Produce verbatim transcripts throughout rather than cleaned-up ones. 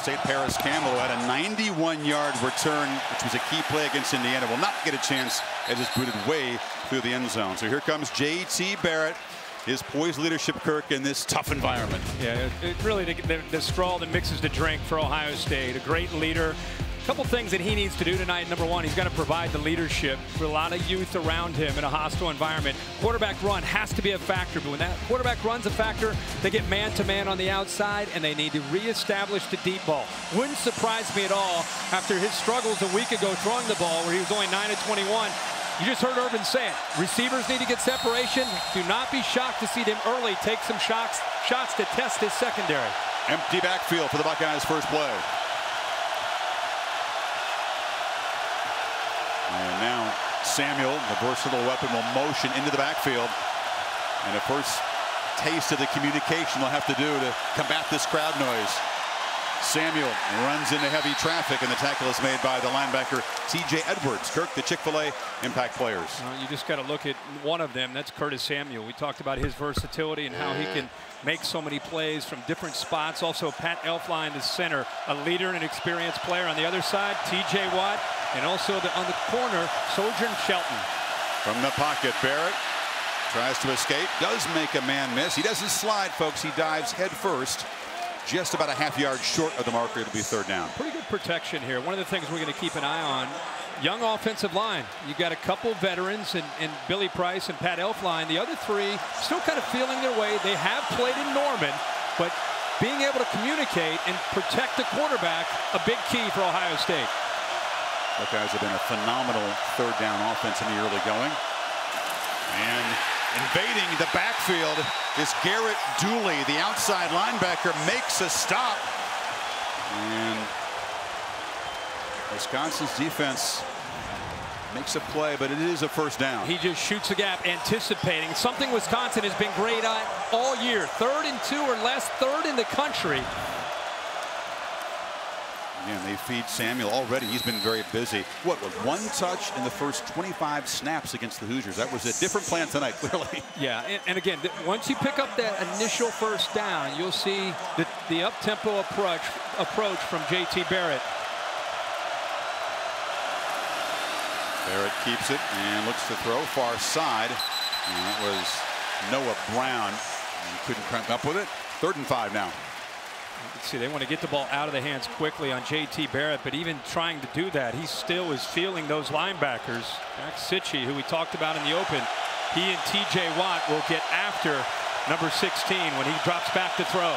State Paris Campbell had a ninety-one yard return, which was a key play against Indiana. Will not get a chance as it's booted way through the end zone. So here comes J T. Barrett. His poised leadership, Kirk, in this tough environment. Yeah, it, it really the, the, the straw that mixes the drink for Ohio State. A great leader. A couple things that he needs to do tonight. Number one, he's got to provide the leadership for a lot of youth around him in a hostile environment. Quarterback run has to be a factor, but when that quarterback run's a factor, they get man-to-man on the outside, and they need to reestablish the deep ball. Wouldn't surprise me at all after his struggles a week ago throwing the ball, where he was only nine of twenty-one. You just heard Urban say it. Receivers need to get separation. Do not be shocked to see them early take some shots, shots to test this secondary. Empty backfield for the Buckeyes' first play. And now Samuel, the versatile weapon, will motion into the backfield. And a first taste of the communication they'll have to do to combat this crowd noise. Samuel runs into heavy traffic, and the tackle is made by the linebacker T J Edwards. Kirk, the Chick-fil-A impact players. Well, you just got to look at one of them. That's Curtis Samuel. We talked about his versatility and how he can make so many plays from different spots. Also, Pat Elflein, the center, a leader and an experienced player. On the other side, T J. Watt, and also the, on the corner, Sojourn Shelton. From the pocket, Barrett tries to escape, does make a man miss. He doesn't slide, folks. He dives head first. Just about a half yard short of the marker to be third down. Pretty good protection here. One of the things we're going to keep an eye on, young offensive line. You've got a couple veterans and, and Billy Price and Pat Elflein. The other three still kind of feeling their way. They have played in Norman, but being able to communicate and protect the quarterback, a big key for Ohio State. Buckeyes have been a phenomenal third down offense in the early going. And invading the backfield is Garret Dooley, the outside linebacker, makes a stop. And Wisconsin's defense makes a play, but it is a first down. He just shoots a gap, anticipating something Wisconsin has been great at all year. Third and two or less, third in the country. Again, they feed Samuel already. He's been very busy. What, with one touch in the first twenty-five snaps against the Hoosiers? That was a different plan tonight, clearly. Yeah, and, and again, once you pick up that initial first down, you'll see the, the up-tempo approach, approach from J T. Barrett. Barrett keeps it and looks to throw far side. And it was Noah Brown. He couldn't crank up with it. Third and five now. See, they want to get the ball out of the hands quickly on J T. Barrett, but even trying to do that, he still is feeling those linebackers. Cichy, who we talked about in the open, he and T J. Watt will get after number sixteen when he drops back to throw.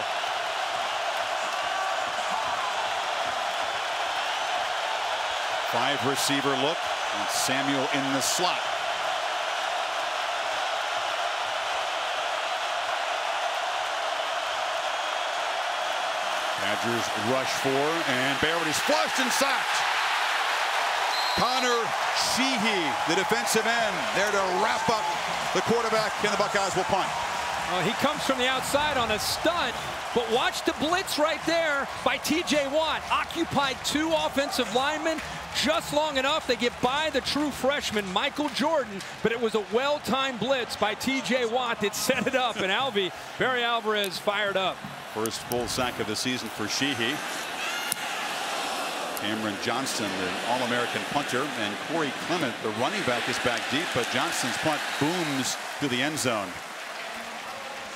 Five receiver look, and Samuel in the slot. Badgers rush for, and Barrett is flushed and sacked. Connor Sheehy, the defensive end, there to wrap up the quarterback, and the Buckeyes will punt. Well, he comes from the outside on a stunt, but watch the blitz right there by T J. Watt. Occupied two offensive linemen just long enough. They get by the true freshman, Michael Jordan, but it was a well-timed blitz by T J. Watt that set it up, and Alvy, Barry Alvarez fired up. First full sack of the season for Sheehy. Cameron Johnston, the All-American punter, and Corey Clement, the running back, is back deep, but Johnston's punt booms through the end zone.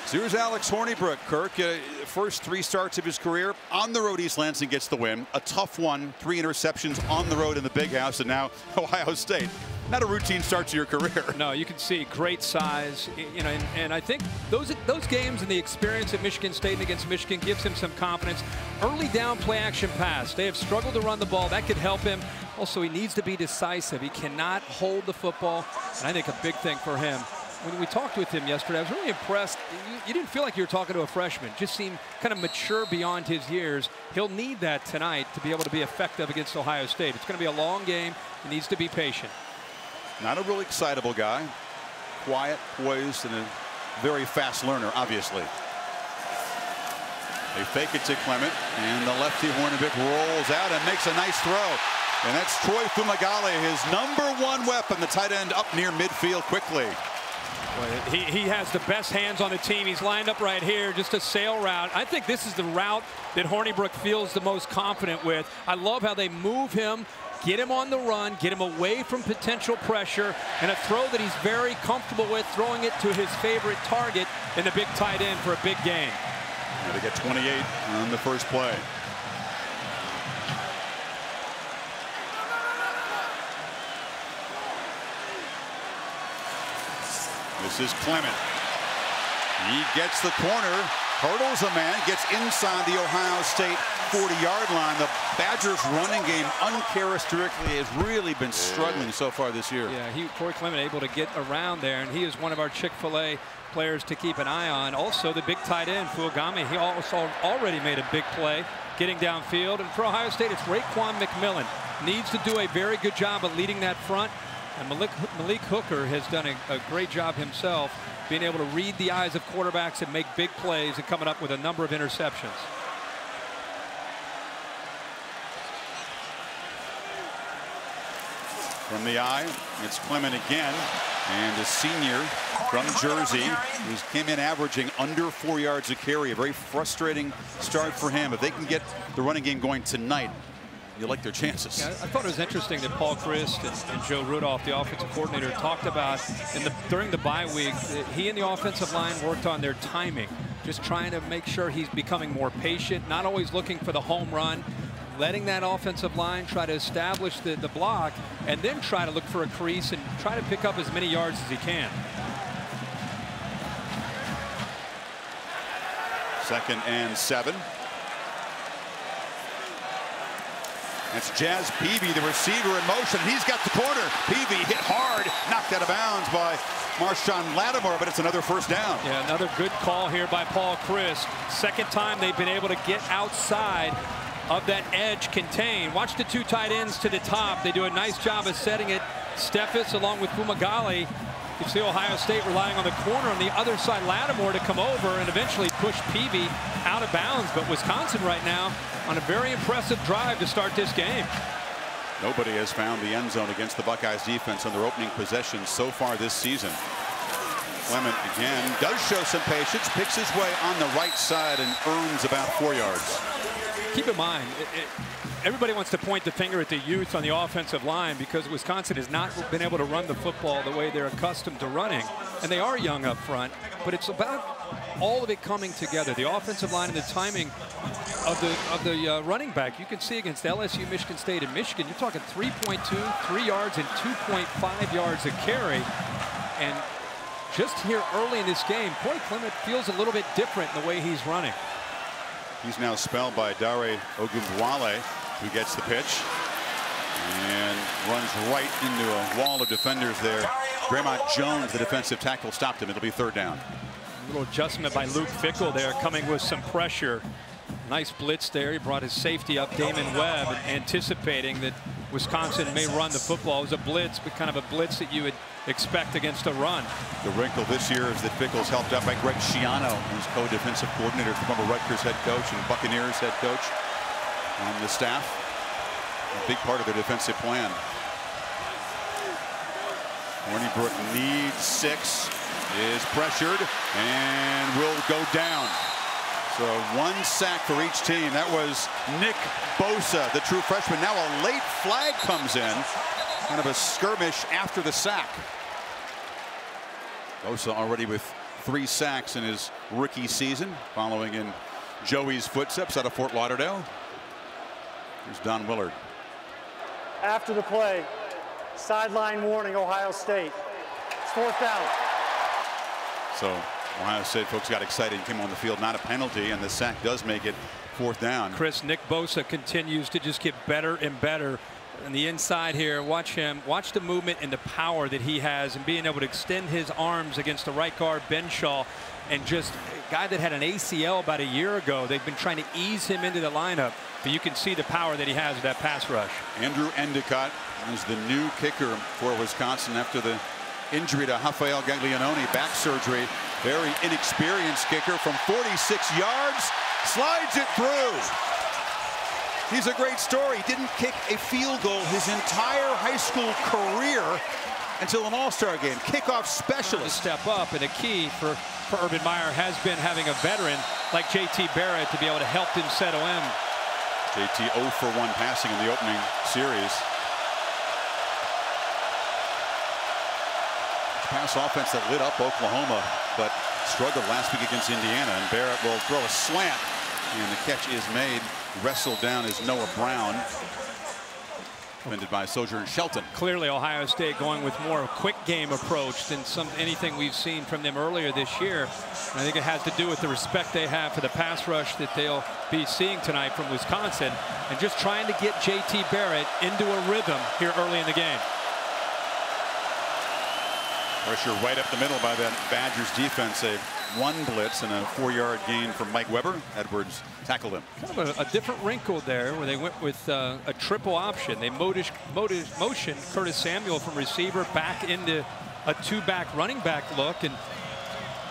So here's Alex Hornibrook, Kirk. Uh, first three starts of his career. On the road, East Lansing gets the win. A tough one, three interceptions on the road in the Big House, and now Ohio State. Not a routine start to your career. No, you can see great size, you know, and, and I think those those games and the experience at Michigan State and against Michigan gives him some confidence. Early down play action pass. They have struggled to run the ball. That could help him. Also, he needs to be decisive. He cannot hold the football, and I think a big thing for him. When we talked with him yesterday, I was really impressed. You, you didn't feel like you were talking to a freshman. Just seemed kind of mature beyond his years. He'll need that tonight to be able to be effective against Ohio State. It's going to be a long game. He needs to be patient. Not a real excitable guy. Quiet, poised, and a very fast learner, obviously. They fake it to Clement, and the lefty Hornibrook rolls out and makes a nice throw. And that's Troy Fumagalli, his number one weapon, the tight end up near midfield quickly. He, he has the best hands on the team. He's lined up right here, just a sail route. I think this is the route that Hornibrook feels the most confident with. I love how they move him, get him on the run, get him away from potential pressure, and a throw that he's very comfortable with, throwing it to his favorite target in the big tight end for a big game. Yeah, they get twenty-eight on the first play. This is Clement. He gets the corner, hurdles a man, gets inside the Ohio State forty-yard line. The Badgers' running game uncharacteristically has really been struggling so far this year. Yeah, he, Corey Clement, able to get around there, and he is one of our Chick-fil-A players to keep an eye on. Also, the big tight end, Fumagalli, he also already made a big play getting downfield. And for Ohio State, it's Raekwon McMillan. Needs to do a very good job of leading that front. And Malik, Malik Hooker has done a, a great job himself, being able to read the eyes of quarterbacks and make big plays and coming up with a number of interceptions. From the eye, it's Clement again, and a senior from Jersey who's came in averaging under four yards a carry. A very frustrating start for him. If they can get the running game going tonight, you like their chances. Yeah, I thought it was interesting that Paul Chryst and, and Joe Rudolph, the offensive coordinator, talked about in the, during the bye week, he and the offensive line worked on their timing, just trying to make sure he's becoming more patient, not always looking for the home run, letting that offensive line try to establish the, the block, and then try to look for a crease and try to pick up as many yards as he can. Second and seven. That's Jazz Peavy, the receiver, in motion. He's got the corner. Peavy hit hard, knocked out of bounds by Marshawn Lattimore, but it's another first down. Yeah, another good call here by Paul Chryst. Second time they've been able to get outside of that edge contained. Watch the two tight ends to the top. They do a nice job of setting it. Steffes along with Fumagalli. You see Ohio State relying on the corner on the other side, Lattimore, to come over and eventually push Peavy out of bounds. But Wisconsin right now on a very impressive drive to start this game. Nobody has found the end zone against the Buckeyes defense on their opening possession so far this season. Clement again does show some patience, picks his way on the right side and earns about four yards. Keep in mind, it, it, everybody wants to point the finger at the youth on the offensive line because Wisconsin has not been able to run the football the way they're accustomed to running, and they are young up front, but it's about all of it coming together. The offensive line and the timing of the of the uh, running back. You can see against L S U, Michigan State, and Michigan, you're talking three point two, three yards, and two point five yards a carry. And just here early in this game, Corey Clement feels a little bit different in the way he's running. He's now spelled by Dare Ogunbowale, who gets the pitch and runs right into a wall of defenders there. Draymond Jones, the defensive tackle, stopped him. It'll be third down. A little adjustment by Luke Fickell there, coming with some pressure. Nice blitz there. He brought his safety up, Damon Webb, anticipating that Wisconsin may run the football. It was a blitz, but kind of a blitz that you would expect against a run. The wrinkle this year is that Fickell's helped out by Greg Schiano, who's co-defensive coordinator, former Rutgers head coach and Buccaneers head coach. On the staff, a big part of their defensive plan. Hornibrook needs six, is pressured, and will go down. So one sack for each team. That was Nick Bosa, the true freshman. Now a late flag comes in, kind of a skirmish after the sack. Bosa already with three sacks in his rookie season, following in Joey's footsteps out of Fort Lauderdale. Here's Don Willard. After the play, sideline warning, Ohio State. It's fourth down. So Ohio State folks got excited and came on the field. Not a penalty, and the sack does make it fourth down. Chryst, Nick Bosa continues to just get better and better on the inside here. Watch him. Watch the movement and the power that he has, and being able to extend his arms against the right guard, Benshaw, and just a guy that had an A C L about a year ago. They've been trying to ease him into the lineup. But you can see the power that he has with that pass rush. Andrew Endicott is the new kicker for Wisconsin after the injury to Rafael Gaglianoni, back surgery. Very inexperienced kicker from forty-six yards, slides it through. He's a great story. Didn't kick a field goal his entire high school career. until an all-star game. Kickoff specialist. Step up, and a key for, for Urban Meyer has been having a veteran like J T. Barrett to be able to help him settle in. J T zero for one passing in the opening series. Pass offense that lit up Oklahoma, but struggled last week against Indiana. And Barrett will throw a slant, and the catch is made. Wrestled down is Noah Brown. Defended by Sojourn Shelton. Clearly, Ohio State going with more of a quick game approach than some anything we've seen from them earlier this year. And I think it has to do with the respect they have for the pass rush that they'll be seeing tonight from Wisconsin, and just trying to get J T. Barrett into a rhythm here early in the game. Pressure right up the middle by that Badgers defense. A one blitz and a four-yard gain from Mike Weber. Edwards tackled him. Kind of a, a different wrinkle there, where they went with uh, a triple option. They motish, motish, motioned Curtis Samuel from receiver back into a two-back running back look, and you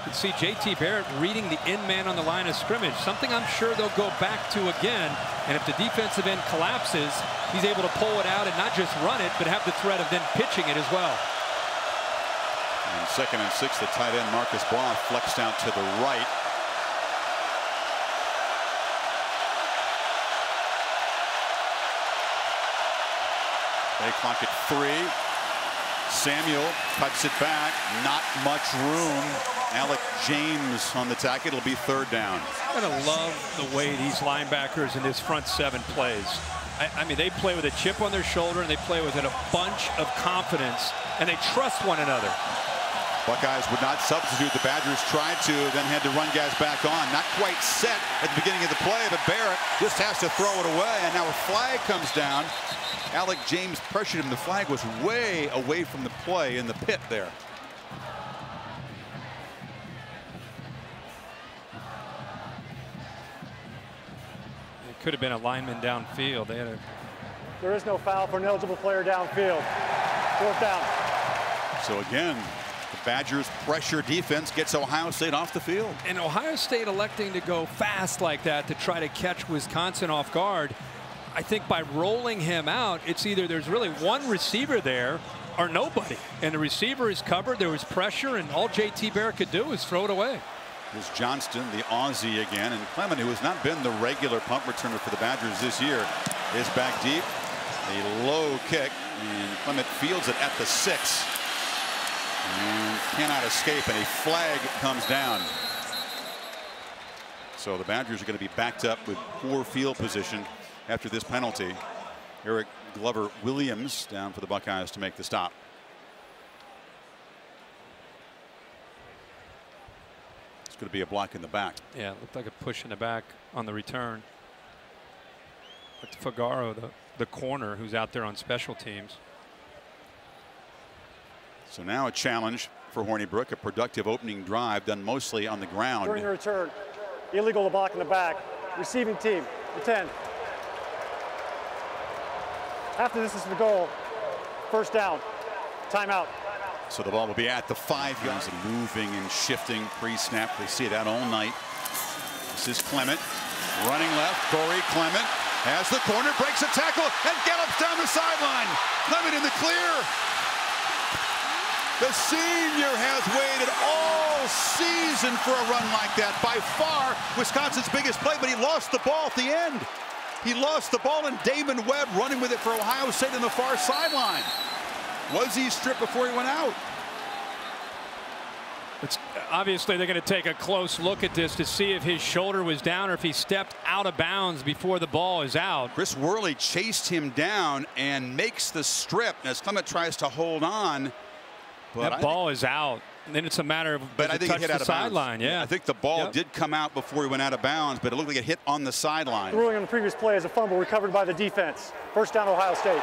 can see J T. Barrett reading the end man on the line of scrimmage. Something I'm sure they'll go back to again. And if the defensive end collapses, he's able to pull it out and not just run it, but have the threat of then pitching it as well. And second and six, the tight end Marcus Baugh flexed out to the right. They clock at three. Samuel cuts it back. Not much room. Alec James on the tackle. It'll be third down. I'm going to love the way these linebackers in this front seven plays. I, I mean, they play with a chip on their shoulder, and they play with a bunch of confidence, and they trust one another. Buckeyes would not substitute. The Badgers tried to, then had to run guys back on. Not quite set at the beginning of the play, but Barrett just has to throw it away, and now a flag comes down. Alec James pressured him. The flag was way away from the play in the pit there. It could have been a lineman downfield. They had a... There is no foul for an eligible player downfield. Fourth down. So again, the Badgers' pressure defense gets Ohio State off the field. And Ohio State electing to go fast like that to try to catch Wisconsin off guard. I think by rolling him out, it's either there's really one receiver there or nobody. And the receiver is covered. There was pressure, and all J T. Barrett could do was throw it away. There's Johnston, the Aussie, again. And Clement, who has not been the regular punt returner for the Badgers this year, is back deep. A low kick, and Clement fields it at the six. And cannot escape, and a flag comes down. So the Badgers are going to be backed up with poor field position after this penalty. Eric Glover Williams down for the Buckeyes to make the stop. It's going to be a block in the back. Yeah, it looked like a push in the back on the return. But Fagaro, the, the corner, who's out there on special teams. So now a challenge for Hornibrook, a productive opening drive done mostly on the ground. During the return, illegal to block in the back. Receiving team, the ten. After this is the goal, first down, timeout. So the ball will be at the five yards. Moving and shifting pre-snap. They see that all night. This is Clement running left. Corey Clement has the corner, breaks a tackle, and gallops down the sideline. Clement in the clear. The senior has waited all season for a run like that. By far Wisconsin's biggest play, but he lost the ball at the end. He lost the ball, and Damon Webb running with it for Ohio State on the far sideline. Was he stripped before he went out? It's, obviously, they're going to take a close look at this to see if his shoulder was down or if he stepped out of bounds before the ball is out. Chryst Worley chased him down and makes the strip as Clement tries to hold on. But that ball is out. And then it's a matter of but I think it hit out of sideline. Yeah, I think the ball yep. did come out before he went out of bounds, but it looked like it hit on the sideline. The ruling on the previous play is a fumble recovered by the defense. First down, Ohio State.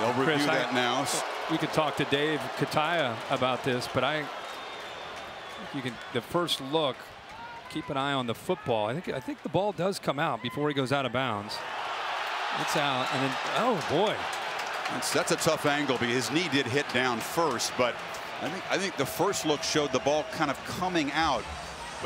They'll review Chryst, that I, now. We could talk to Dave Kataya about this, but I, you can the first look. Keep an eye on the football. I think I think the ball does come out before he goes out of bounds. It's out, and then oh boy. That's, that's a tough angle because his knee did hit down first, but I think I think the first look showed the ball kind of coming out.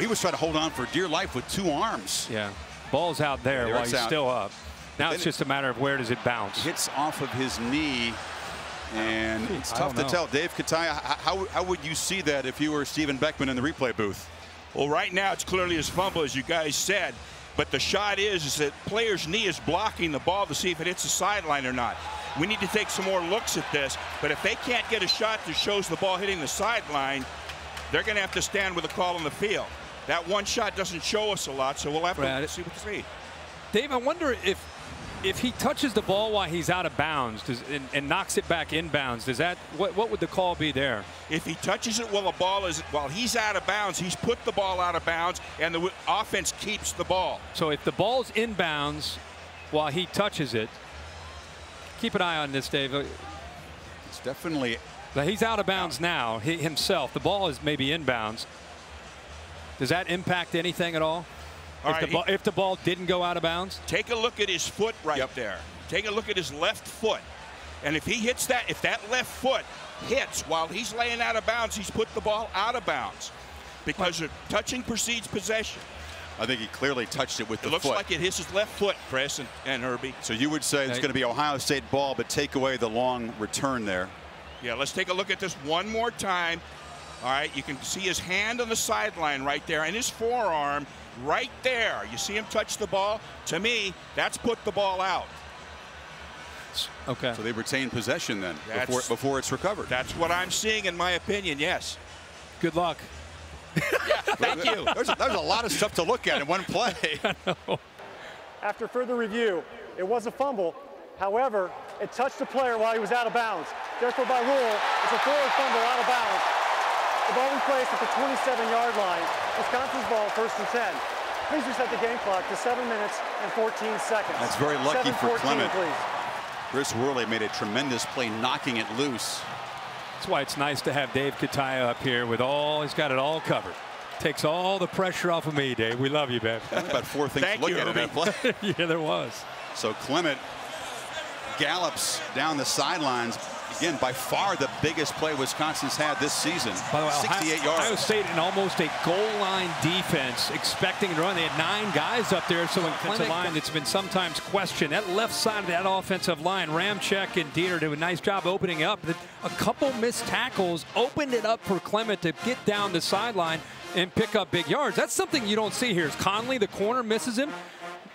He was trying to hold on for dear life with two arms. Yeah, ball's out there, there while he's out. Still up. Now it's just a matter of where does it bounce. Hits off of his knee And it's tough to tell. Dave Cataya, how, how would you see that if you were Steven Beckman in the replay booth? Well, right now it's clearly his fumble, as you guys said. But the shot is, is that player's knee is blocking the ball to see if it hits the sideline or not. We need to take some more looks at this. But if they can't get a shot that shows the ball hitting the sideline, they're going to have to stand with a call on the field. That one shot doesn't show us a lot, so we'll have Brad, to see what we see. Dave, I wonder if if he touches the ball while he's out of bounds does, and, and knocks it back inbounds, does that what, what would the call be there? If he touches it while the ball is while he's out of bounds, he's put the ball out of bounds, and the offense keeps the ball. So if the ball's inbounds while he touches it, keep an eye on this, Dave. It's definitely. But he's out of bounds now. He himself, the ball is maybe inbounds. Does that impact anything at all? All if, right, the ball, he, if the ball didn't go out of bounds? Take a look at his foot right yep. there. Take a look at his left foot. And if he hits that, if that left foot hits while he's laying out of bounds, he's put the ball out of bounds. Because what? touching precedes possession. I think he clearly touched it with the foot. It looks like it hits his left foot, Chris and, and Herbie. So you would say it's going to be Ohio State ball, but take away the long return there. Yeah, let's take a look at this one more time. All right, you can see his hand on the sideline right there and his forearm right there. You see him touch the ball. To me, that's put the ball out. Okay. So they retain possession then before, before it's recovered. That's what I'm seeing, in my opinion, yes. Good luck. Yeah, thank you. There's a, there's a lot of stuff to look at in one play. After further review, it was a fumble. However, it touched the player while he was out of bounds. Therefore, by rule, it's a forward fumble out of bounds. The ball replaced at the twenty-seven yard line. Wisconsin's ball, first and ten. Please reset the game clock to seven minutes and fourteen seconds. That's very lucky for Clement. Chryst Worley made a tremendous play knocking it loose. That's why it's nice to have Dave Cataya up here with all, he's got it all covered. Takes all the pressure off of me, Dave. We love you, man. About four things Thank to look you, at in that play. Yeah, there was. So Clement gallops down the sidelines. Again, by far the biggest play Wisconsin's had this season. By the way, sixty-eight yards. Ohio State in almost a goal line defense, expecting to run. They had nine guys up there, so in offensive line that's been sometimes questioned. That left side of that offensive line, Ramczyk and Dieter do a nice job opening up. A couple missed tackles opened it up for Clement to get down the sideline and pick up big yards. That's something you don't see here. Is Conley, the corner, misses him.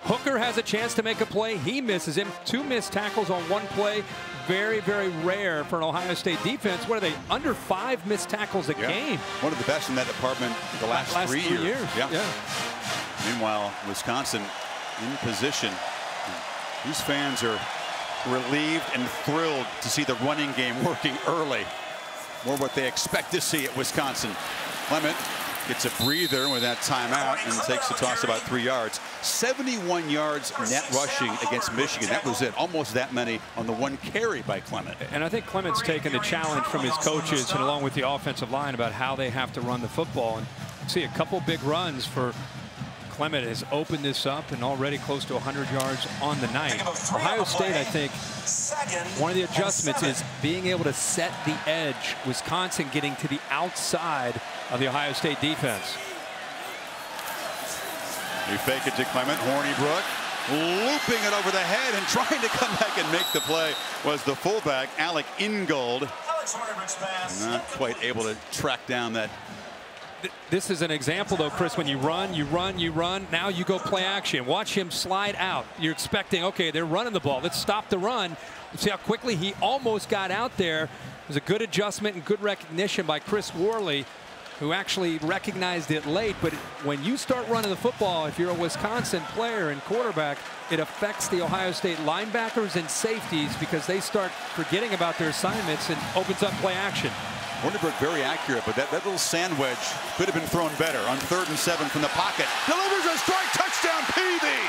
Hooker has a chance to make a play. He misses him. Two missed tackles on one play. Very, very rare for an Ohio State defense. What are they? Under five missed tackles a yeah. game. One of the best in that department the last, last three, three years. years. Yeah. yeah. Meanwhile, Wisconsin in position. These fans are relieved and thrilled to see the running game working early. More what they expect to see at Wisconsin. Clement gets a breather with that timeout and takes the toss about three yards. seventy-one yards net rushing against Michigan. That was it. Almost that many on the one carry by Clement. And I think Clement's taken the challenge from his coaches and along with the offensive line about how they have to run the football. And see a couple big runs for Clement has opened this up and already close to one hundred yards on the night. Ohio State, I think, one of the adjustments is being able to set the edge. Wisconsin getting to the outside of the Ohio State defense. You fake it to Clement. Hornibrook looping it over the head and trying to come back and make the play was the fullback, Alec Ingold. Not quite able to track down that. This is an example, though, Chris, when you run, you run, you run. Now you go play action. Watch him slide out. You're expecting, OK, they're running the ball. Let's stop the run. See how quickly he almost got out there. It was a good adjustment and good recognition by Chryst Worley, who actually recognized it late. But when you start running the football, if you're a Wisconsin player and quarterback, it affects the Ohio State linebackers and safeties because they start forgetting about their assignments and opens up play action. Hornibrook very accurate, but that, that little sand wedge could have been thrown better on third and seven from the pocket. Delivers a strike, touchdown, Peavy!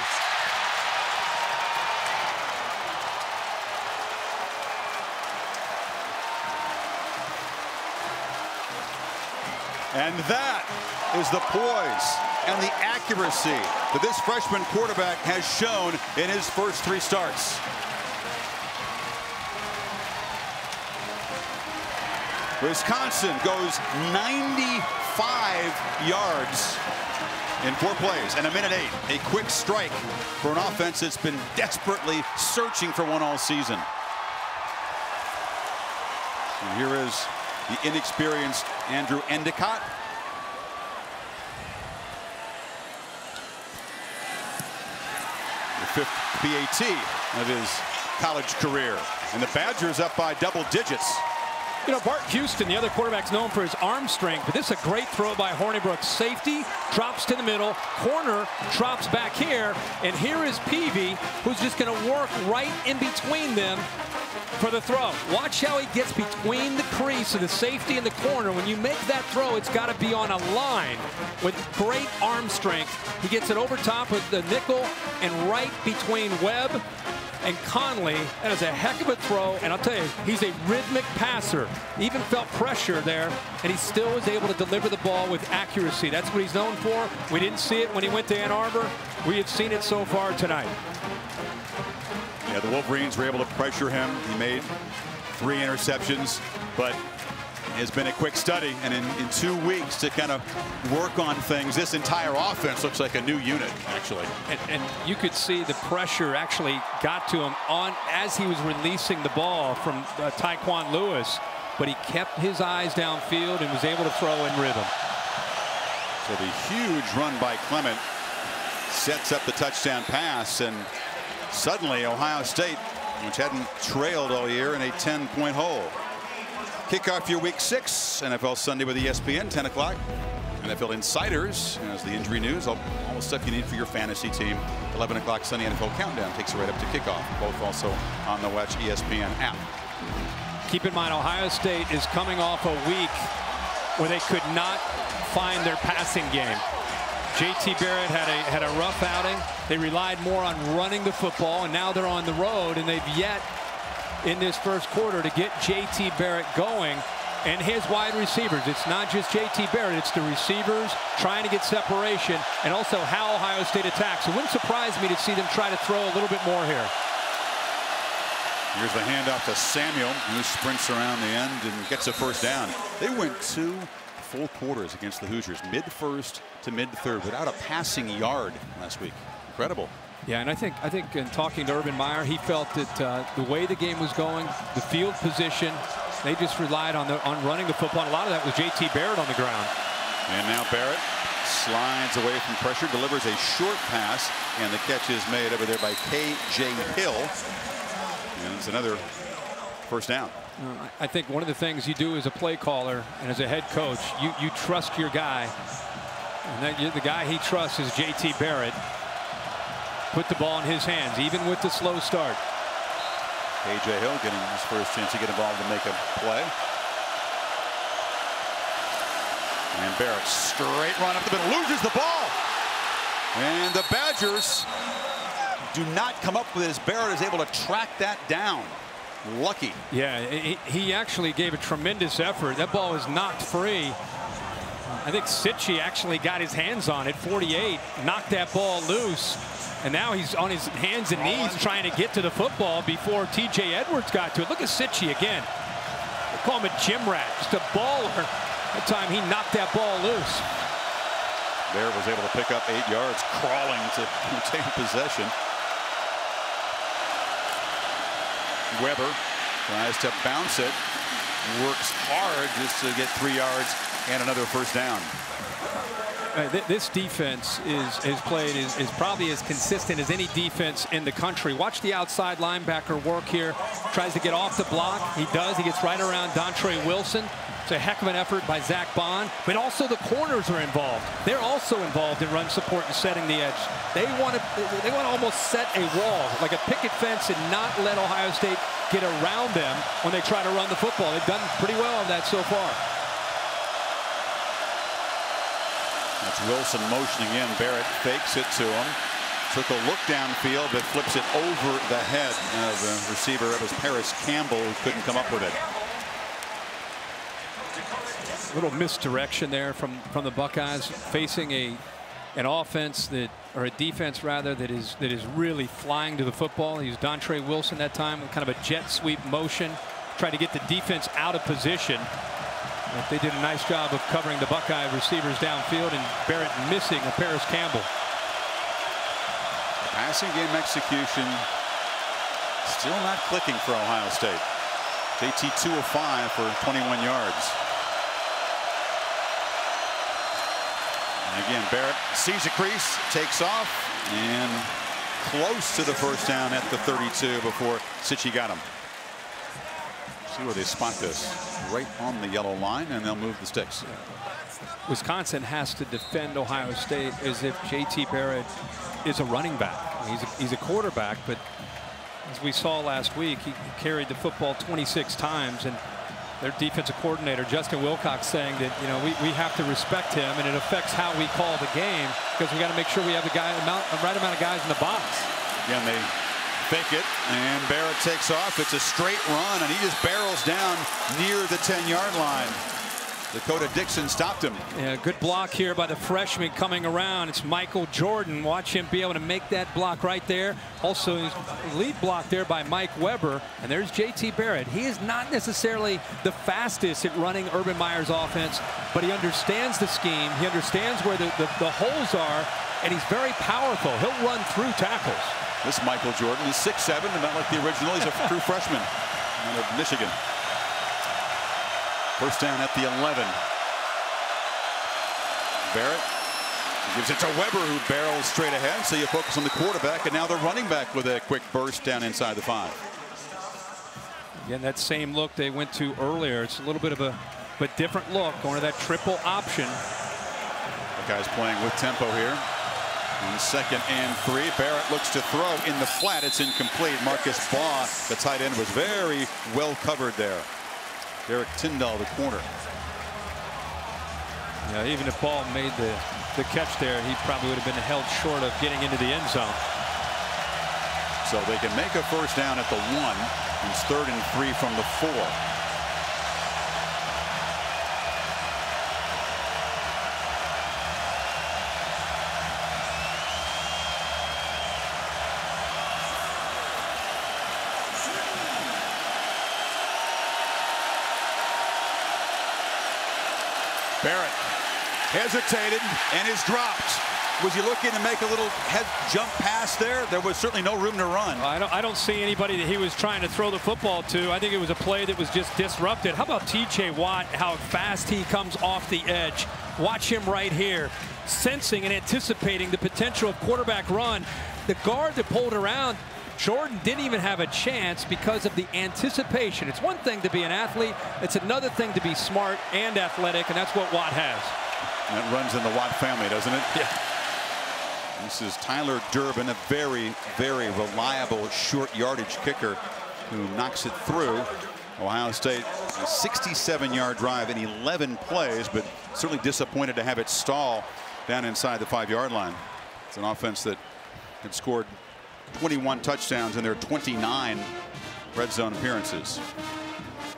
And that is the poise and the accuracy that this freshman quarterback has shown in his first three starts. Wisconsin goes ninety-five yards in four plays and a minute eight. A quick strike for an offense that's been desperately searching for one all season. And here is the inexperienced Andrew Endicott. The fifth P A T of his college career. And the Badgers up by double digits. You know, Bart Houston, the other quarterback's known for his arm strength, but this is a great throw by Hornibrook. Safety drops to the middle, corner drops back here, and here is Peavy, who's just going to work right in between them for the throw. Watch how he gets between the crease of the safety and the corner. When you make that throw, it's got to be on a line with great arm strength. He gets it over top with the nickel and right between Webb and Conley. That is a heck of a throw, and I'll tell you, he's a rhythmic passer. He even felt pressure there, and he still was able to deliver the ball with accuracy. That's what he's known for. We didn't see it when he went to Ann Arbor. We have seen it so far tonight. Yeah, the Wolverines were able to pressure him. He made three interceptions, but it's been a quick study, and in, in two weeks to kind of work on things. This entire offense looks like a new unit, actually. And, and you could see the pressure actually got to him on as he was releasing the ball from uh, Tyquan Lewis, but he kept his eyes downfield and was able to throw in rhythm. So the huge run by Clement sets up the touchdown pass, and suddenly Ohio State, which hadn't trailed all year, in a ten-point hole. Kick off your week six N F L Sunday with E S P N, ten o'clock. N F L Insiders has the injury news, all, all the stuff you need for your fantasy team. eleven o'clock Sunday N F L Countdown takes you right up to kickoff. Both also on the Watch E S P N app. Keep in mind, Ohio State is coming off a week where they could not find their passing game. J T. Barrett had a had a rough outing. They relied more on running the football, and now they're on the road, and they've yet in this first quarter to get J T. Barrett going, and his wide receivers. It's not just J T. Barrett, it's the receivers trying to get separation, and also how Ohio State attacks. It wouldn't surprise me to see them try to throw a little bit more here. Here's the handoff to Samuel, who sprints around the end and gets a first down. They went two full quarters against the Hoosiers, mid first to mid third, without a passing yard last week. Incredible. Yeah, and I think I think in talking to Urban Meyer, he felt that uh, the way the game was going, the field position, they just relied on the on running the football. And a lot of that was J T. Barrett on the ground. And now Barrett slides away from pressure, delivers a short pass, and the catch is made over there by K J. Hill. And it's another first down. I think one of the things you do as a play caller and as a head coach, you you trust your guy, and then the guy he trusts is J T. Barrett. Put the ball in his hands, even with the slow start. K J. Hill getting his first chance to get involved and make a play. And Barrett, straight run up the middle, loses the ball. And the Badgers do not come up with this. Barrett is able to track that down. Lucky. Yeah, he actually gave a tremendous effort. That ball is knocked free. I think Cichy actually got his hands on it. forty-eight, knocked that ball loose. And now he's on his hands and knees trying to get to the football before T J. Edwards got to it. Look at Cichy again. They call him a gym rat, just a baller. That time he knocked that ball loose. Barrett was able to pick up eight yards, crawling to retain possession. Weber tries to bounce it. Works hard just to get three yards and another first down. This defense is has played is, is probably as consistent as any defense in the country. Watch the outside linebacker work here. Tries to get off the block. He does. He gets right around Dontre Wilson. It's a heck of an effort by Zach Bond. But also the corners are involved. They're also involved in run support and setting the edge. They want to they want to almost set a wall, like a picket fence, and not let Ohio State get around them when they try to run the football. They've done pretty well on that so far. That's Wilson motioning in. Barrett fakes it to him. Took a look downfield, but flips it over the head of the receiver. It was Paris Campbell who couldn't come up with it. A little misdirection there from from the Buckeyes, facing a an offense that, or a defense rather, that is that is really flying to the football. He's Dontre Wilson that time with kind of a jet sweep motion, trying to get the defense out of position. But they did a nice job of covering the Buckeye receivers downfield, and Barrett missing a Paris Campbell. Passing game execution still not clicking for Ohio State. J T two of five for twenty-one yards. And again, Barrett sees a crease, takes off, and close to the first down at the thirty-two before Cichy got him. See where they spot this. Right on the yellow line, and they'll move the sticks. Wisconsin has to defend Ohio State as if J T. Barrett is a running back. He's a, he's a quarterback, but as we saw last week, he carried the football twenty-six times, and their defensive coordinator, Justin Wilcox, saying that, you know, we, we have to respect him, and it affects how we call the game because we got to make sure we have the guy amount, the right amount of guys in the box. Yeah, and they fake it, and Barrett takes off. It's a straight run, and he just barrels down near the ten-yard line. Dakota Dixon stopped him. Yeah, good block here by the freshman coming around. It's Michael Jordan. Watch him be able to make that block right there. Also, lead block there by Mike Weber. And there's J T. Barrett. He is not necessarily the fastest at running Urban Meyer's offense, but he understands the scheme. He understands where the, the, the holes are, and he's very powerful. He'll run through tackles. This Michael Jordan is six seven, not like the original. He's a true freshman out of Michigan. First down at the eleven. Barrett gives it to Weber, who barrels straight ahead. So you focus on the quarterback, and now they're running back with a quick burst down inside the five. Again, that same look they went to earlier. It's a little bit of a but different look, going to that triple option. The guy's playing with tempo here. On second and three, Barrett looks to throw in the flat. It's incomplete. Marcus Baugh, the tight end, was very well covered there. Derek Tyndall, the corner. Yeah, even if Paul made the, the catch there, he probably would have been held short of getting into the end zone. So they can make a first down at the one. It's third and three from the four. Barrett hesitated and is dropped. Was he looking to make a little head jump pass there? There was certainly no room to run. I don't, I don't see anybody that he was trying to throw the football to. I think it was a play that was just disrupted. How about T J. Watt, how fast he comes off the edge. Watch him right here, sensing and anticipating the potential quarterback run. The guard that pulled around, Jordan, didn't even have a chance because of the anticipation. It's one thing to be an athlete. It's another thing to be smart and athletic, and that's what Watt has. And it runs in the Watt family, doesn't it? Yeah. This is Tyler Durbin, a very, very reliable short yardage kicker who knocks it through. Ohio State, a sixty-seven-yard drive in eleven plays, but certainly disappointed to have it stall down inside the five-yard line. It's an offense that had scored twenty-one touchdowns in their twenty-nine red zone appearances.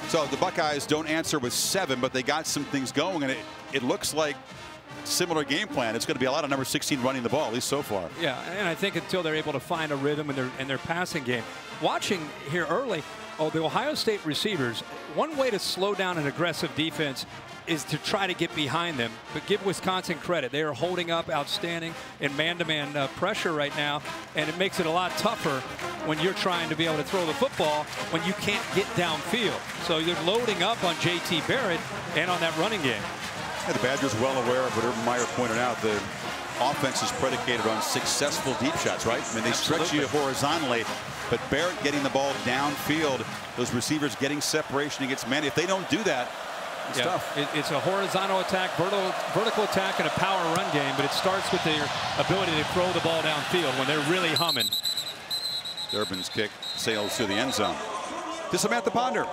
So the Buckeyes don't answer with seven, but they got some things going, and it, it looks like similar game plan. It's going to be a lot of number sixteen running the ball, at least so far. Yeah, and I think until they're able to find a rhythm in their, in their passing game. Watching here early, oh, the Ohio State receivers, one way to slow down an aggressive defense is to try to get behind them, but give Wisconsin credit. They are holding up outstanding in man-to-man uh, pressure right now, and it makes it a lot tougher when you're trying to be able to throw the football when you can't get downfield. So you're loading up on J T. Barrett and on that running game. Yeah, the Badgers well aware of what Urban Meyer pointed out. The offense is predicated on successful deep shots, right? I mean, they Absolutely. stretch you horizontally, but Barrett getting the ball downfield, those receivers getting separation against man. If they don't do that, Yeah, it, it's a horizontal attack, vertical, vertical attack, and a power run game, but it starts with their ability to throw the ball downfield when they're really humming. Durbin's kick sails through the end zone. To Samantha Ponder.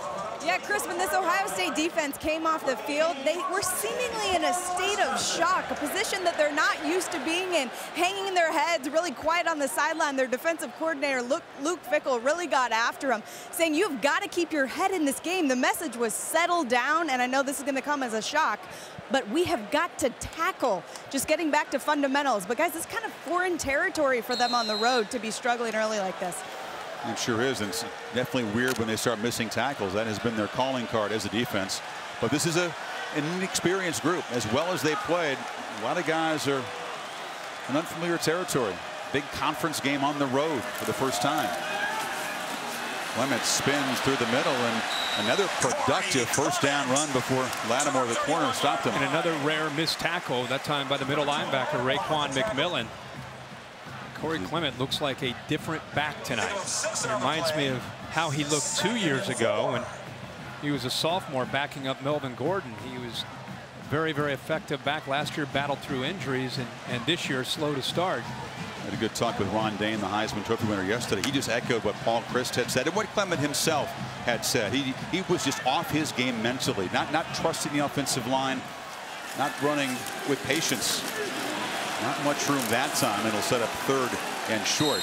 Yeah, Chris, when this Ohio State defense came off the field, they were seemingly in a state of shock, a position that they're not used to being in, hanging their heads, really quiet on the sideline. Their defensive coordinator, Luke, Luke Fickell, really got after him, saying, you've got to keep your head in this game. The message was settle down, and I know this is going to come as a shock, but we have got to tackle, just getting back to fundamentals. But, guys, it's kind of foreign territory for them on the road to be struggling early like this. It sure is, and it's definitely weird when they start missing tackles. That has been their calling card as a defense. But this is a, an inexperienced group. As well as they played, a lot of guys are in unfamiliar territory. Big conference game on the road for the first time. Clement spins through the middle, and another productive first down run before Lattimore, the corner, stopped him. And another rare missed tackle, that time by the middle linebacker, Raekwon McMillan. Corey Clement looks like a different back tonight. It reminds me of how he looked two years ago when he was a sophomore backing up Melvin Gordon. He was very, very effective back last year, battled through injuries, and, and this year slow to start. Had a good talk with Ron Dane, the Heisman Trophy winner, yesterday. He just echoed what Paul Chryst had said and what Clement himself had said. He he was just off his game mentally, not not trusting the offensive line, not running with patience. Not much room that time. It'll set up third and short.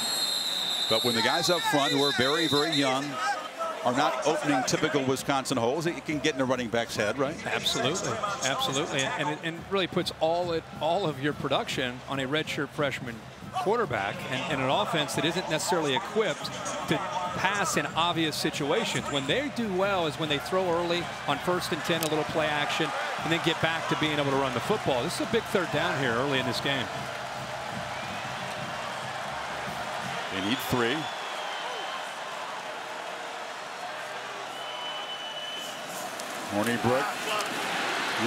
But when the guys up front, who are very, very young, are not opening typical Wisconsin holes, it can get in a running back's head, right? Absolutely, absolutely, and it, and really puts all it all of your production on a redshirt freshman quarterback and, and an offense that isn't necessarily equipped to pass in obvious situations. When they do well is when they throw early on first and ten, a little play action, and then get back to being able to run the football. This is a big third down here early in this game. They need three. Hornibrook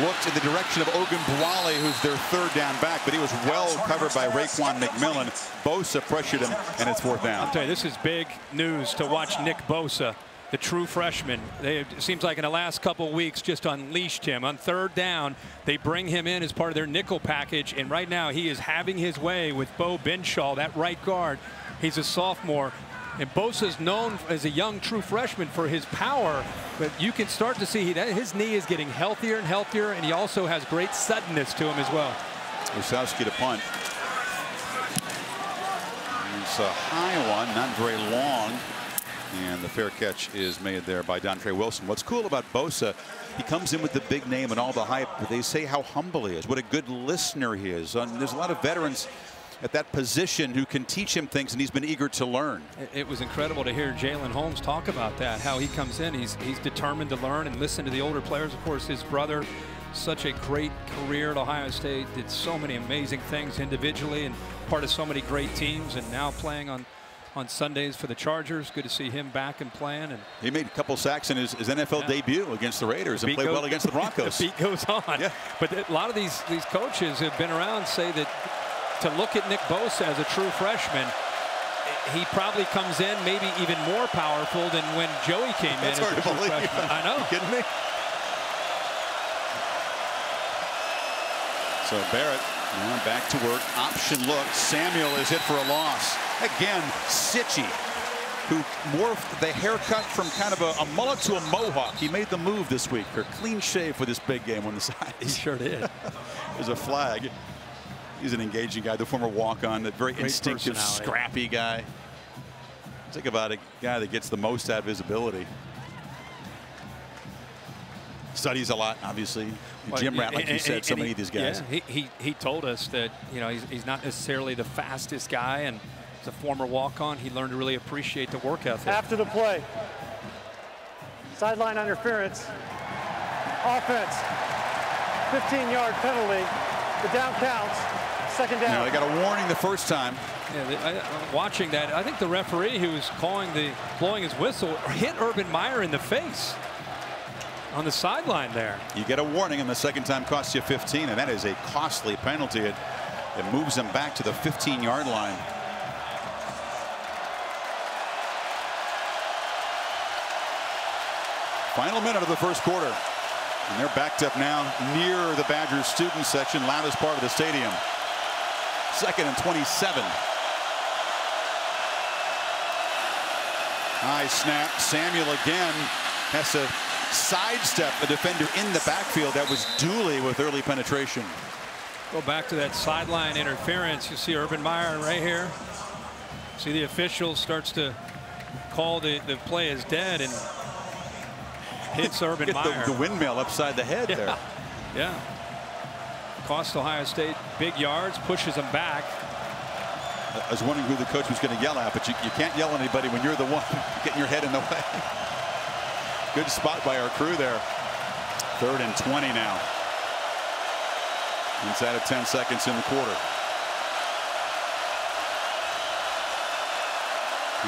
looked in the direction of Ogunbowale, who's their third down back, but he was well covered by Raekwon McMillan. Bosa pressured him, and it's fourth down. I'll tell you, this is big news to watch Nick Bosa, the true freshman. They, it seems like in the last couple weeks, just unleashed him. On third down, they bring him in as part of their nickel package, and right now he is having his way with Bo Benshaw, that right guard. He's a sophomore. And Bosa's known as a young true freshman for his power, but you can start to see that his knee is getting healthier and healthier, and he also has great suddenness to him as well. Osowski to punt. It's a high one, not very long, and the fair catch is made there by Dontre Wilson. What's cool about Bosa, he comes in with the big name and all the hype, but they say how humble he is, what a good listener he is. And there's a lot of veterans at that position who can teach him things, and he's been eager to learn. It was incredible to hear Jalen Holmes talk about that, how he comes in, he's he's determined to learn and listen to the older players. Of course, his brother, such a great career at Ohio State, did so many amazing things individually and part of so many great teams, and now playing on on Sundays for the Chargers. Good to see him back and playing. And he made a couple sacks in his, his N F L yeah. debut against the Raiders, the and played well against the Broncos. The beat goes on. Yeah. But a lot of these these coaches have been around say that to look at Nick Bosa as a true freshman, he probably comes in maybe even more powerful than when Joey came That's in as a true freshman. Yeah. I know. Are you kidding me? So Barrett yeah, back to work. Option look. Samuel is hit for a loss. Again, Cichy, who morphed the haircut from kind of a, a mullet to a mohawk. He made the move this week. Or clean shave for this big game on the side. He sure did. There's a flag. He's an engaging guy, the former walk-on, the very Great instinctive, scrappy guy. Think about a guy that gets the most out of his ability. Studies a lot, obviously. Well, gym rat, like and, you said, and, so and many he, of these guys. Yeah, he, he, he told us that, you know, he's, he's not necessarily the fastest guy, and as a former walk-on, he learned to really appreciate the work ethic. After the play, sideline interference, offense, fifteen yard penalty, the down counts. Second down. No, they got a warning the first time. Yeah, they, I, watching that, I think the referee who was calling the blowing his whistle hit Urban Meyer in the face on the sideline there. You get a warning, and the second time costs you fifteen, and that is a costly penalty. It, it moves them back to the fifteen yard line. Final minute of the first quarter. And they're backed up now near the Badgers student section, loudest part of the stadium. Second and twenty-seven. High snap. Samuel again has to sidestep the defender in the backfield. That was Dooley with early penetration. Go back to that sideline interference. You see Urban Meyer right here. See the official starts to call the, the play is dead, and hits Urban Meyer. The, the windmill upside the head yeah. there. Yeah. Cost Ohio State big yards, pushes them back. I was wondering who the coach was going to yell at, but you, you can't yell at anybody when you're the one getting your head in the way. Good spot by our crew there. Third and twenty now. Inside of ten seconds in the quarter.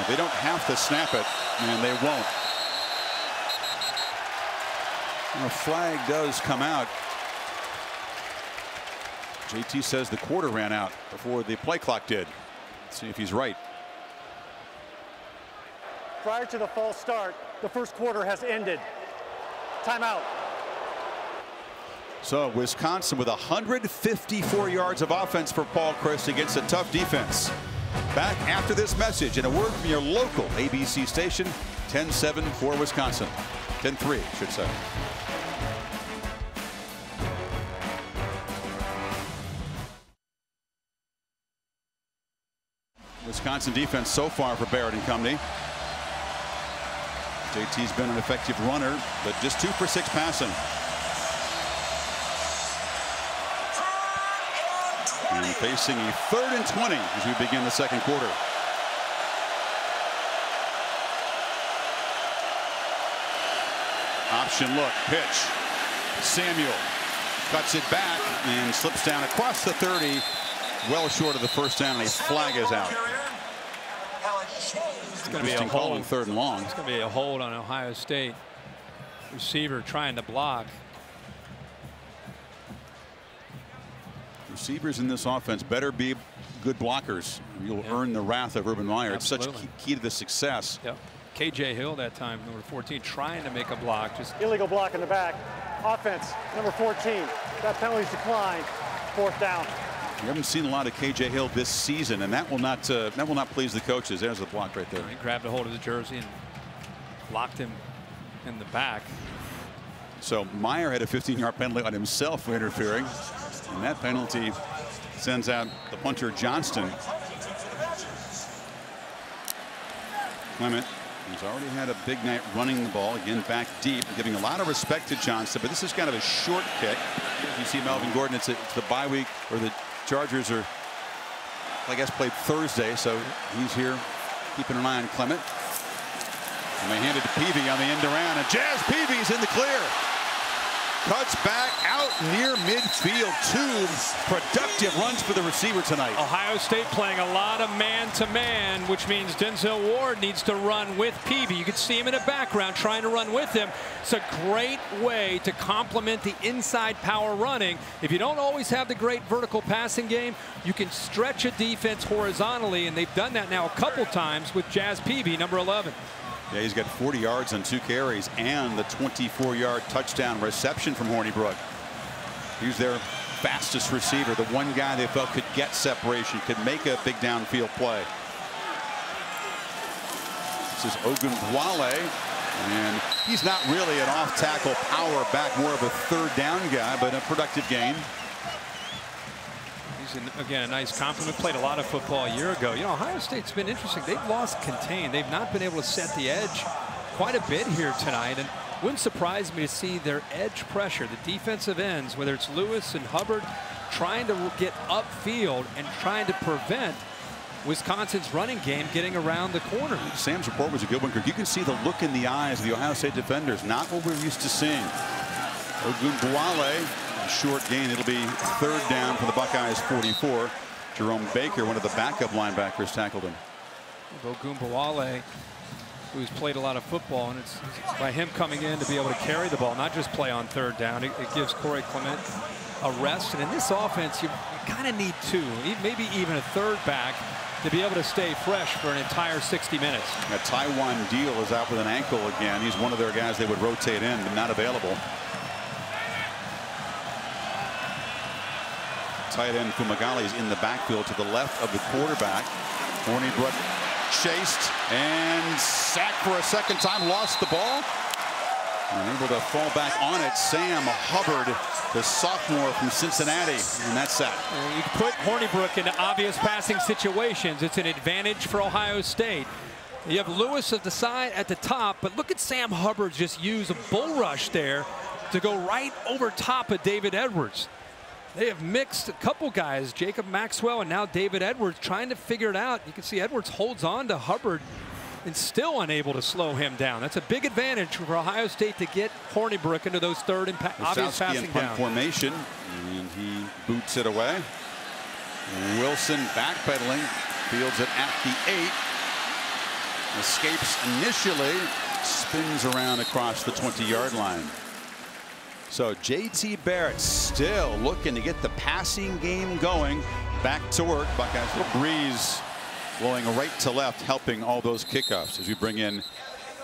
They don't have to snap it, and they won't. And the flag does come out. J T says the quarter ran out before the play clock did. Let's see if he's right. Prior to the false start, the first quarter has ended. Timeout. So Wisconsin with one hundred fifty-four yards of offense for Paul Chryst against a tough defense. Back after this message and a word from your local A B C station. Ten seven for Wisconsin. ten three, I should say. Wisconsin defense so far for Barrett and company. J T's been an effective runner, but just two for six passing. And facing a third and twenty as we begin the second quarter. Option look, pitch. Samuel cuts it back and slips down across the thirty, well short of the first down, and a flag is out. It's going to be a hold on third and long. It's going to be a hold on Ohio State receiver trying to block. Receivers in this offense better be good blockers. You'll yeah. earn the wrath of Urban Meyer. Absolutely. It's such key, key to the success. Yep. K J Hill that time, number fourteen, trying to make a block. Just illegal block in the back. Offense, number fourteen. That penalty's declined. Fourth down. We haven't seen a lot of K J Hill this season, and that will not uh, that will not please the coaches. There's the block right there. He grabbed a hold of the jersey and locked him in the back. So Meyer had a fifteen-yard penalty on himself for interfering. And that penalty sends out the punter Johnston. Clement, who's already had a big night running the ball, again back deep, giving a lot of respect to Johnston, but this is kind of a short kick. You see Melvin Gordon, it's, a, it's the bye week, or the Chargers are, I guess, played Thursday, so he's here keeping an eye on Clement. And they hand it to Peavy on the end around, and Jazz Peavy's in the clear. Cuts back out near midfield. Two productive runs for the receiver tonight. Ohio State playing a lot of man-to-man, which means Denzel Ward needs to run with Peavy. You can see him in the background trying to run with him. It's a great way to complement the inside power running. If you don't always have the great vertical passing game, you can stretch a defense horizontally, and they've done that now a couple times with Jazz Peavy, number eleven. Yeah, he's got forty yards on two carries and the twenty-four yard touchdown reception from Hornibrook. He's their fastest receiver, the one guy they felt could get separation, could make a big downfield play. This is Ogunbowale, and he's not really an off-tackle power back, more of a third down guy, but a productive game. Again, a nice compliment. Played a lot of football a year ago. You know, Ohio State's been interesting. They've lost contain. They've not been able to set the edge quite a bit here tonight. And wouldn't surprise me to see their edge pressure, the defensive ends, whether it's Lewis and Hubbard, trying to get upfield and trying to prevent Wisconsin's running game getting around the corner. Sam's report was a good one. You can see the look in the eyes of the Ohio State defenders. Not what we're used to seeing. Ogunbowale. Short gain. It'll be third down for the Buckeyes. forty-four. Jerome Baker, one of the backup linebackers, tackled him. Ogunbowale, who's played a lot of football, and it's by him coming in to be able to carry the ball, not just play on third down. It, it gives Corey Clement a rest, and in this offense, you, you kind of need two, maybe even a third back, to be able to stay fresh for an entire sixty minutes. Now, Tyquan Deal is out with an ankle again. He's one of their guys they would rotate in, but not available. Tight end Fumagalli is in the backfield to the left of the quarterback. Hornibrook chased and sacked for a second time, lost the ball. And able to fall back on it. Sam Hubbard, the sophomore from Cincinnati, and that's that. You put Hornibrook into obvious passing situations. It's an advantage for Ohio State. You have Lewis at the side at the top, but look at Sam Hubbard just use a bull rush there to go right over top of David Edwards. They have mixed a couple guys, Jacob Maxwell and now David Edwards, trying to figure it out. You can see Edwards holds on to Hubbard and still unable to slow him down. That's a big advantage for Ohio State to get Hornibrook into those third and pa obvious passing in punt down. Formation, and he boots it away. Wilson backpedaling, fields it at the eight. Escapes initially, spins around across the twenty yard line. So J T. Barrett still looking to get the passing game going. Back to work. Buckeyes with a breeze blowing right to left, helping all those kickoffs as we bring in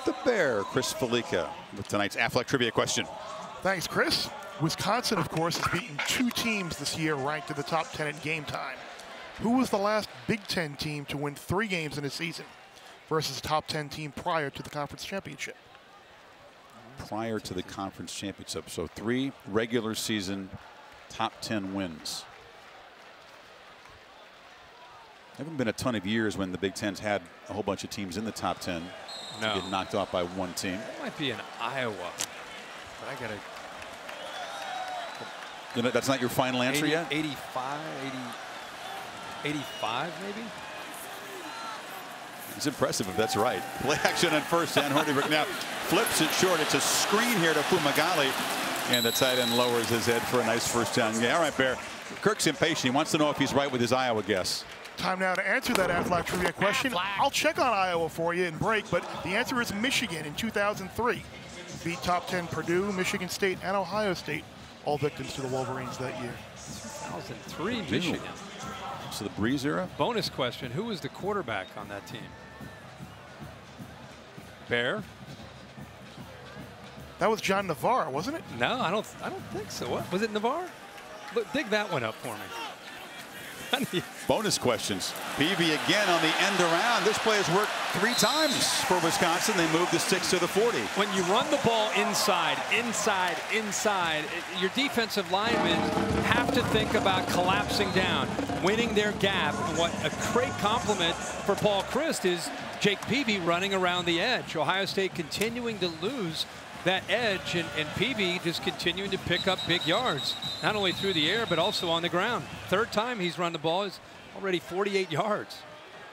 the Bear, Chris Felica, with tonight's Aflac Trivia question. Thanks, Chris. Wisconsin, of course, has beaten two teams this year ranked in the top ten at game time. Who was the last Big Ten team to win three games in a season versus top ten team prior to the conference championship? Prior to the conference championship. So three regular season top ten wins. There haven't been a ton of years when the Big Ten's had a whole bunch of teams in the top ten. No. Get knocked off by one team. That might be in Iowa. But I got to... You know, that's not your final answer eighty, yet? eighty-five, eighty, eighty-five maybe? It's impressive if that's right. Play action on first and Hornibrook now flips it short. It's a screen here to Fumagalli, and the tight end lowers his head for a nice first down. Yeah, all right, Bear. Kirk's impatient. He wants to know if he's right with his Iowa guess. Time now to answer that Aflac trivia question. Aflac. I'll check on Iowa for you in break, but the answer is Michigan in two thousand three. Beat top ten Purdue, Michigan State, and Ohio State. All victims to the Wolverines that year. two thousand three Michigan. So the Breeze era. Bonus question: who was the quarterback on that team? Bear. That was John Navarre, wasn't it? No, I don't. I don't think so. What was it, Navarre? Look, dig that one up for me. Bonus questions. Peavy again on the end around. This play has worked three times for Wisconsin. They move the sticks to the forty. When you run the ball inside, inside, inside, your defensive linemen have to think about collapsing down, winning their gap. And what a great compliment for Paul Chryst is Jake Peavy running around the edge. Ohio State continuing to lose that edge, and, and Peavy just continuing to pick up big yards, not only through the air, but also on the ground. Third time he's run the ball is already forty-eight yards.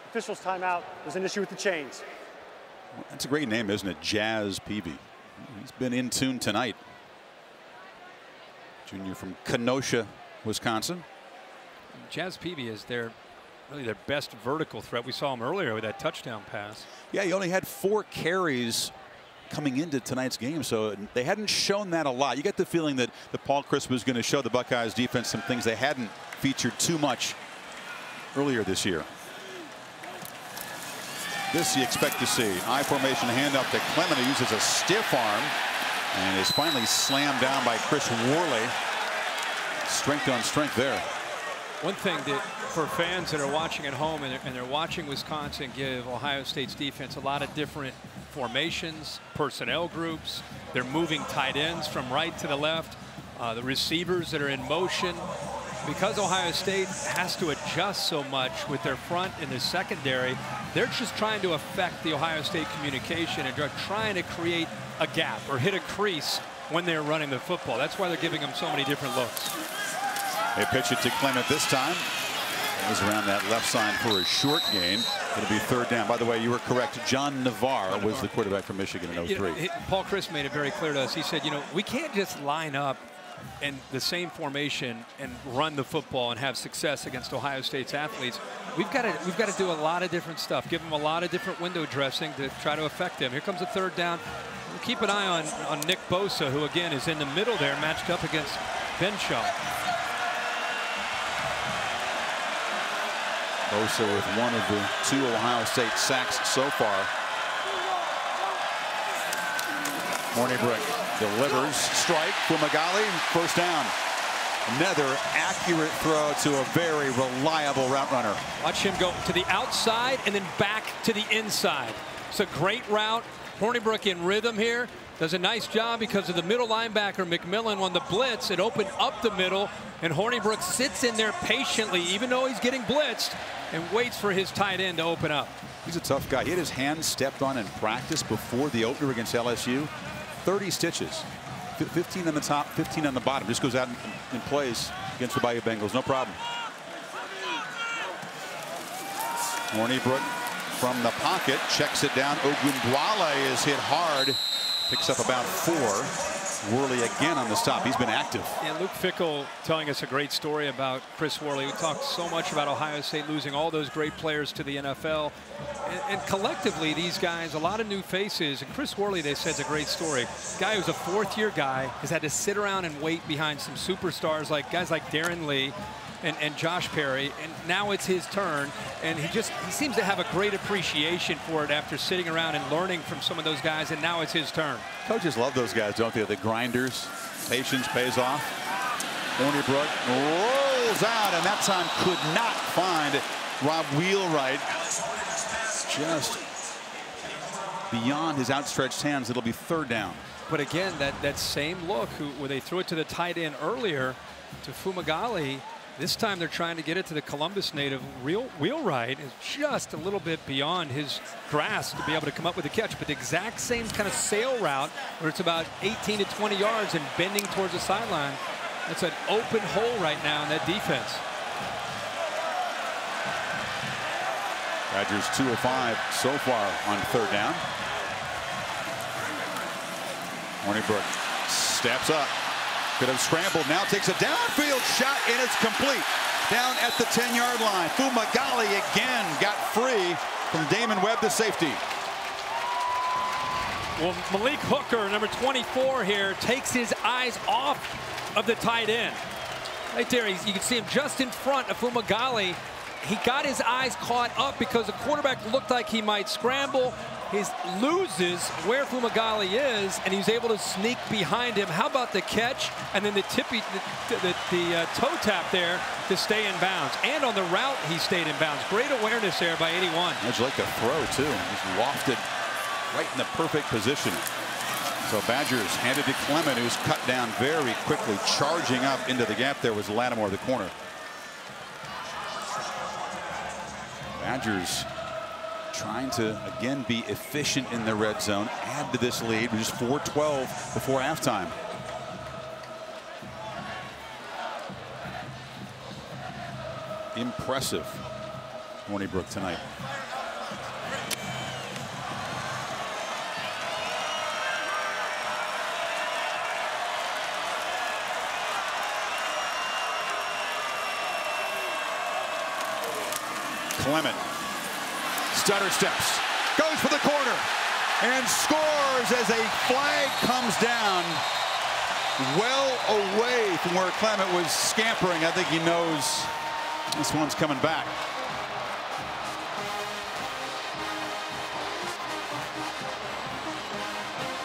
Officials timeout. There's an issue with the chains. Well, that's a great name, isn't it? Jazz Peavy. He's been in tune tonight. Junior from Kenosha, Wisconsin. Jazz Peavy is their really their best vertical threat. We saw him earlier with that touchdown pass. Yeah, he only had four carries coming into tonight's game, so they hadn't shown that a lot. You get the feeling that the Paul Chryst was going to show the Buckeyes defense some things they hadn't featured too much earlier this year. This you expect to see. I formation handoff to Clement, who uses a stiff arm and is finally slammed down by Chryst Worley. Strength on strength there. One thing that for fans that are watching at home and they're, and they're watching Wisconsin give Ohio State's defense a lot of different formations, personnel groups. They're moving tight ends from right to the left. Uh, the receivers that are in motion. Because Ohio State has to adjust so much with their front and their secondary, they're just trying to affect the Ohio State communication and trying to create a gap or hit a crease when they're running the football. That's why they're giving them so many different looks. They pitch it to Clement this time. It was around that left side for a short gain. It'll be third down. By the way, you were correct. John Navarre was the quarterback for Michigan in oh three. You know, Paul Chryst made it very clear to us. He said, you know, we can't just line up in the same formation and run the football and have success against Ohio State's athletes. We've got to we've got to do a lot of different stuff. Give them a lot of different window dressing to try to affect them. Here comes a third down. We'll keep an eye on on Nick Bosa, who again is in the middle there, matched up against Benshaw. Bosa with one of the two Ohio State sacks so far. Hornibrook delivers, strike, Fumagalli, first down. Another accurate throw to a very reliable route runner. Watch him go to the outside and then back to the inside. It's a great route. Hornibrook in rhythm here. Does a nice job because of the middle linebacker, McMillan, on the blitz. It opened up the middle, and Hornibrook sits in there patiently, even though he's getting blitzed, and waits for his tight end to open up. He's a tough guy. He had his hand stepped on in practice before the opener against L S U. thirty stitches, fifteen on the top, fifteen on the bottom. Just goes out and, and plays against the Bayou Bengals, no problem. Hornibrook from the pocket checks it down. Ogunbowale is hit hard, picks up about four. Worley again on the stop. He's been active. And Luke Fickell telling us a great story about Chryst Worley. We talked so much about Ohio State losing all those great players to the N F L. And, and collectively, these guys, a lot of new faces. And Chryst Worley, they said, is a great story. Guy who's a fourth-year guy has had to sit around and wait behind some superstars, like guys like Darren Lee and, and Josh Perry. And now it's his turn. And he just he seems to have a great appreciation for it after sitting around and learning from some of those guys. And now it's his turn. Coaches love those guys, don't they? The grinders. Patience pays off. Hornibrook rolls out, and that time could not find Rob Wheelwright. Just beyond his outstretched hands. It'll be third down. But again, that, that same look who, where they threw it to the tight end earlier to Fumagalli. This time they're trying to get it to the Columbus native. Real Wheelwright is just a little bit beyond his grasp to be able to come up with a catch, but the exact same kind of sail route where it's about eighteen to twenty yards and bending towards the sideline. That's an open hole right now in that defense. Rodgers two of five so far on third down. Hornibrook steps up. Could have scrambled, now takes a downfield shot, and it's complete. Down at the ten-yard line. Fumagalli again got free from Damon Webb to safety. Well, Malik Hooker, number twenty-four here, takes his eyes off of the tight end. Right there, he's, you can see him just in front of Fumagalli. He got his eyes caught up because the quarterback looked like he might scramble. He loses where Fumagalli is, and he's able to sneak behind him. How about the catch and then the tippy, the, the, the uh, toe tap there to stay in bounds. And on the route, he stayed in bounds. Great awareness there by eighty-one. That's like a throw, too. Just wafted right in the perfect position. So Badgers handed to Clement, who's cut down very quickly. Charging up into the gap there was Lattimore, the corner. Badgers trying to, again, be efficient in the red zone, add to this lead. We're just four twelve before halftime. Impressive, Hornibrook tonight. Clement. Stutter steps, goes for the corner, and scores as a flag comes down well away from where Clement was scampering. I think he knows this one's coming back.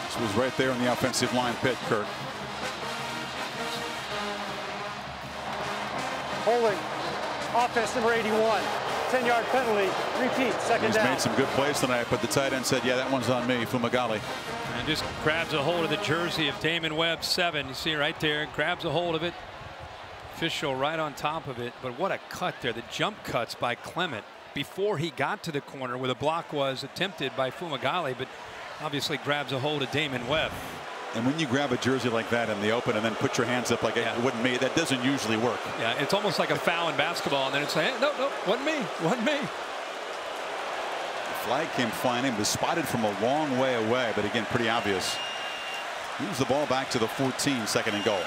This was right there on the offensive line pit, Kirk. Holding, offense number eighty-one. ten-yard penalty, repeat, second down. He's made some good plays tonight, but the tight end said, yeah, that one's on me, Fumagalli. And just grabs a hold of the jersey of Damon Webb, seven. You see right there, grabs a hold of it. Fischel right on top of it, but what a cut there. The jump cuts by Clement before he got to the corner where the block was attempted by Fumagalli, but obviously grabs a hold of Damon Webb. And when you grab a jersey like that in the open and then put your hands up like yeah. it wouldn't me, that doesn't usually work. Yeah, it's almost like a foul in basketball, and then it's like, hey, no, no, wasn't me, wasn't me. The flag came flying in, was spotted from a long way away, but again, pretty obvious. Moves the ball back to the fourteen, second and goal.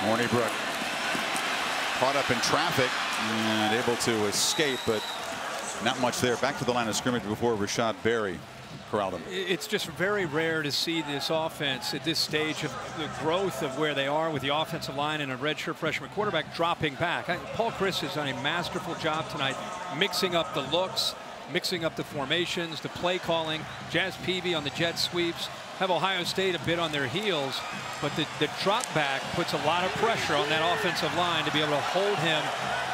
Hornibrook caught up in traffic and able to escape, but not much there. Back to the line of scrimmage before Rashad Berry corralled him. It's just very rare to see this offense at this stage of the growth of where they are with the offensive line and a redshirt freshman quarterback dropping back. Paul Chryst has done a masterful job tonight mixing up the looks, mixing up the formations, the play calling. Jazz Peavy on the jet sweeps. Have Ohio State a bit on their heels, but the, the drop back puts a lot of pressure on that offensive line to be able to hold him,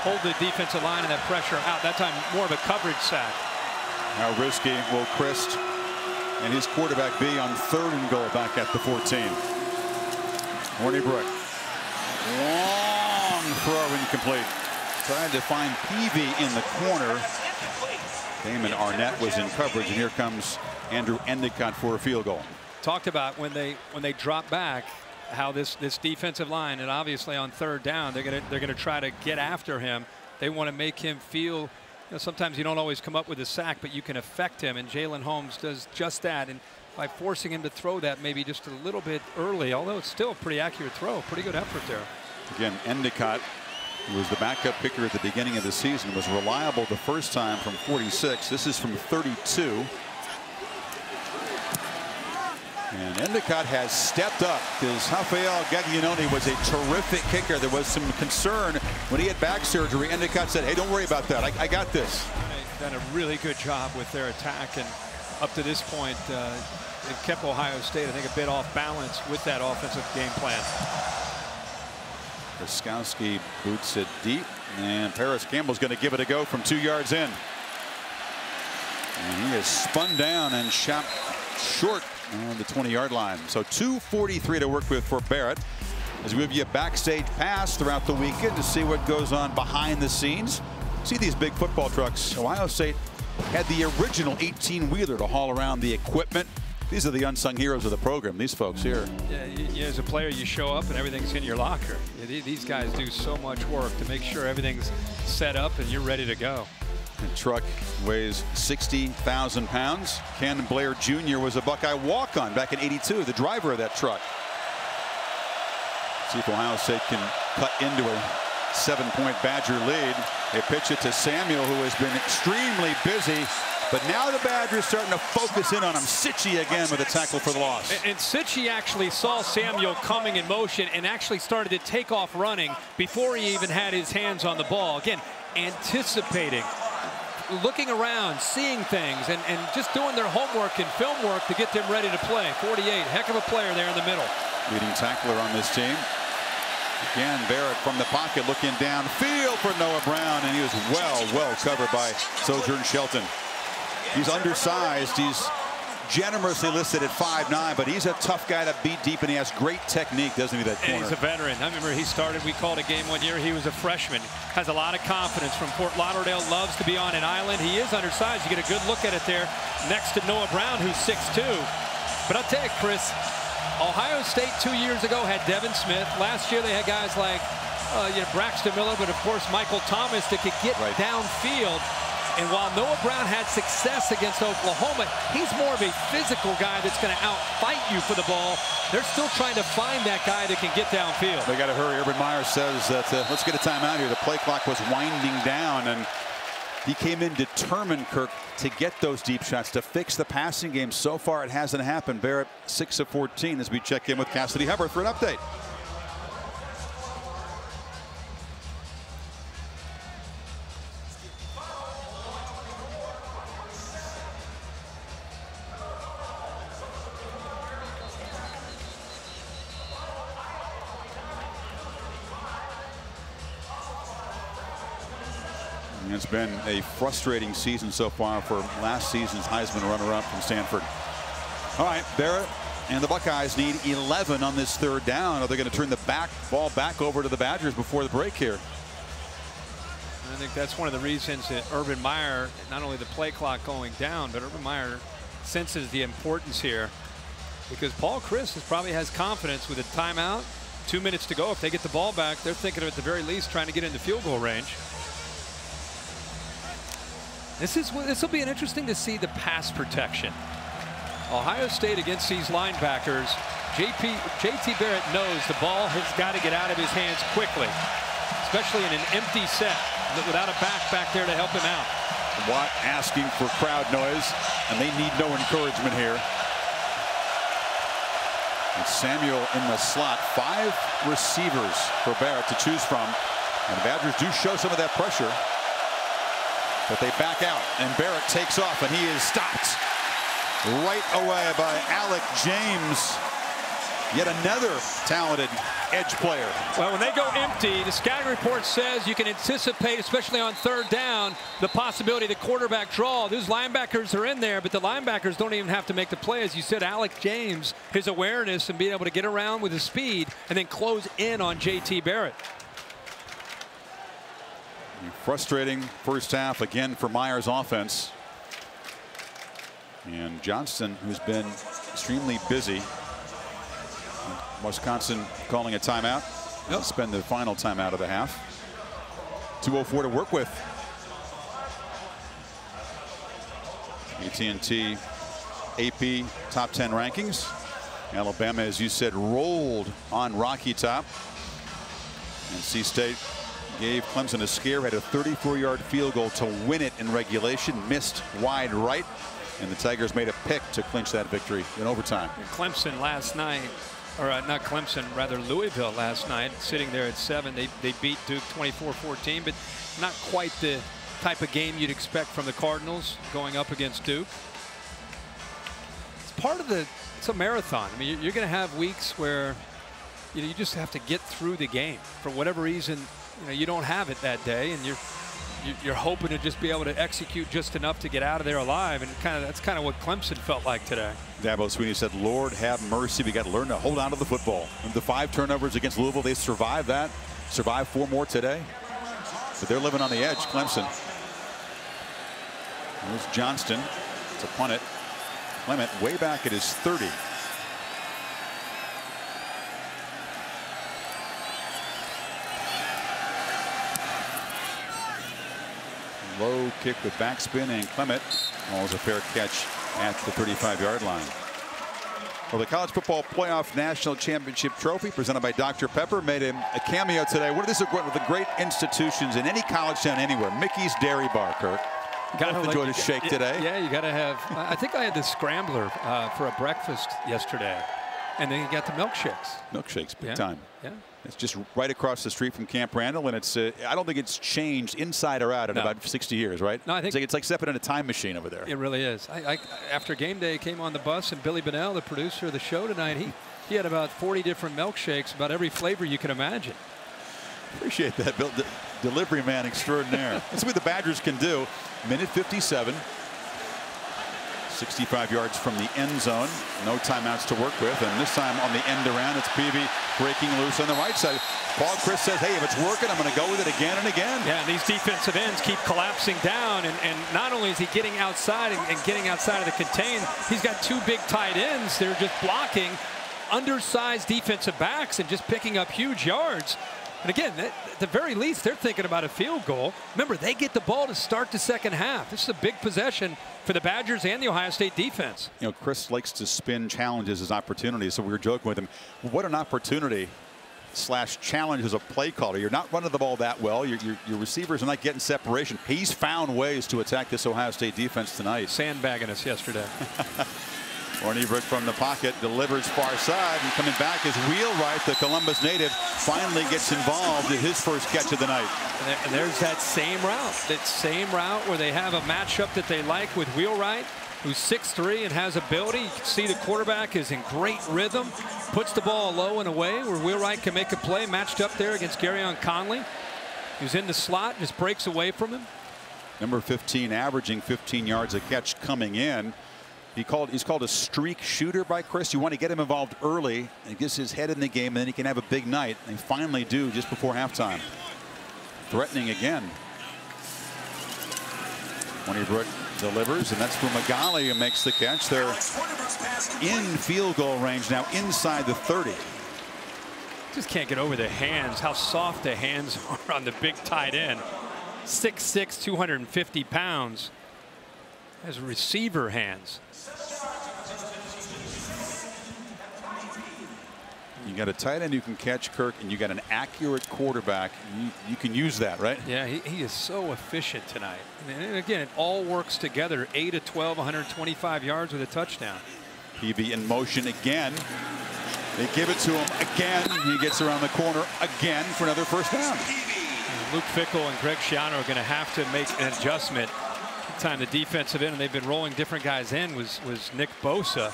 hold the defensive line and that pressure out. That time more of a coverage sack. How risky will Chryst and his quarterback be on third and goal back at the fourteen. Hornibrook, long throw incomplete. Trying to find Peavy in the corner. Damon Arnett was in coverage, and here comes Andrew Endicott for a field goal. Talked about when they when they drop back, how this this defensive line, and obviously on third down, they're gonna they're gonna try to get after him. They want to make him feel you know, sometimes you don't always come up with a sack, but you can affect him, and Jalen Holmes does just that. And by forcing him to throw that maybe just a little bit early, although it's still a pretty accurate throw, pretty good effort there. Again, Endicott, who was the backup kicker at the beginning of the season, was reliable the first time from forty-six. This is from thirty-two. And Endicott has stepped up because Rafael Gaglianoni was a terrific kicker. There was some concern when he had back surgery. Endicott said, hey, don't worry about that. I, I got this. They've done a really good job with their attack. And up to this point, uh, they've kept Ohio State, I think, a bit off balance with that offensive game plan. Kraskowski boots it deep, and Paris Campbell's going to give it a go from two yards in. And he is spun down and shot short on the twenty yard line. So two forty-three to work with for Barrett as we give you a backstage pass throughout the weekend to see what goes on behind the scenes. See these big football trucks. Ohio State had the original eighteen wheeler to haul around the equipment. These are the unsung heroes of the program, these folks here. Yeah, you, you, as a player, you show up and everything's in your locker. Yeah, these guys do so much work to make sure everything's set up and you're ready to go. The truck weighs sixty thousand pounds. Cannon Blair Junior was a Buckeye walk-on back in eighty-two, the driver of that truck. See if Ohio State can cut into a seven point Badger lead. They pitch it to Samuel, who has been extremely busy. But now the Badgers starting to focus in on him. Cichy again with a tackle for the loss. And, and Cichy actually saw Samuel coming in motion and actually started to take off running before he even had his hands on the ball. Again, anticipating, looking around, seeing things, and, and just doing their homework and film work to get them ready to play. forty-eight, heck of a player there in the middle. Leading tackler on this team. Again, Barrett from the pocket looking downfield for Noah Brown, and he was well, well covered by Sojourn Shelton. He's undersized. He's generously listed at five nine, but he's a tough guy to beat deep, and he has great technique, doesn't he, that corner? And he's a veteran. I remember he started, we called a game one year, he was a freshman. Has a lot of confidence from Fort Lauderdale, loves to be on an island. He is undersized. You get a good look at it there next to Noah Brown, who's six two. But I'll tell you, Chris, Ohio State two years ago had Devin Smith. Last year they had guys like uh, you know, Braxton Miller, but of course Michael Thomas that could get right downfield. And while Noah Brown had success against Oklahoma, he's more of a physical guy that's going to outfight you for the ball. They're still trying to find that guy that can get downfield. They got to hurry. Urban Meyer says that uh, let's get a timeout here. The play clock was winding down, and he came in determined, Kirk, to get those deep shots, to fix the passing game. So far, it hasn't happened. Barrett, six of fourteen, as we check in with Cassidy Hubbard for an update. It's been a frustrating season so far for last season's Heisman runner-up from Stanford. All right, Barrett and the Buckeyes need eleven on this third down. Are they going to turn the back ball back over to the Badgers before the break here? I think that's one of the reasons that Urban Meyer, not only the play clock going down, but Urban Meyer senses the importance here, because Paul Chryst probably has confidence with a timeout, two minutes to go. If they get the ball back, they're thinking of at the very least trying to get into field goal range. This is this will be an interesting to see the pass protection. Ohio State against these linebackers. J P J T Barrett knows the ball has got to get out of his hands quickly, especially in an empty set without a back back there to help him out. Watt asking for crowd noise, and they need no encouragement here. And Samuel in the slot, five receivers for Barrett to choose from, and the Badgers do show some of that pressure. But they back out, and Barrett takes off, and he is stopped right away by Alec James. Yet another talented edge player. Well, when they go empty, the scouting report says you can anticipate, especially on third down, the possibility of the quarterback draw. These linebackers are in there, but the linebackers don't even have to make the play. As you said, Alec James, his awareness and being able to get around with his speed and then close in on J T Barrett. Frustrating first half again for Meyer's offense. And Johnston, who's been extremely busy. Wisconsin calling a timeout. They'll spend the final timeout of the half. two oh four to work with. A T and T A P top ten rankings. Alabama, as you said, rolled on Rocky Top. And C-State gave Clemson a scare, had a thirty-four yard field goal to win it in regulation, missed wide right, and the Tigers made a pick to clinch that victory in overtime. And Clemson last night, or uh, not Clemson, rather Louisville last night, sitting there at seven, they, they beat Duke twenty-four fourteen, but not quite the type of game you'd expect from the Cardinals going up against Duke. It's part of the, it's a marathon. I mean, you're going to have weeks where, you know, you just have to get through the game. For whatever reason, you know, you don't have it that day, and you're you're hoping to just be able to execute just enough to get out of there alive, and kind of that's kind of what Clemson felt like today. Dabo Sweeney said, Lord have mercy, we got to learn to hold on to the football. And the five turnovers against Louisville, they survived that, survived four more today. But they're living on the edge, Clemson. There's Johnston to punt it. Clement way back at his thirty. Low kick with backspin, and Clement always a fair catch at the thirty-five yard line. Well, the College Football Playoff National Championship Trophy presented by Doctor Pepper made him a cameo today. What are these one of the great institutions in any college town anywhere? Mickey's Dairy Bar, Kirk. Got to enjoy the shake today. Yeah, you got to have. I think I had the scrambler uh, for a breakfast yesterday, and then you got the milkshakes. Milkshakes, big yeah. time. Yeah. It's just right across the street from Camp Randall, and it's. Uh, I don't think it's changed inside or out in no. about sixty years, right? No, I think it's like, it's like stepping in a time machine over there. It really is. I, I, after game day, came on the bus, and Billy Bonnell, the producer of the show tonight, he he had about forty different milkshakes, about every flavor you can imagine. Appreciate that, Bill. De delivery man extraordinaire. That's what the Badgers can do. Minute fifty-seven. sixty-five yards from the end zone. No timeouts to work with. And this time on the end around, it's Peavy breaking loose on the right side. Paul Chryst says, hey, if it's working, I'm going to go with it again and again. Yeah, and these defensive ends keep collapsing down. And, and not only is he getting outside and, and getting outside of the contain, he's got two big tight ends. They're just blocking undersized defensive backs and just picking up huge yards. And again, at the very least, they're thinking about a field goal. Remember, they get the ball to start the second half. This is a big possession for the Badgers and the Ohio State defense. You know, Chryst likes to spin challenges as opportunities, so we were joking with him. What an opportunity slash challenge as a play caller. You're not running the ball that well. Your, your, your receivers are not getting separation. He's found ways to attack this Ohio State defense tonight. Sandbagging us yesterday. Hornibrook from the pocket delivers far side, and coming back is Wheelwright, the Columbus native, finally gets involved in his first catch of the night. And there's that same route, that same route where they have a matchup that they like with Wheelwright, who's six three and has ability. You can see the quarterback is in great rhythm, puts the ball low and away where Wheelwright can make a play, matched up there against Garyon Conley, who's in the slot, just breaks away from him. Number fifteen averaging fifteen yards a catch coming in. He called, he's called a streak shooter by Chryst. You want to get him involved early and gets his head in the game, and then he can have a big night. And they finally do just before halftime. Threatening again. Hornibrook delivers, and that's Fumagalli who makes the catch. They're in field goal range now, inside the thirty. Just can't get over the hands, how soft the hands are on the big tight end. six six, two hundred fifty pounds. Has receiver hands. You got a tight end you can catch, Kirk, and you got an accurate quarterback. You, you can use that, right? Yeah, he, he is so efficient tonight. And again, it all works together. eight of twelve, one hundred twenty-five yards with a touchdown. Peavy in motion again. They give it to him again. He gets around the corner again for another first down. And Luke Fickell and Greg Schiano are going to have to make an adjustment. Time the defensive end, and they've been rolling different guys in, was was Nick Bosa,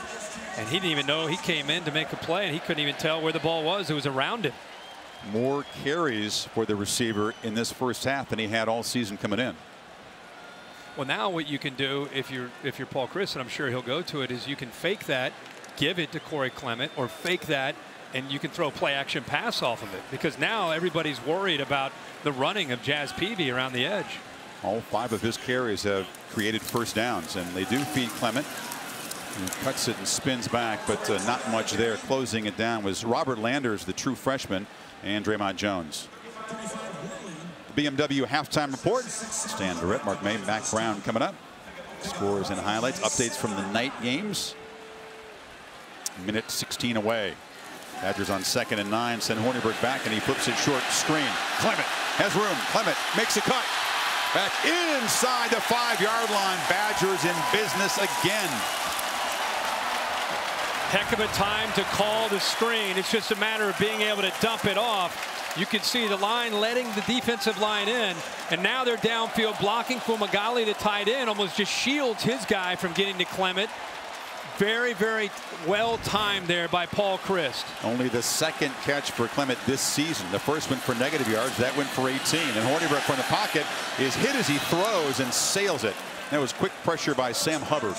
and he didn't even know he came in to make a play, and he couldn't even tell where the ball was. It was around him. More carries for the receiver in this first half than he had all season coming in. Well, now what you can do if you're if you're Paul Chryst, and I'm sure he'll go to it, is you can fake that, give it to Corey Clement, or fake that, and you can throw a play action pass off of it, because now everybody's worried about the running of Jazz Peavy around the edge. All five of his carries have created first downs, and they do feed Clement. He cuts it and spins back, but uh, not much there. Closing it down was Robert Landers, the true freshman, and Draymond Jones. The B M W halftime report. Stan Barrett, Mark May, Mac Brown coming up. Scores and highlights, updates from the night games. minute sixteen away. Badgers on second and nine. Send Hornibrook back, and he flips it short. Screen. Clement has room. Clement makes a cut. Back inside the five-yard line. Badgers in business again. Heck of a time to call the screen. It's just a matter of being able to dump it off. You can see the line letting the defensive line in, and now they're downfield blocking. Fumagalli, the tight end, almost just shields his guy from getting to Clement. Very, very well timed there by Paul Chryst. Only the second catch for Clement this season. The first one for negative yards. That went for eighteen. And Hornibrook from the pocket is hit as he throws and sails it. That was quick pressure by Sam Hubbard.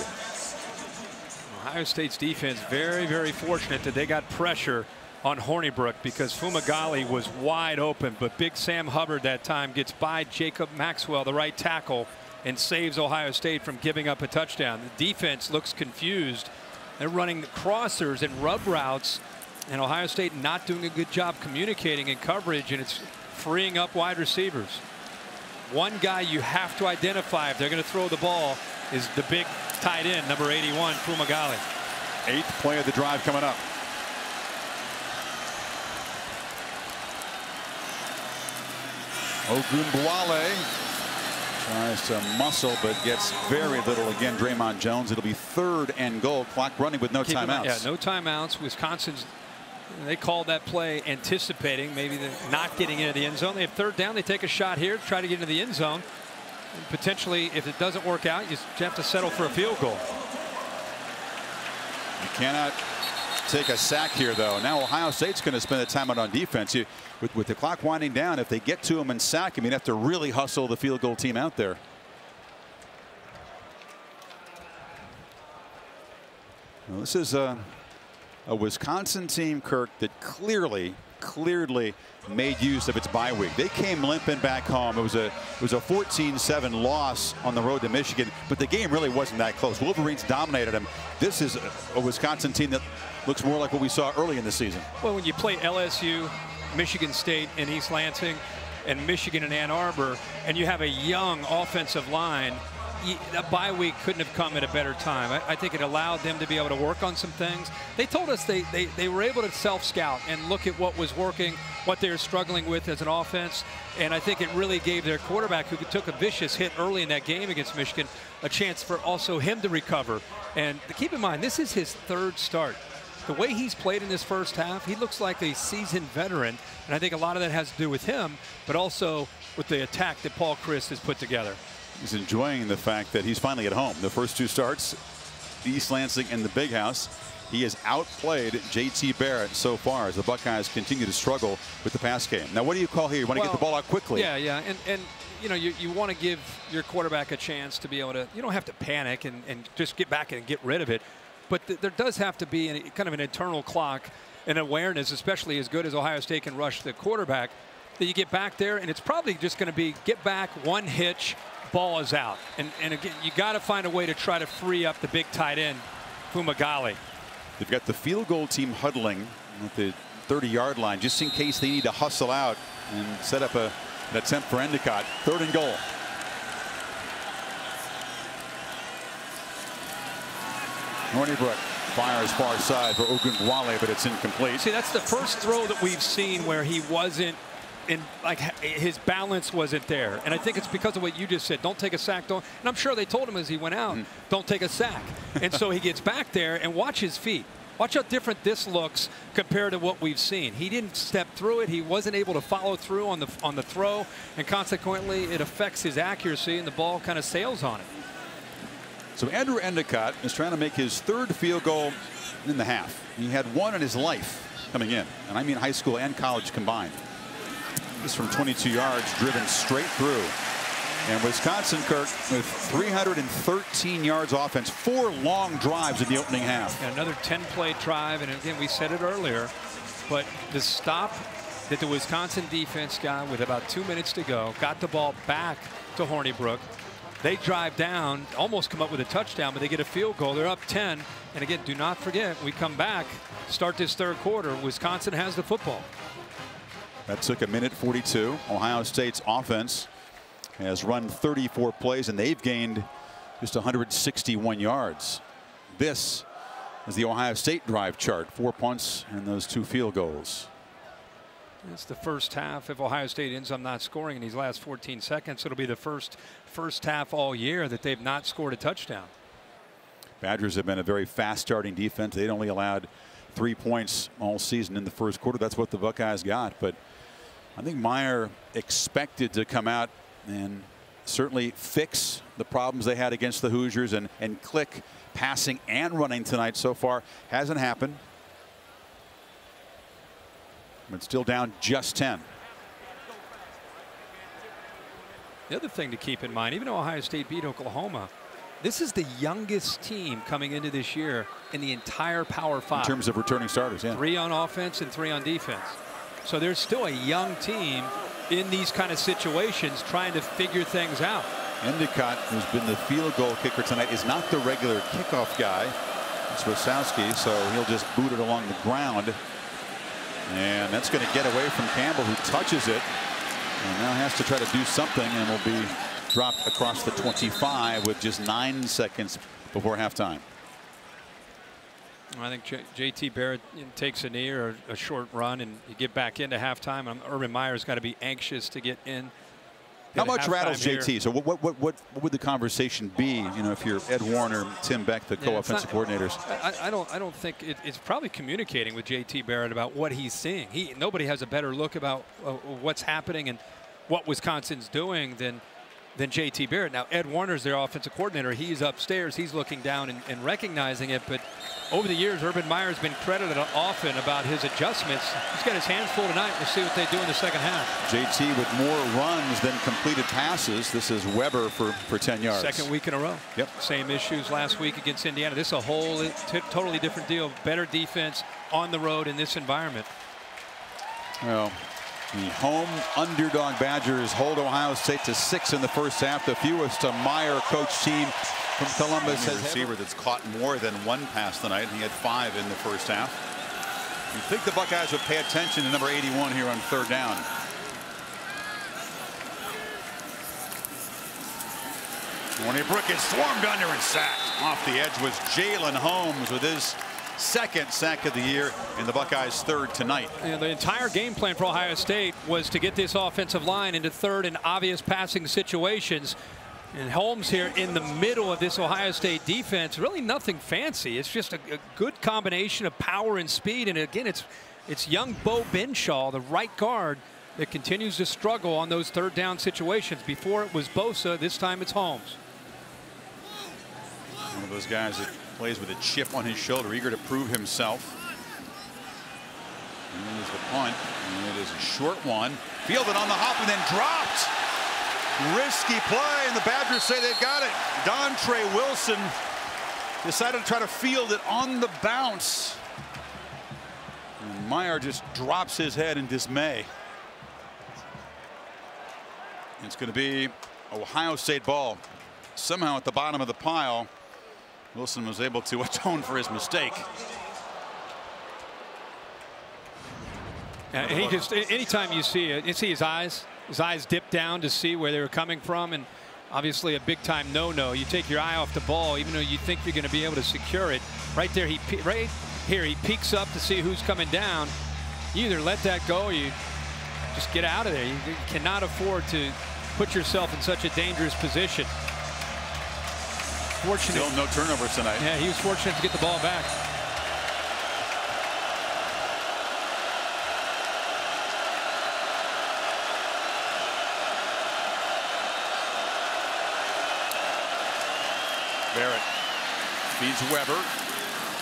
Ohio State's defense very, very fortunate that they got pressure on Hornibrook, because Fumagalli was wide open, but big Sam Hubbard that time gets by Jacob Maxwell, the right tackle, and saves Ohio State from giving up a touchdown. The defense looks confused. They're running crossers and rub routes, and Ohio State not doing a good job communicating in coverage, and it's freeing up wide receivers. One guy you have to identify if they're going to throw the ball is the big tight end, number eighty-one, Fumagalli. Eighth play of the drive coming up. Ogunbowale tries to muscle, but gets very little. Again, Draymond Jones. It'll be third and goal. Clock running with no Keep timeouts. It, yeah, no timeouts. Wisconsin's, they called that play anticipating maybe the not getting into the end zone. They have third down. They take a shot here to try to get into the end zone. Potentially, if it doesn't work out, you have to settle for a field goal. You cannot take a sack here, though. Now Ohio State's going to spend a timeout on defense. You, with, with the clock winding down, if they get to him and sack him, you'd have to really hustle the field goal team out there. Well, this is a, a Wisconsin team, Kirk, that clearly clearly made use of its bye week. They came limping back home. It was a it was a fourteen seven loss on the road to Michigan, but the game really wasn't that close. Wolverines dominated them. This is a, a Wisconsin team that looks more like what we saw early in the season. Well, when you play L S U, Michigan State, and East Lansing, and Michigan and Ann Arbor, and you have a young offensive line, a bye week couldn't have come at a better time. I, I think it allowed them to be able to work on some things. They told us they, they, they were able to self-scout and look at what was working, what they were struggling with as an offense, and I think it really gave their quarterback, who took a vicious hit early in that game against Michigan, a chance for also him to recover. And keep in mind, this is his third start. The way he's played in this first half, he looks like a seasoned veteran, and I think a lot of that has to do with him, but also with the attack that Paul Chryst has put together. He's enjoying the fact that he's finally at home. The first two starts, East Lansing and the Big House, he has outplayed J T. Barrett so far as the Buckeyes continue to struggle with the pass game. Now, what do you call here? You want to well, get the ball out quickly. Yeah, yeah. And, and you know, you, you want to give your quarterback a chance to be able to, you don't have to panic and, and just get back and get rid of it. But th there does have to be an, kind of an internal clock and awareness, especially as good as Ohio State can rush the quarterback, that you get back there, and it's probably just going to be get back, one hitch, ball is out. And, and again, you got to find a way to try to free up the big tight end, Fumagalli. They've got the field goal team huddling at the thirty-yard line just in case they need to hustle out and set up a, an attempt for Endicott. Third and goal. Hornibrook fires far side for Ogunbowale, but it's incomplete. See, that's the first throw that we've seen where he wasn't And like his balance wasn't there, and I think it's because of what you just said. Don't take a sack, don't. And I'm sure they told him as he went out, mm. don't take a sack. And so he gets back there and watch his feet. Watch how different this looks compared to what we've seen. He didn't step through it. He wasn't able to follow through on the on the throw, and consequently, it affects his accuracy, and the ball kind of sails on it. So Andrew Endicott is trying to make his third field goal in the half. He had one in his life coming in, and I mean high school and college combined. This from twenty-two yards, driven straight through. And Wisconsin, Kirk, with three hundred thirteen yards offense, four long drives in the opening half. And another ten-play drive, and again, we said it earlier, but the stop that the Wisconsin defense got with about two minutes to go, got the ball back to Hornibrook. They drive down, almost come up with a touchdown, but they get a field goal. They're up ten. And again, do not forget, we come back, start this third quarter, Wisconsin has the football. That took a minute forty-two. Ohio State's offense has run thirty-four plays, and they've gained just one hundred sixty-one yards. This is the Ohio State drive chart. Four punts and those two field goals. It's the first half. If Ohio State ends up not scoring in these last fourteen seconds, it'll be the first first half all year that they've not scored a touchdown. Badgers have been a very fast starting defense. They'd only allowed three points all season in the first quarter. That's what the Buckeyes got. But I think Meyer expected to come out and certainly fix the problems they had against the Hoosiers and, and click passing and running tonight. So far, hasn't happened. But still down just ten. The other thing to keep in mind, even though Ohio State beat Oklahoma, this is the youngest team coming into this year in the entire Power Five. In terms of returning starters, yeah. Three on offense and three on defense. So there's still a young team in these kind of situations trying to figure things out. Endicott, who's been the field goal kicker tonight, is not the regular kickoff guy. It's Rosowski, so he'll just boot it along the ground. And that's going to get away from Campbell, who touches it and now has to try to do something, and will be dropped across the twenty-five with just nine seconds before halftime. I think J T Barrett takes a knee or a short run, and you get back into halftime. Urban Meyer's got to be anxious to get in. How much rattles J T? So what, what, what, what would the conversation be, you know, if you're Ed Warner, Tim Beck, the co-offensive coordinators? I, I don't, I don't think it, it's probably communicating with J T Barrett about what he's seeing. He, nobody has a better look about uh, what's happening and what Wisconsin's doing than than J T Barrett. Now, Ed Warner's their offensive coordinator. He's upstairs. He's looking down and, and recognizing it. But over the years, Urban Meyer's been credited often about his adjustments. He's got his hands full tonight. We'll see what they do in the second half. J T with more runs than completed passes. This is Weber for, for ten yards. Second week in a row. Yep. Same issues last week against Indiana. This is a whole totally different deal. Better defense on the road in this environment. Well, the home underdog Badgers hold Ohio State to six in the first half, the fewest a Meyer coach team from Columbus has. A receiver that's caught more than one pass tonight, and he had five in the first half. You think the Buckeyes would pay attention to number eighty-one here on third down. Hornibrook is swarmed under and sacked. Off the edge was Jalen Holmes with his second sack of the year, and the Buckeyes third tonight. And the entire game plan for Ohio State was to get this offensive line into third and obvious passing situations. And Holmes here in the middle of this Ohio State defense, really nothing fancy. It's just a, a good combination of power and speed. And again, it's it's young Bo Benshaw, the right guard, that continues to struggle on those third down situations. Before it was Bosa, this time it's Holmes. One of those guys that plays with a chip on his shoulder, eager to prove himself. And there's the punt, and it is a short one. Fielded on the hop and then dropped. Risky play, and the Badgers say they've got it. Dontre Wilson decided to try to field it on the bounce. And Meyer just drops his head in dismay. It's going to be Ohio State ball. Somehow at the bottom of the pile, Wilson was able to atone for his mistake. And he just, anytime you see it, you see his eyes, his eyes dip down to see where they were coming from, and obviously a big time no-no. You take your eye off the ball, even though you think you're going to be able to secure it. Right there, he right here he peeks up to see who's coming down. You either let that go, or you just get out of there. You cannot afford to put yourself in such a dangerous position. Fortunate. Still no turnovers tonight. Yeah, he was fortunate to get the ball back. Barrett feeds Weber.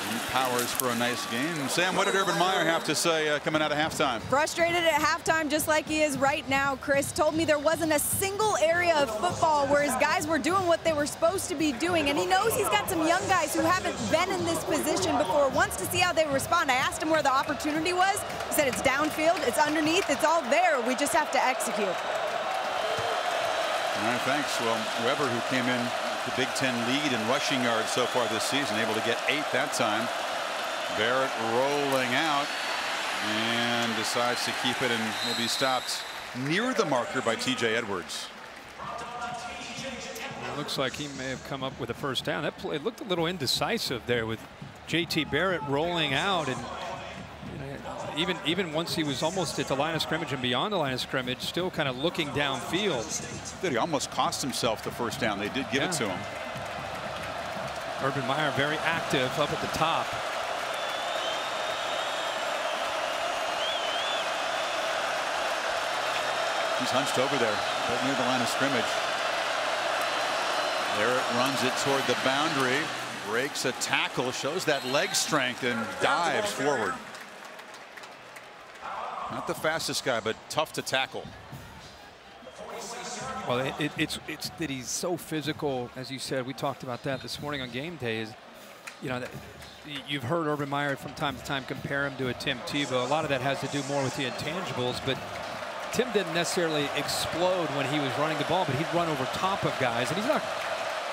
And powers for a nice game. Sam, what did Urban Meyer have to say uh, coming out of halftime? Frustrated at halftime, just like he is right now. Chryst told me there wasn't a single area of football where his guys were doing what they were supposed to be doing, and he knows he's got some young guys who haven't been in this position before, wants to see how they respond. I asked him where the opportunity was. He said it's downfield, it's underneath, it's all there. We just have to execute. All right, thanks. Well, Weber, who came in the Big Ten lead in rushing yards so far this season, able to get eight that time. Barrett rolling out and decides to keep it, and will be stopped near the marker by T J Edwards. Looks like he may have come up with a first down. That play looked a little indecisive there with J T. Barrett rolling out, and even even once he was almost at the line of scrimmage and beyond the line of scrimmage, still kind of looking downfield. He almost cost himself the first down. They did give yeah. it to him. Urban Meyer very active up at the top. He's hunched over there, right near the line of scrimmage. Barrett runs it toward the boundary, breaks a tackle, shows that leg strength, and dives forward. Not the fastest guy, but tough to tackle. Well, it, it, it's it's that he's so physical, as you said. We talked about that this morning on game day. Is, you know, that you've heard Urban Meyer from time to time compare him to a Tim Tebow. A lot of that has to do more with the intangibles, but Tim didn't necessarily explode when he was running the ball, but he'd run over top of guys, and he's not.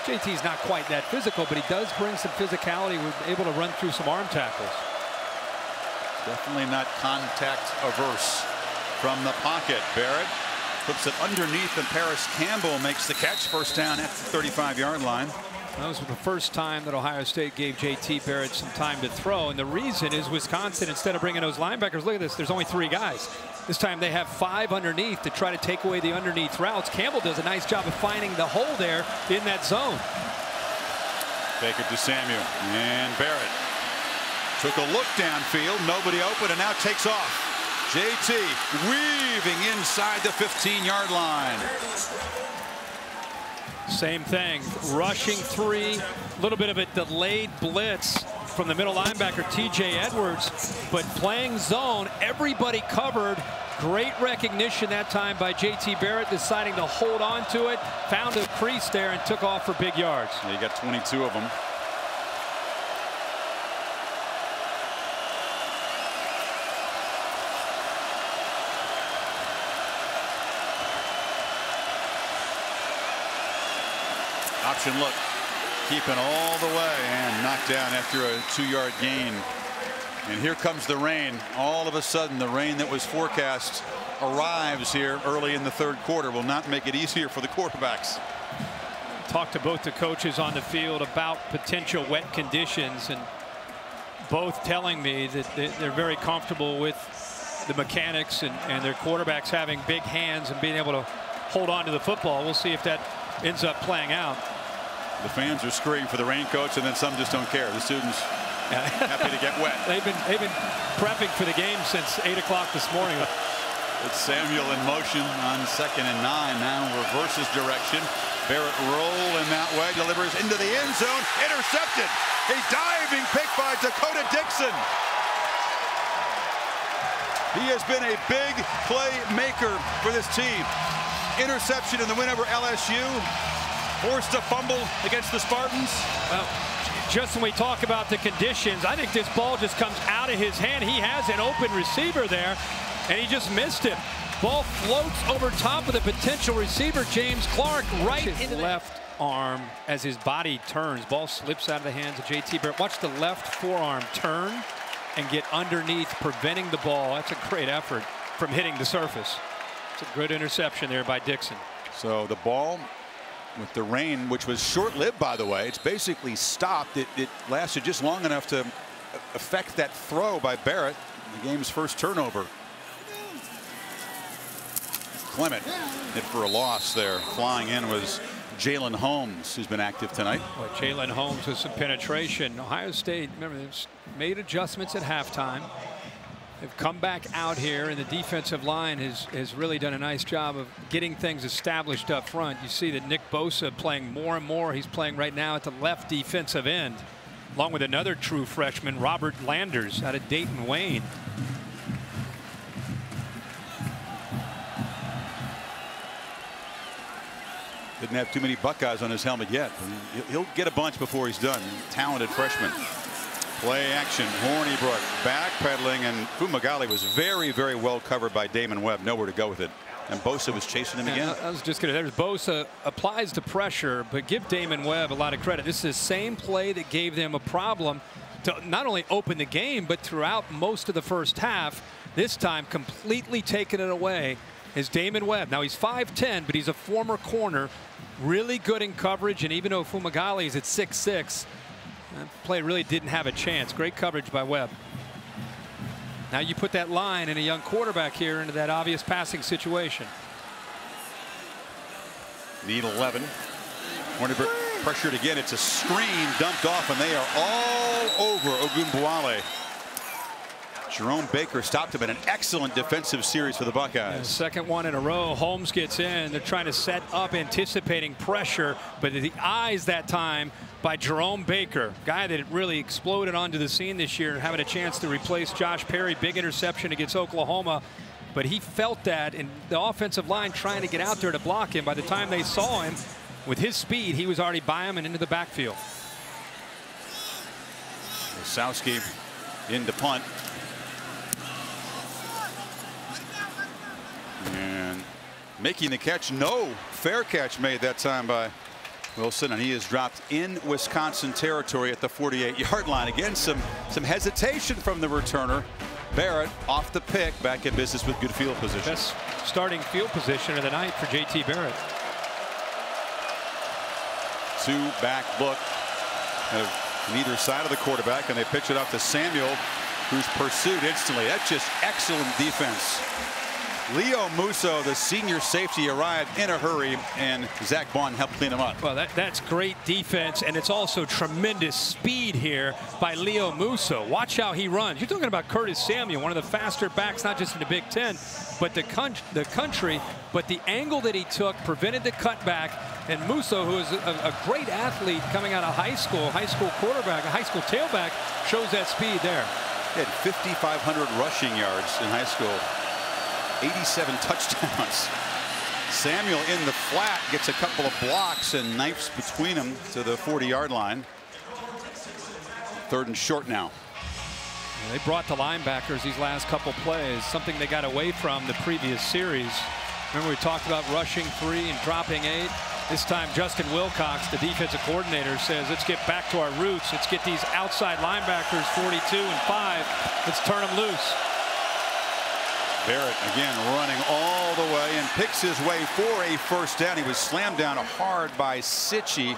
J T's not quite that physical, but he does bring some physicality. We're able to run through some arm tackles. Definitely not contact averse from the pocket. Barrett flips it underneath, and Paris Campbell makes the catch. First down at the thirty-five yard line. That was the first time that Ohio State gave J T. Barrett some time to throw, and the reason is Wisconsin, instead of bringing those linebackers, look at this, there's only three guys. This time they have five underneath to try to take away the underneath routes. Campbell does a nice job of finding the hole there in that zone. Take it to Samuel, and Barrett took a look downfield, nobody open, and now takes off. J T weaving inside the fifteen yard line. Same thing, rushing three, a little bit of a delayed blitz from the middle linebacker T J Edwards, but playing zone, everybody covered. Great recognition that time by J T. Barrett, deciding to hold on to it, found a crease there and took off for big yards. Yeah, you got twenty-two of them. Option look, keeping all the way, and knocked down after a two yard gain. And here comes the rain. All of a sudden, the rain that was forecast arrives here early in the third quarter. Will not make it easier for the quarterbacks. Talked to both the coaches on the field about potential wet conditions, and both telling me that they're very comfortable with the mechanics and, and their quarterbacks having big hands and being able to hold on to the football. We'll see if that ends up playing out. The fans are screaming for the raincoats, and then some just don't care. The students happy to get wet. They've been they've been prepping for the game since eight o'clock this morning. It's Samuel in motion on second and nine. Now reverses direction. Barrett rolling that way, delivers into the end zone, intercepted. A diving pick by Dakota Dixon. He has been a big playmaker for this team. Interception in the win over L S U. Forced a fumble against the Spartans. Well, just when we talk about the conditions, I think this ball just comes out of his hand. He has an open receiver there, and he just missed it. Ball floats over top of the potential receiver, James Clark, right his into the left arm as his body turns. Ball slips out of the hands of J T. Barrett. Watch the left forearm turn and get underneath, preventing the ball. That's a great effort from hitting the surface. It's a good interception there by Dixon. So the ball, with the rain, which was short-lived, by the way, it's basically stopped. It, it lasted just long enough to affect that throw by Barrett, the game's first turnover. Clement hit for a loss there. Flying in was Jalen Holmes, who's been active tonight. Well, Jalen Holmes with some penetration. Ohio State, remember, they've made adjustments at halftime. They've come back out here, and the defensive line has, has really done a nice job of getting things established up front. You see that Nick Bosa playing more and more. He's playing right now at the left defensive end, along with another true freshman, Robert Landers, out of Dayton Wayne. Didn't have too many Buckeyes on his helmet yet. He'll get a bunch before he's done. Talented freshman. Play action, Hornibrook backpedaling, and Fumagalli was very, very well covered by Damon Webb. Nowhere to go with it. And Bosa was chasing him again. I was just going to, there's Bosa applies the pressure, but give Damon Webb a lot of credit. This is the same play that gave them a problem to not only open the game, but throughout most of the first half. This time completely taking it away is Damon Webb. Now he's five ten, but he's a former corner. Really good in coverage, and even though Fumagalli is at six six, that play really didn't have a chance. Great coverage by Webb. Now you put that line and a young quarterback here into that obvious passing situation. Need eleven. Hornibrook pressured again. It's a screen dumped off, and they are all over Ogunbowale. Jerome Baker stopped him in an excellent defensive series for the Buckeyes. Yeah, second one in a row. Holmes gets in. They're trying to set up, anticipating pressure, but the eyes that time by Jerome Baker, guy that really exploded onto the scene this year, having a chance to replace Josh Perry. Big interception against Oklahoma, but he felt that, and the offensive line trying to get out there to block him. By the time they saw him, with his speed, he was already by him and into the backfield. Sowski in to punt. And making the catch, no fair catch made that time by Wilson, and he is dropped in Wisconsin territory at the forty-eight yard line. Again, some some hesitation from the returner. Barrett off the pick, back in business with good field position. Best starting field position of the night for J T. Barrett. Two back look on either side of the quarterback, and they pitch it off to Samuel, who's pursued instantly. That's just excellent defense. Leo Musso, the senior safety, arrived in a hurry, and Zach Bond helped clean him up. Well, that, that's great defense, and it's also tremendous speed here by Leo Musso. Watch how he runs. You're talking about Curtis Samuel, one of the faster backs, not just in the Big Ten, but the, con the country. But the angle that he took prevented the cutback, and Musso, who is a, a great athlete coming out of high school, high school quarterback, a high school tailback, shows that speed there. He had fifty-five hundred rushing yards in high school. eighty-seven touchdowns. Samuel in the flat gets a couple of blocks and knifes between them to the forty yard line. Third and short now. They brought the linebackers these last couple plays, something they got away from the previous series. Remember, we talked about rushing three and dropping eight. This time, Justin Wilcox, the defensive coordinator, says, let's get back to our roots. Let's get these outside linebackers, forty-two and five. Let's turn them loose. Barrett again running all the way and picks his way for a first down. He was slammed down hard by Cichy,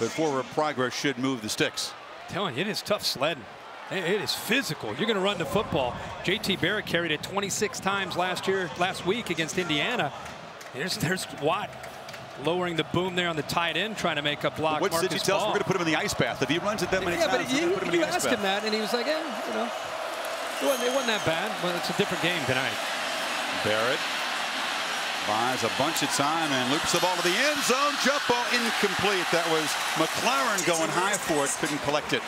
but forward progress should move the sticks. I'm telling you, it is tough sledding. It is physical. You're going to run the football. J T. Barrett carried it twenty-six times last year, last week against Indiana. There's there's Watt lowering the boom there on the tight end, trying to make a block. What Cichy tells us, we're going to put him in the ice bath if he runs it that many yeah, times. But you, put him you in the asked ice him bath. That, and he was like, eh, you know. It wasn't, it wasn't that bad, but it's a different game tonight. Barrett buys a bunch of time and loops the ball to the end zone. Jump ball incomplete. That was McLaren going high for it, couldn't collect it.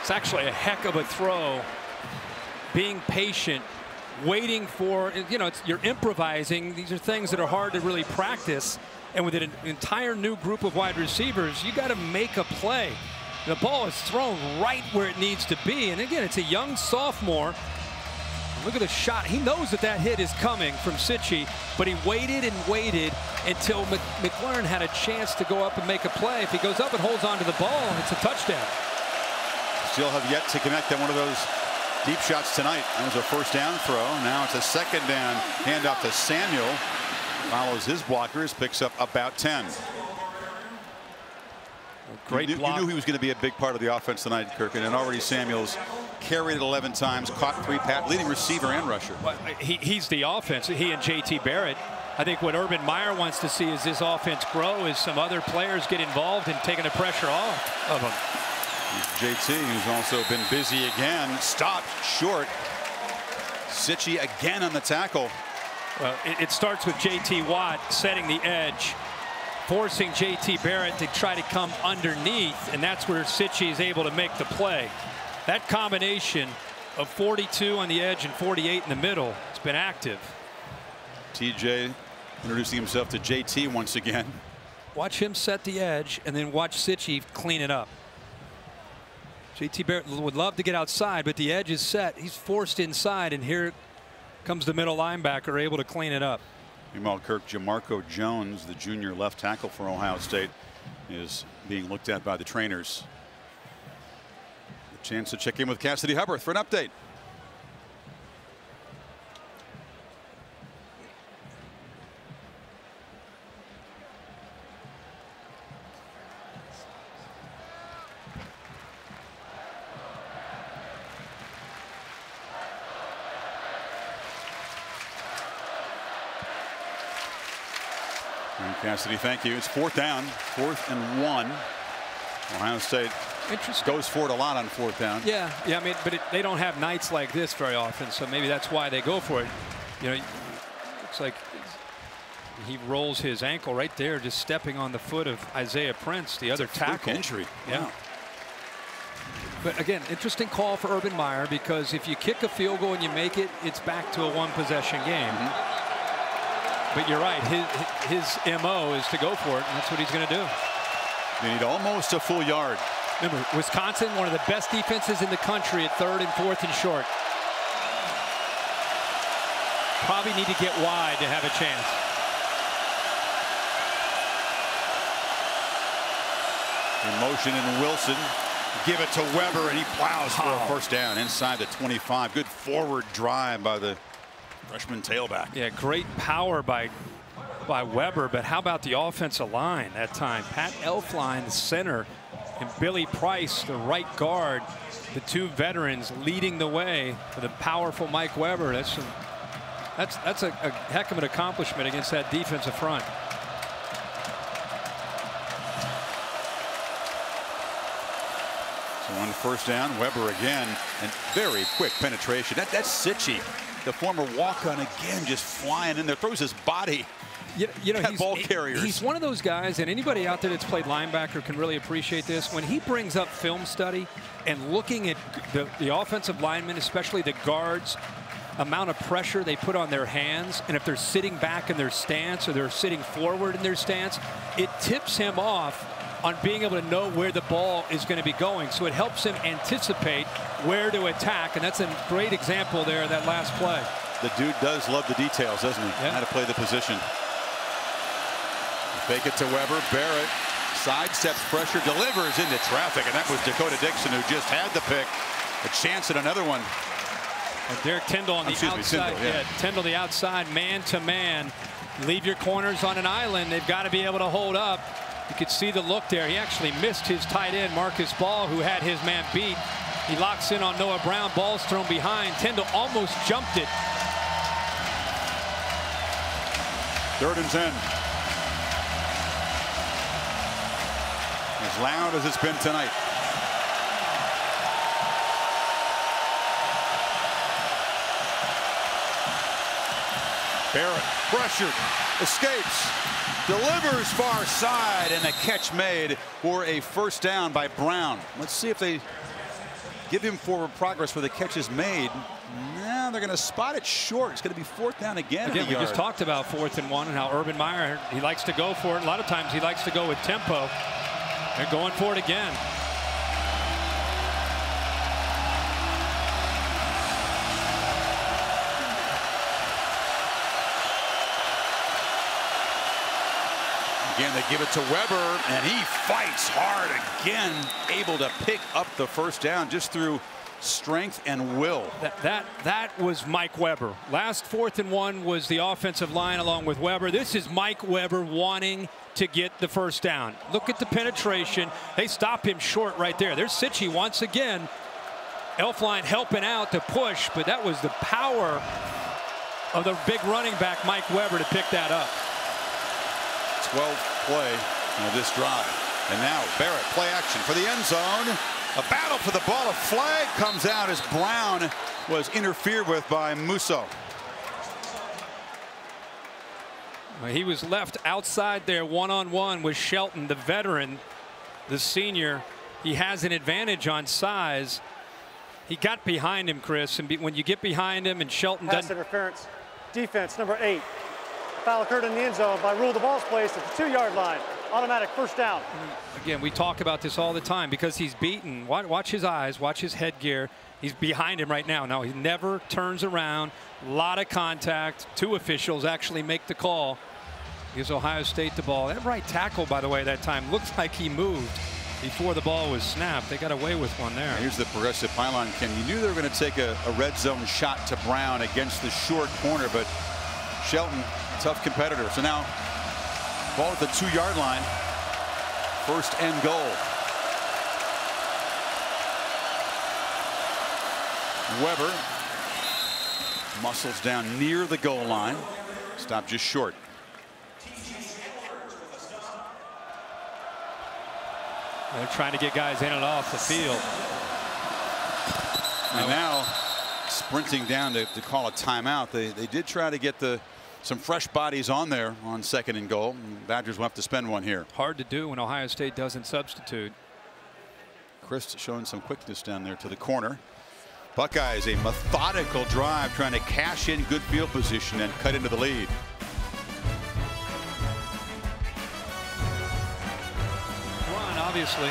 It's actually a heck of a throw. Being patient, waiting for, you know, it's, you're improvising. These are things that are hard to really practice. And with an entire new group of wide receivers, you got to make a play. The ball is thrown right where it needs to be. And again, it's a young sophomore. Look at the shot. He knows that that hit is coming from Cichy, but he waited and waited until McLaren had a chance to go up and make a play. If he goes up and holds onto the ball, it's a touchdown. Still have yet to connect on one of those deep shots tonight. That was a first down throw. Now it's a second down. Handoff to Samuel. Follows his blockers, picks up about ten. Great you knew, block. You knew he was going to be a big part of the offense tonight, Kirkin, and already Samuels carried it eleven times, caught three passes, leading receiver and rusher. Well, he, he's the offense. He and J T. Barrett. I think what Urban Meyer wants to see is this offense grow as some other players get involved and taking the pressure off of him. J T, who's also been busy again, stopped short. Cichy again on the tackle. Well, it, it starts with J T. Watt setting the edge, forcing J T. Barrett to try to come underneath, and that's where Cichy is able to make the play. That combination of forty-two on the edge and forty-eight in the middle, it's been active. T J introducing himself to J T once again. Watch him set the edge, and then watch Cichy clean it up. J T. Barrett would love to get outside, but the edge is set. He's forced inside, and here comes the middle linebacker, able to clean it up. Meanwhile, Kirk, Jamarco Jones, the junior left tackle for Ohio State, is being looked at by the trainers. A chance to check in with Cassidy Hubbard for an update. Cassidy, thank you. It's fourth down, fourth and one. Ohio State goes for it a lot on fourth down. Yeah, yeah. I mean, but it, they don't have nights like this very often, so maybe that's why they go for it. You know, it's like he rolls his ankle right there, just stepping on the foot of Isaiah Prince, the other tackle. Injury. Yeah. Wow. But again, interesting call for Urban Meyer, because if you kick a field goal and you make it, it's back to a one possession game. Mm-hmm. But you're right, his, his M O is to go for it, and that's what he's going to do. They need almost a full yard. Remember, Wisconsin, one of the best defenses in the country at third and fourth and short. Probably need to get wide to have a chance. In motion, and Wilson give it to Weber, and he plows for a first down inside the twenty-five. Good forward drive by the freshman tailback. Yeah, great power by by Weber, but how about the offensive line that time? Pat Elflein, the center, and Billy Price, the right guard, the two veterans leading the way for the powerful Mike Weber. That's some, that's that's a, a heck of an accomplishment against that defensive front. So on first down, Weber again, and very quick penetration. That that's Cichy, the former walk-on, again just flying in there, throws his body. You, you know, he's, ball carriers. He's one of those guys, and anybody out there that's played linebacker can really appreciate this. When he brings up film study and looking at the, the offensive linemen, especially the guards, amount of pressure they put on their hands, and if they're sitting back in their stance or they're sitting forward in their stance, it tips him off on being able to know where the ball is going to be going. So it helps him anticipate where to attack, and that's a great example there in that last play. The dude does love the details, doesn't he? Yep. How to play the position. Fake it to Weber. Barrett sidesteps pressure, delivers into traffic, and that was Dakota Dixon, who just had the pick. A chance at another one. And Derek Tyndall on the Excuse outside. Me, Tyndall, yeah. Yeah, Tyndall the outside, man to man. Leave your corners on an island. They've got to be able to hold up. You could see the look there. He actually missed his tight end, Marcus Ball, who had his man beat. He locks in on Noah Brown. Ball's thrown behind. Tyndall almost jumped it. Third and ten. As loud as it's been tonight. Barrett pressured, escapes, delivers far side, and a catch made for a first down by Brown. Let's see if they give him forward progress where the catch is made. Now they're going to spot it short. It's going to be fourth down again. Again, we just talked about fourth and one and how Urban Meyer, he likes to go for it. A lot of times he likes to go with tempo. They're going for it again. Again, they give it to Weber, and he fights hard again, able to pick up the first down just through strength and will. That that, that was Mike Weber. Last fourth and one was the offensive line along with Weber. This is Mike Weber wanting to get the first down. Look at the penetration. They stop him short right there. There's Cichy once again. Elflein helping out to push, but that was the power of the big running back, Mike Weber, to pick that up. twelfth play of this drive. And now Barrett, play action for the end zone. A battle for the ball. A flag comes out as Brown was interfered with by Musso. He was left outside there one-on-one with Shelton, the veteran, the senior. He has an advantage on size. He got behind him, Chris, and when you get behind him and Shelton doesn't. Pass interference. Defense, number eight. Foul occurred in the end zone. By rule, the ball's placed at the two-yard line. Automatic first down. Again, we talk about this all the time because he's beaten. Watch his eyes. Watch his headgear. He's behind him right now. Now, he never turns around. A lot of contact. Two officials actually make the call. Gives Ohio State the ball. That right tackle, by the way, that time looks like he moved before the ball was snapped. They got away with one there. Here's the progressive pylon, Ken. You knew they were going to take a, a red zone shot to Brown against the short corner, but Shelton, tough competitor. So now ball at the two-yard line. First and goal. Weber muscles down near the goal line. Stopped just short. They're trying to get guys in and off the field. And now sprinting down to, to call a timeout. They, they did try to get the some fresh bodies on there on second and goal. And Badgers will have to spend one here. Hard to do when Ohio State doesn't substitute. Chryst showing some quickness down there to the corner. Buckeyes, a methodical drive trying to cash in good field position and cut into the lead. Run, obviously.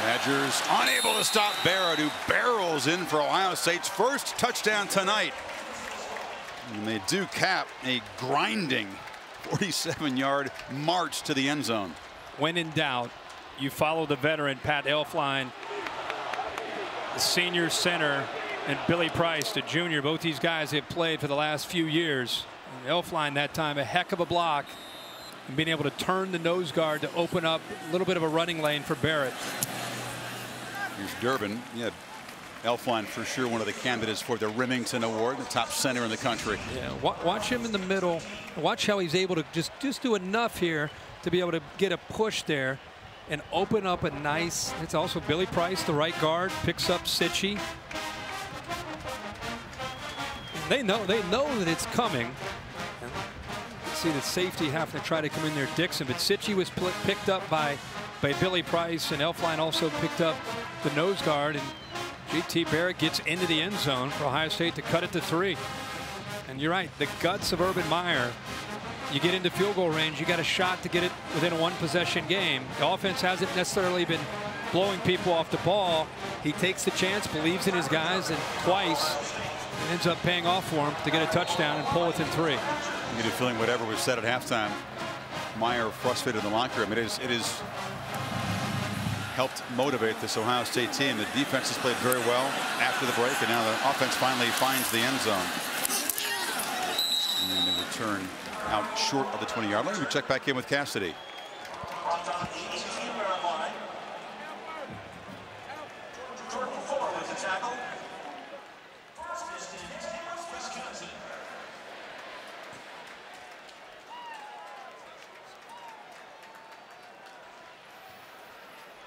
Badgers unable to stop Barrett, who barrels in for Ohio State's first touchdown tonight. And they do cap a grinding forty-seven yard march to the end zone. When in doubt, you follow the veteran Pat Elflein, the senior center, and Billy Price, the junior. Both these guys have played for the last few years. And Elflein that time, a heck of a block. And being able to turn the nose guard to open up a little bit of a running lane for Barrett. Here's Durbin. Yeah, Elflein for sure one of the candidates for the Remington Award, the top center in the country. Yeah, watch him in the middle. Watch how he's able to just just do enough here to be able to get a push there and open up a nice. It's also Billy Price, the right guard, picks up Cichy. They know they know that it's coming. See the safety having to try to come in there, Dixon, but Cichy was picked up by by Billy Price, and Elflein also picked up the nose guard, and J T. Barrett gets into the end zone for Ohio State to cut it to three. And you're right, the guts of Urban Meyer. You get into field goal range, you got a shot to get it within a one possession game. The offense hasn't necessarily been blowing people off the ball. He takes the chance, believes in his guys, and twice it ends up paying off for him to get a touchdown and pull within three. You get a feeling whatever was said at halftime, Meyer frustrated in the locker room. It is it is helped motivate this Ohio State team. The defense has played very well after the break, and now the offense finally finds the end zone. And the return out short of the twenty yard line. We check back in with Cassidy.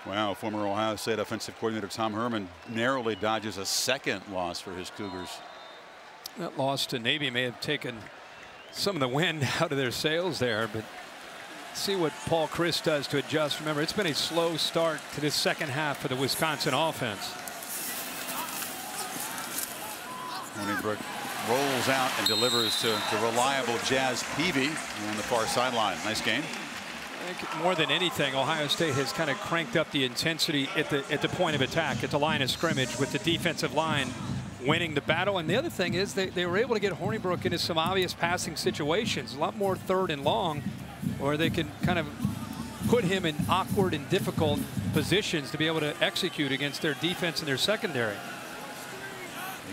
Wow, former Ohio State offensive coordinator Tom Herman narrowly dodges a second loss for his Cougars. That loss to Navy may have taken some of the wind out of their sails there, but see what Paul Chryst does to adjust. Remember, it's been a slow start to this second half for the Wisconsin offense. Hornibrook rolls out and delivers to the reliable Jazz Peavy on the far sideline. Nice game. I think more than anything, Ohio State has kind of cranked up the intensity at the at the point of attack, at the line of scrimmage, with the defensive line winning the battle. And the other thing is they, they were able to get Hornibrook into some obvious passing situations, a lot more third and long, or they can kind of put him in awkward and difficult positions to be able to execute against their defense and their secondary.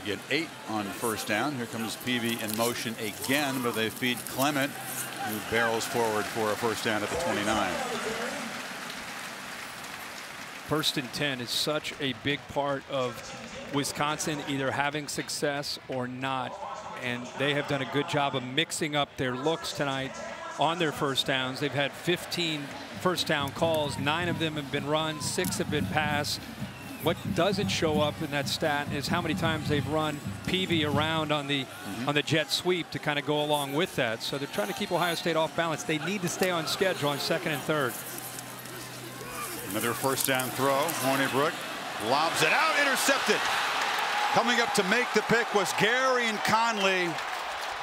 They get eight on first down. Here comes Peavy in motion again, but they feed Clement, who barrels forward for a first down at the twenty-nine. First and ten is such a big part of Wisconsin either having success or not, and they have done a good job of mixing up their looks tonight on their first downs. They've had fifteen first down calls. Nine of them have been run, six have been passed. What doesn't show up in that stat is how many times they've run Peavy around on the mm-hmm. on the jet sweep to kind of go along with that. So they're trying to keep Ohio State off balance. They need to stay on schedule on second and third. Another first down throw. Hornibrook lobs it out, intercepted. Coming up to make the pick was Garyon Conley,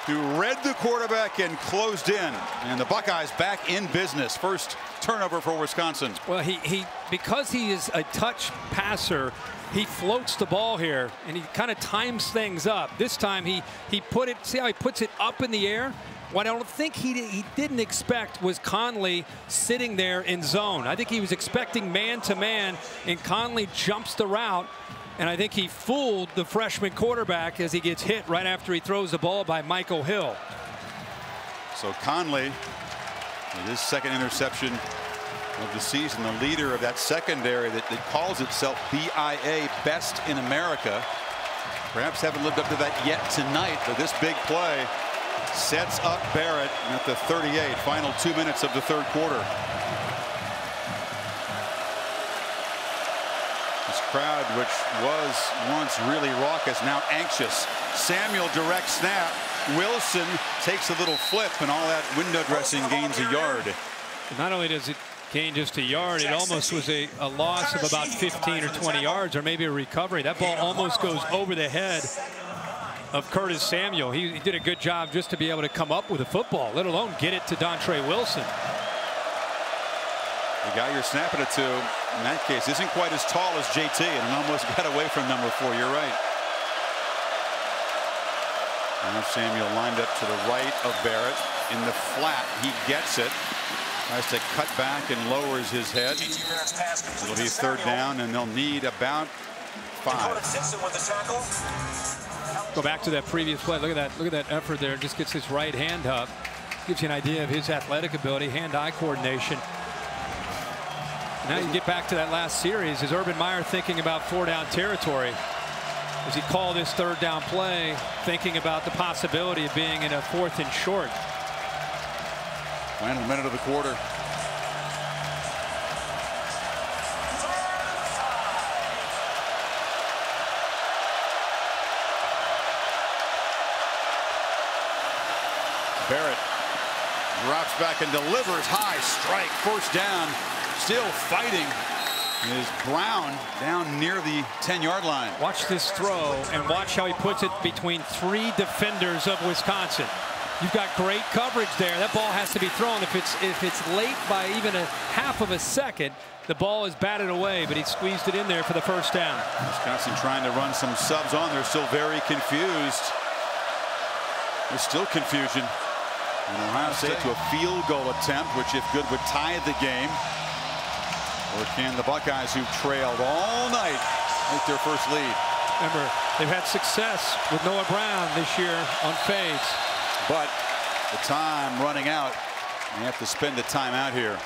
who read the quarterback and closed in. And the Buckeyes back in business. First turnover for Wisconsin. Well, he, he because he is a touch passer, he floats the ball here, and he kind of times things up. This time he he put it. See how he puts it up in the air. What I don't think he, he didn't expect was Conley sitting there in zone. I think he was expecting man-to-man, and Conley jumps the route, and I think he fooled the freshman quarterback as he gets hit right after he throws the ball by Michael Hill. So Conley, with his second interception of the season, the leader of that secondary that, that calls itself B I A, best in America. Perhaps haven't lived up to that yet tonight, but this big play sets up Barrett at the thirty-eight, final two minutes of the third quarter. This crowd, which was once really raucous, now anxious. Samuel direct snap. Wilson takes a little flip, and all that window dressing gains a yard. Not only does it gain just a yard, it almost was a, a loss of about fifteen or twenty yards, or maybe a recovery. That ball almost goes over the head of Curtis Samuel. He, he did a good job just to be able to come up with a football, let alone get it to Dontre Wilson. The guy you're snapping it to, in that case, isn't quite as tall as J T, and almost got away from number four. You're right. Now Samuel lined up to the right of Barrett. In the flat, he gets it. Tries to cut back and lowers his head. It'll be third down, and they'll need about five. Go back to that previous play. Look at that. Look at that effort there. Just gets his right hand up. Gives you an idea of his athletic ability, hand-eye coordination. Now you get back to that last series. Is Urban Meyer thinking about four-down territory? As he called this third down play, thinking about the possibility of being in a fourth and short. Final minute of the quarter. Barrett drops back and delivers high strike. First down, still fighting. Is Brown down near the ten-yard line. Watch this throw and watch how he puts it between three defenders of Wisconsin. You've got great coverage there. That ball has to be thrown. If it's if it's late by even a half of a second, the ball is batted away, but he squeezed it in there for the first down. Wisconsin trying to run some subs on. They're still very confused. There's still confusion. And Ohio State to a field goal attempt, which if good would tie the game. Or can the Buckeyes, who trailed all night, make their first lead? Remember, they've had success with Noah Brown this year on fades. But the time running out, and they have to spend the time out here.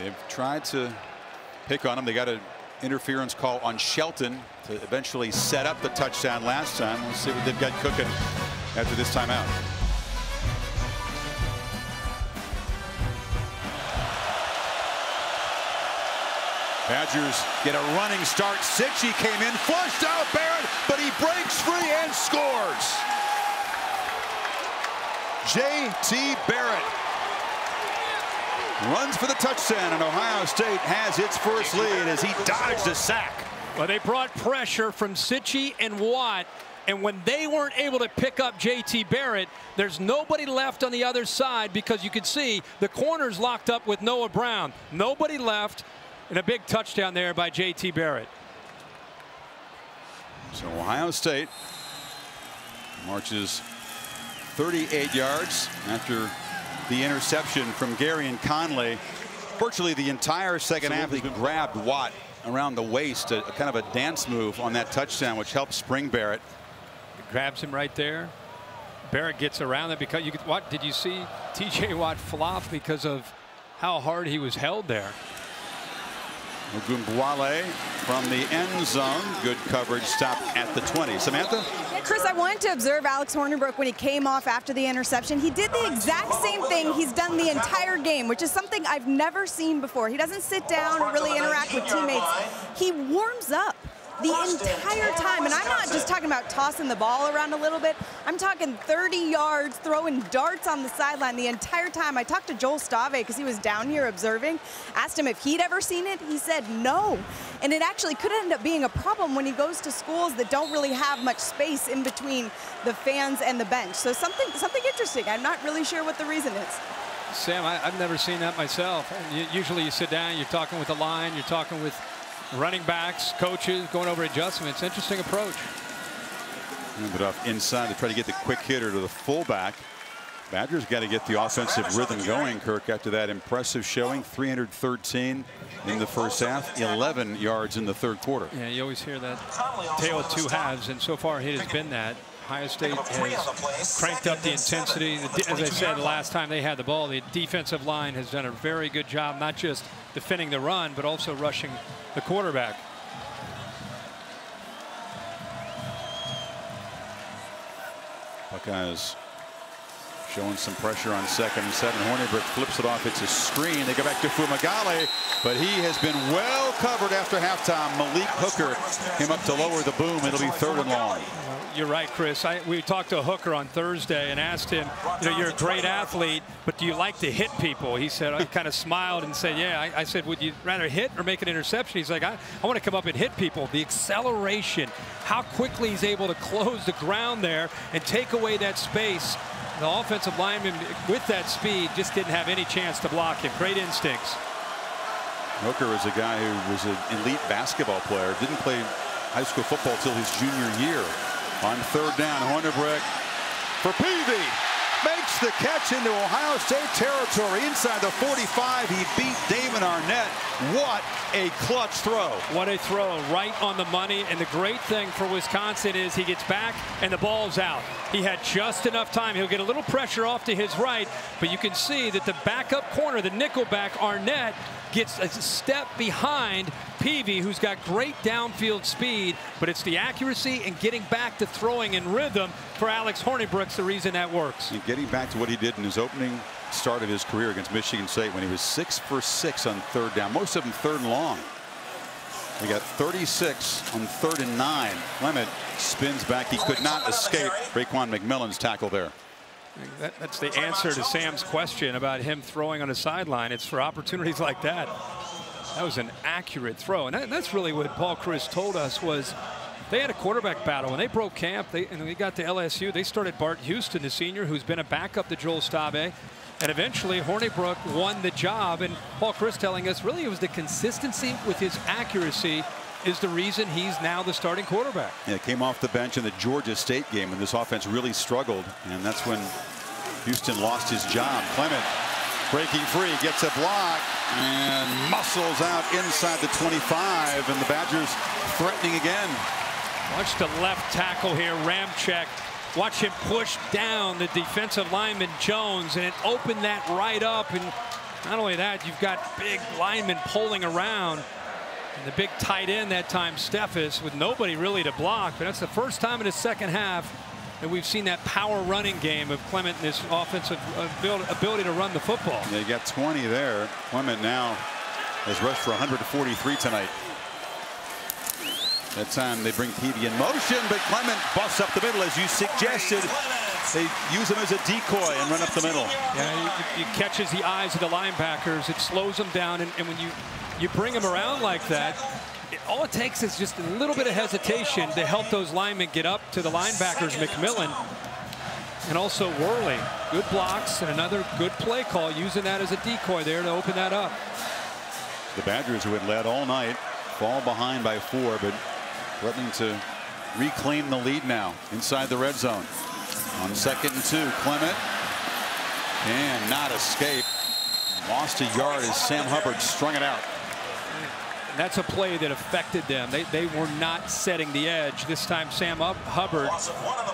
They've tried to pick on him. They got an interference call on Shelton to eventually set up the touchdown last time. We'll see what they've got cooking after this timeout. Badgers get a running start. Cichy came in, flushed out Barrett, but he breaks free and scores. J T. Barrett runs for the touchdown, and Ohio State has its first lead as he dodged a sack. Well, they brought pressure from Cichy and Watt, and when they weren't able to pick up J T. Barrett, there's nobody left on the other side because you could see the corners locked up with Noah Brown. Nobody left. And a big touchdown there by J T. Barrett. So Ohio State marches thirty-eight yards after the interception from Garyon Conley. Virtually the entire second half, he grabbed Watt around the waist, a, a kind of a dance move on that touchdown, which helped spring Barrett. It grabs him right there. Barrett gets around it because you could, what did you see? T J. Watt flop because of how hard he was held there. Ogunbowale from the end zone. Good coverage, stop at the twenty. Samantha? Chryst, I wanted to observe Alex Hornibrook when he came off after the interception. He did the exact same thing he's done the entire game, which is something I've never seen before. He doesn't sit down or really interact with teammates. He warms up the entire time, and I'm not just talking about tossing the ball around a little bit. I'm talking thirty yards, throwing darts on the sideline the entire time. I talked to Joel Stave because he was down here observing, asked him if he'd ever seen it. He said no, and it actually could end up being a problem when he goes to schools that don't really have much space in between the fans and the bench. So something something interesting. I'm not really sure what the reason is. Sam, I, I've never seen that myself. You, usually you sit down, you're talking with the line, you're talking with running backs, coaches, going over adjustments. Interesting approach. Move it off inside to try to get the quick hitter to the fullback. Badgers got to get the offensive rhythm going, Kirk, after that impressive showing. three hundred thirteen in the first half, eleven yards in the third quarter. Yeah, you always hear that tale of two halves, and so far it has been that. Ohio State has cranked up the intensity. As I said, the last time they had the ball, the defensive line has done a very good job, not just defending the run, but also rushing the quarterback. Buckeyes showing some pressure on second and seven. Hornibrook flips it off. It's a screen. They go back to Fumagalli, but he has been well covered after halftime. Malik Hooker came up to lower the boom. It'll be third and long. You're right, Chris. I, we talked to Hooker on Thursday and asked him, you know, you're a great athlete, but do you like to hit people? He said, I kind of smiled and said, yeah. I, I said, would you rather hit or make an interception? He's like, I, I want to come up and hit people. The acceleration, how quickly he's able to close the ground there and take away that space. The offensive lineman with that speed just didn't have any chance to block him. Great instincts. Hooker is a guy who was an elite basketball player. Didn't play high school football till his junior year. On third down, Hornibrook for Peavy makes the catch into Ohio State territory inside the forty-five. He beat Damon Arnett. What a clutch throw. What a throw, right on the money. And the great thing for Wisconsin is he gets back and the ball's out. He had just enough time. He'll get a little pressure off to his right, but you can see that the backup corner, the nickelback Arnett, gets a step behind Peavy, who's got great downfield speed, but it's the accuracy and getting back to throwing in rhythm for Alex Hornibrook's the reason that works. And getting back to what he did in his opening start of his career against Michigan State when he was six for six on third down, most of them third and long. We got thirty-six on third and nine. Clement spins back. He could not escape Raekwon McMillan's tackle there. That, that's the answer to Sam's question about him throwing on the sideline. It's for opportunities like that. That was an accurate throw, and that, that's really what Paul Chryst told us was they had a quarterback battle when they broke camp. They and they got to L S U. They started Bart Houston, the senior, who's been a backup to Joel Stabe, and eventually Hornibrook won the job. And Paul Chryst telling us really it was the consistency with his accuracy is the reason he's now the starting quarterback. Yeah, came off the bench in the Georgia State game when this offense really struggled, and that's when Houston lost his job. Clement breaking free, gets a block, and muscles out inside the twenty-five, and the Badgers threatening again. Watch the left tackle here, Ramczyk. Watch him push down the defensive lineman Jones, and it opened that right up. And not only that, you've got big linemen pulling around. And the big tight end that time, Steffes, with nobody really to block. But that's the first time in the second half that we've seen that power running game of Clement and his offensive ability to run the football. They got twenty there. Clement now has rushed for one hundred forty-three tonight. That time they bring Peavy in motion, but Clement busts up the middle, as you suggested. They use him as a decoy and run up the middle. Yeah, he, he catches the eyes of the linebackers. It slows them down, and, and when you you bring him around like that, it, all it takes is just a little bit of hesitation to help those linemen get up to the linebackers, McMillan and also Worley. Good blocks and another good play call, using that as a decoy there to open that up. The Badgers, who had led all night, fall behind by four, but threatening to reclaim the lead now inside the red zone. On second and two, Clement can not escape. Lost a yard as Sam Hubbard strung it out. And that's a play that affected them. They, they were not setting the edge. This time Sam Hubbard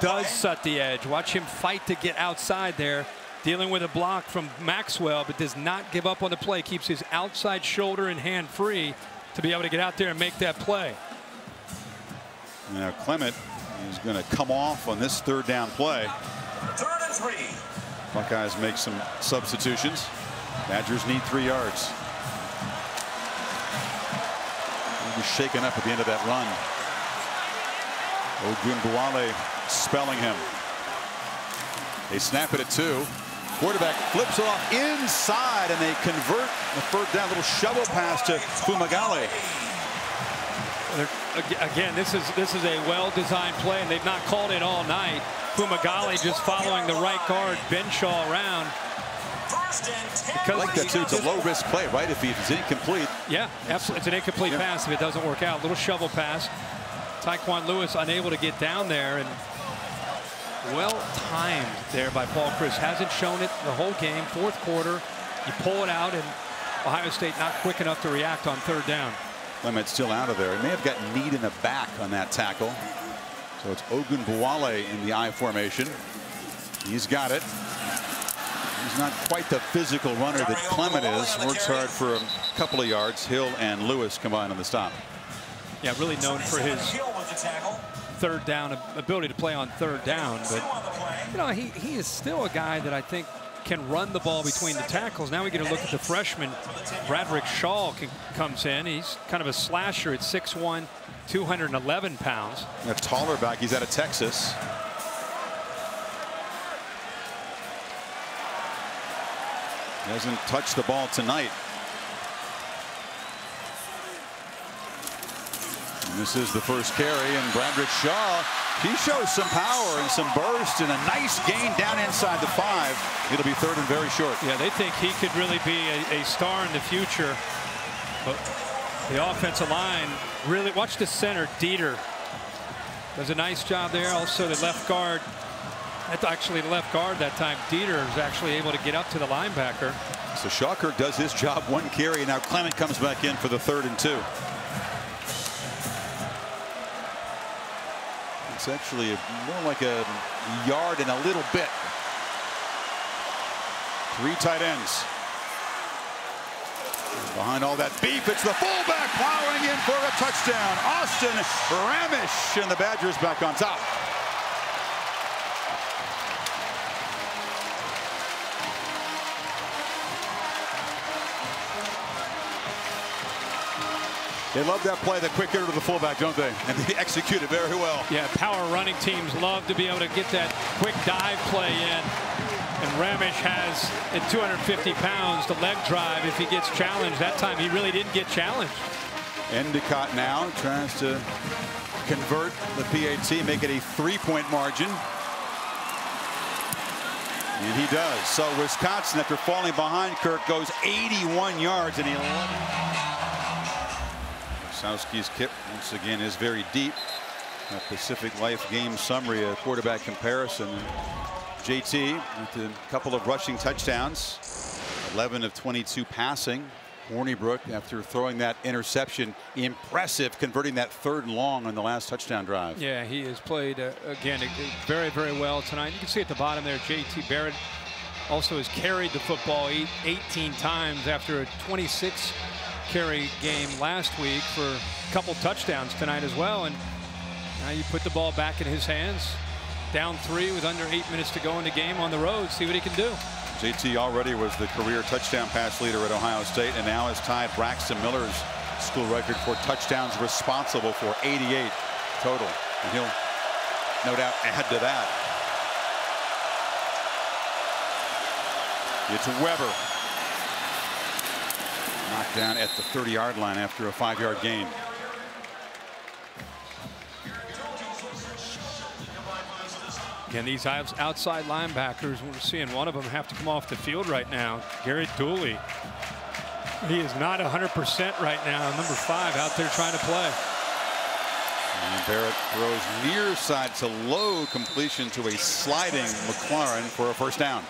does set the edge. Watch him fight to get outside there. Dealing with a block from Maxwell, but does not give up on the play. Keeps his outside shoulder and hand free to be able to get out there and make that play. Now Clement is going to come off on this third down play. Third and three. Buckeyes make some substitutions. Badgers need three yards. He was shaken up at the end of that run. Ogunbowale spelling him. They snap it at two. Quarterback flips it off inside, and they convert the third down. Little shovel pass to Fumagalli. Again, this is this is a well-designed play, and they've not called it all night. Fumagalli just following the right guard Benshaw around. Because like that too, it's a low-risk play, right? If it's incomplete. Yeah, absolutely. It's an incomplete yeah. pass if it doesn't work out. Little shovel pass. Tyquan Lewis unable to get down there, and well timed there by Paul Chryst. Hasn't shown it the whole game. Fourth quarter, you pull it out, and Ohio State not quick enough to react on third down. Clement's still out of there. He may have gotten kneed in the back on that tackle. So it's Ogunbowale in the I formation. He's got it. He's not quite the physical runner that Clement is. Works hard for a couple of yards. Hill and Lewis combined on the stop. Yeah, really known for his third down ability to play on third down, but you know, he, he is still a guy that I think can run the ball between the tackles. Now we get a look at the freshman. Broderick Shaw can, comes in. He's kind of a slasher at six one, two hundred eleven pounds. And a taller back. He's out of Texas. He hasn't touched the ball tonight. And this is the first carry, and Broderick Shaw, he shows some power and some burst and a nice gain down inside the five. It'll be third and very short. Yeah, they think he could really be a, a star in the future. But the offensive line really, watch the center, Dieter, does a nice job there. Also the left guard, that's actually the left guard that time, Dieter is actually able to get up to the linebacker. So Shawkirk does his job, one carry. Now Clement comes back in for the third and two. It's actually more like a yard and a little bit. Three tight ends. Behind all that beef, it's the fullback plowing in for a touchdown. Austin Ramish, and the Badgers back on top. They love that play, the quick hitter to the fullback, don't they? And they execute it very well. Yeah, power running teams love to be able to get that quick dive play in. And Ramish has, at two hundred fifty pounds, the leg drive if he gets challenged. That time he really didn't get challenged. Endicott now tries to convert the P A T, make it a three-point margin. And he does. So Wisconsin, after falling behind, Kirk goes eighty-one yards and he Sowski's kick once again is very deep. A Pacific Life game summary, a quarterback comparison. J T with a couple of rushing touchdowns, eleven of twenty-two passing. Hornibrook, after throwing that interception, impressive converting that third and long on the last touchdown drive. Yeah, he has played uh, again very, very well tonight. You can see at the bottom there, J T. Barrett also has carried the football eighteen times after a twenty-six carry game last week for a couple touchdowns tonight as well. And now you put the ball back in his hands, down three with under eight minutes to go in the game on the road. See what he can do. J T already was the career touchdown pass leader at Ohio State and now has tied Braxton Miller's school record for touchdowns, responsible for eighty-eight total. And he'll no doubt add to that. It's Weber. Knocked down at the thirty yard line after a five yard gain. Again, these outside linebackers, we're seeing one of them have to come off the field right now. Garret Dooley. He is not one hundred percent right now. Number five out there trying to play. And Barrett throws near side to low, completion to a sliding McLaurin for a first down.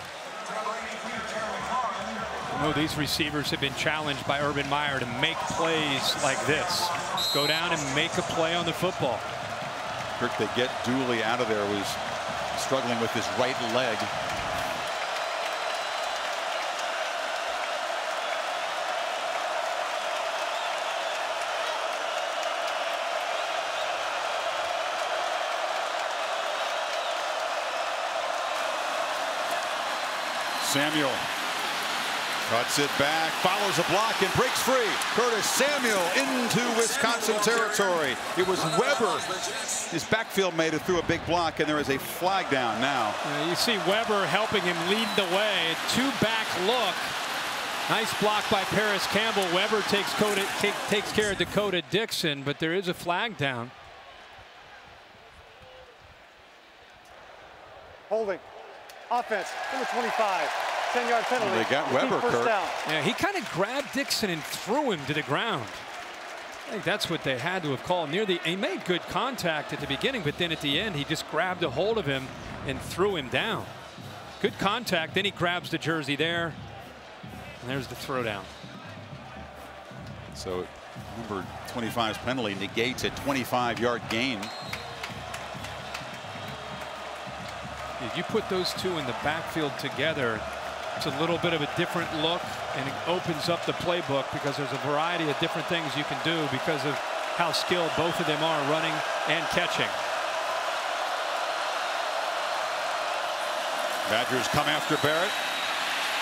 No, these receivers have been challenged by Urban Meyer to make plays like this. Go down and make a play on the football. Kirk, they get Dooley out of there, was struggling with his right leg. Samuel cuts it back, follows a block, and breaks free. Curtis Samuel into Wisconsin territory. It was Weber. His backfield made it through a big block, and there is a flag down now. Yeah, you see Weber helping him lead the way. Two-back look. Nice block by Paris Campbell. Weber takes, Coda, take, takes care of Dakota Dixon, but there is a flag down. Holding. Offense, number twenty-five. ten yard penalty. Well, they got Weber, Kirk. Yeah, he kind of grabbed Dixon and threw him to the ground. I think that's what they had to have called near the. He made good contact at the beginning, but then at the end, he just grabbed a hold of him and threw him down. Good contact. Then he grabs the jersey there. And there's the throwdown. So number twenty-five's penalty negates a twenty-five yard gain. If you put those two in the backfield together, it's a little bit of a different look, and it opens up the playbook because there's a variety of different things you can do because of how skilled both of them are running and catching. Badgers come after Barrett.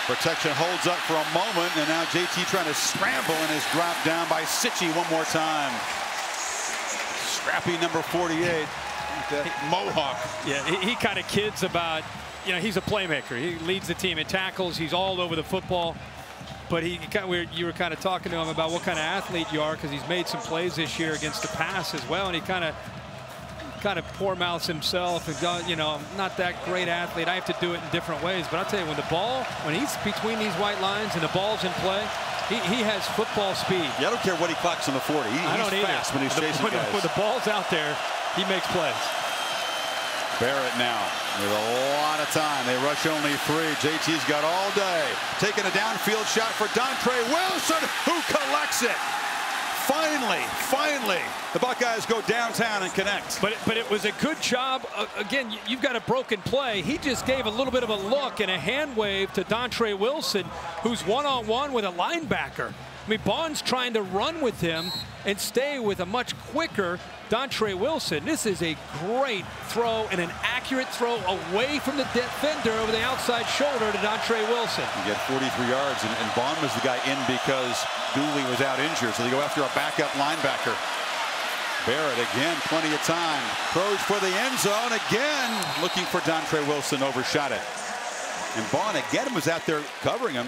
Protection holds up for a moment, and now J T trying to scramble and is dropped down by Cichy one more time. Scrappy number forty-eight. Mohawk. Yeah, he, he kind of kids about, you know, he's a playmaker. He leads the team in tackles. He's all over the football. But he, you were kind of talking to him about what kind of athlete you are, because he's made some plays this year against the pass as well, and he kind of kind of poor mouths himself and goes, you know, I'm not that great athlete. I have to do it in different ways. But I'll tell you, when the ball, when he's between these white lines and the ball's in play, he, he has football speed. Yeah, I don't care what he clocks in the forty. He, I don't he's either. fast when he's the, chasing when, guys. When the ball's out there, he makes plays. Barrett now with a lot of time. They rush only three. J T's got all day. Taking a downfield shot for Dontre Wilson, who collects it. Finally, finally, the Buckeyes go downtown and connect. But it, but it was a good job. Uh, again, you've got a broken play. He just gave a little bit of a look and a hand wave to Dontre Wilson, who's one-on-one with a linebacker. I mean, Bond's trying to run with him and stay with a much quicker Dontre Wilson. This is a great throw and an accurate throw away from the defender over the outside shoulder to Dontre Wilson. You get forty-three yards, and, and Bond was the guy in because Dooley was out injured, so they go after a backup linebacker. Barrett again, plenty of time. Throws for the end zone again, looking for Dontre Wilson, overshot it. And Bond again was out there covering him.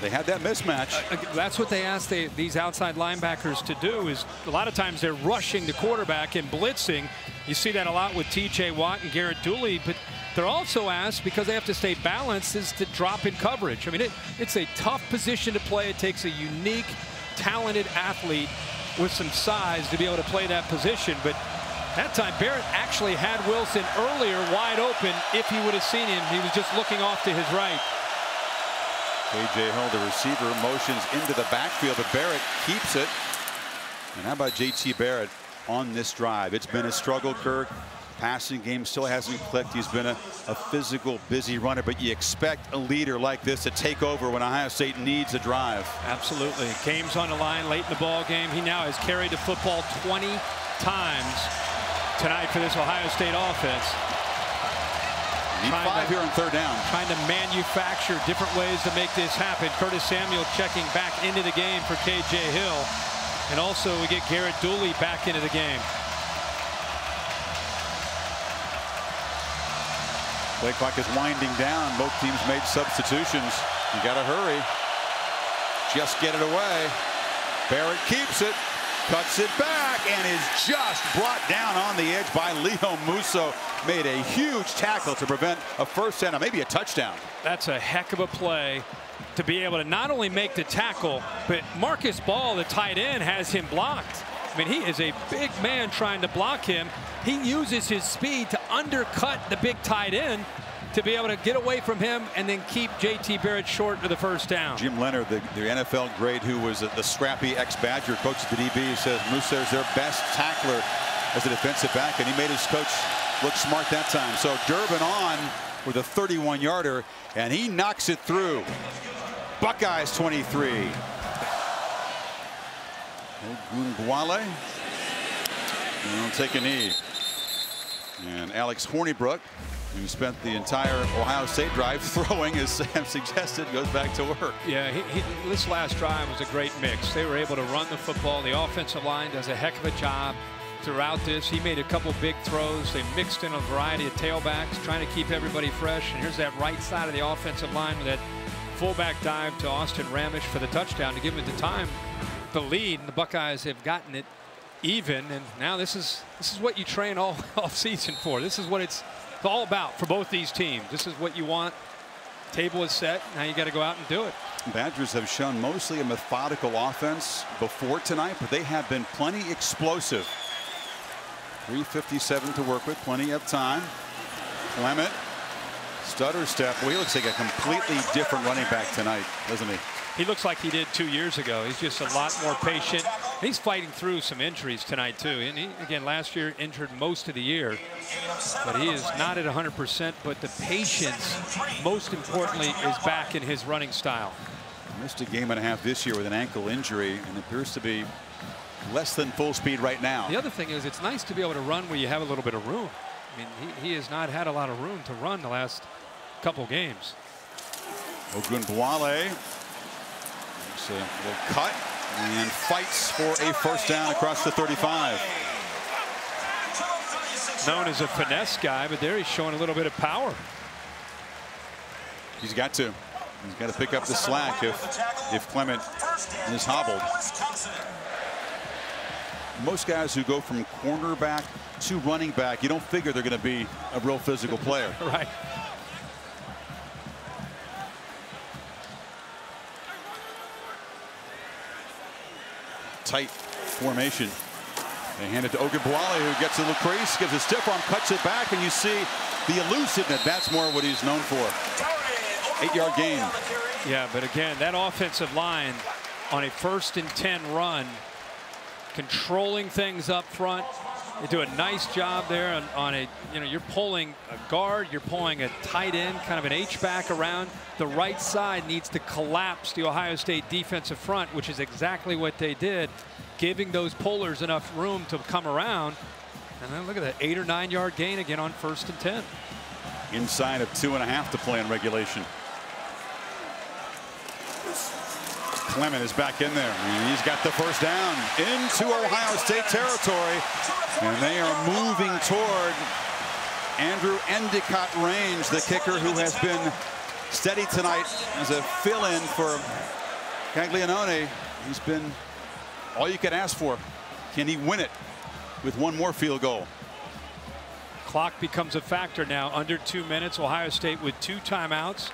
They had that mismatch. Uh, that's what they asked they, these outside linebackers to do, is a lot of times they're rushing the quarterback and blitzing. You see that a lot with T J. Watt and Garret Dooley, but they're also asked, because they have to stay balanced, is to drop in coverage. I mean, it, it's a tough position to play. It takes a unique, talented athlete with some size to be able to play that position. But that time, Barrett actually had Wilson earlier wide open. If he would have seen him, he was just looking off to his right. A J Hill, the receiver, motions into the backfield, but Barrett keeps it. And how about J T Barrett on this drive? It's been a struggle, Kirk. Passing game still hasn't clicked. He's been a, a physical, busy runner, but you expect a leader like this to take over when Ohio State needs a drive. Absolutely. Game's on the line late in the ball game. He now has carried the football twenty times tonight for this Ohio State offense. Five here on third down. Trying to manufacture different ways to make this happen. Curtis Samuel checking back into the game for K J Hill. And also we get Garret Dooley back into the game. Play clock is winding down. Both teams made substitutions. You got to hurry. Just get it away. Barrett keeps it. Cuts it back and is just brought down on the edge by Leo Musso. Made a huge tackle to prevent a first down, maybe a touchdown. That's a heck of a play to be able to not only make the tackle, but Marcus Ball, the tight end, has him blocked. I mean, he is a big man trying to block him. He uses his speed to undercut the big tight end to be able to get away from him and then keep J T Barrett short for the first down. Jim Leonard, the, the N F L great, who was the scrappy ex-Badger coach at the D B, says Musso is their best tackler as a defensive back, and he made his coach look smart that time. So Durbin on with a thirty-one yarder, and he knocks it through. Buckeyes twenty-three. Ogunbowale will take a knee. And Alex Hornibrook, who spent the entire Ohio State drive throwing, as Sam suggested, goes back to work. Yeah, he, he, this last drive was a great mix. They were able to run the football. The offensive line does a heck of a job throughout this. He made a couple big throws. They mixed in a variety of tailbacks, trying to keep everybody fresh. And here's that right side of the offensive line with that fullback dive to Austin Ramish for the touchdown to give him the time, the lead. And the Buckeyes have gotten it even. And now this is this is what you train all offseason for. This is what it's all about for both these teams. This is what you want. Table is set. Now you got to go out and do it. Badgers have shown mostly a methodical offense before tonight, but they have been plenty explosive. three fifty-seven to work with, plenty of time. Clement, stutter step. Well, he looks like a completely different running back tonight, doesn't he? He looks like he did two years ago. He's just a lot more patient. He's fighting through some injuries tonight, too. And he, again, last year injured most of the year. But he is not at one hundred percent. But the patience, most importantly, is back in his running style. Missed a game and a half this year with an ankle injury and appears to be less than full speed right now. The other thing is, it's nice to be able to run where you have a little bit of room. I mean, he, he has not had a lot of room to run the last couple games. Ogunbowale makes a little cut and fights for a first down across the thirty-five. Known as a finesse guy, but there he's showing a little bit of power. He's got to. He's got to pick up the slack if if Clement is hobbled. Most guys who go from cornerback to running back, you don't figure they're going to be a real physical player. Right. Tight formation. They hand it to Ogunbowale, who gets a crease, gives a stiff arm, cuts it back, and you see the elusiveness. That's more what he's known for. Eight yard gain. Yeah, but again, that offensive line on a first and ten run, controlling things up front. They do a nice job there on, on a, you know, you're pulling a guard, you're pulling a tight end, kind of an H-back around. The right side needs to collapse the Ohio State defensive front, which is exactly what they did, giving those pullers enough room to come around. And then look at that, eight or nine yard gain again on first and ten. Inside of two and a half to play in regulation. Clement is back in there. He's got the first down into Ohio State territory, and they are moving toward Andrew Endicott range, the kicker who has been steady tonight as a fill-in for Caglianone. He's been all you could ask for. Can he win it with one more field goal? Clock becomes a factor now. Under two minutes. Ohio State with two timeouts.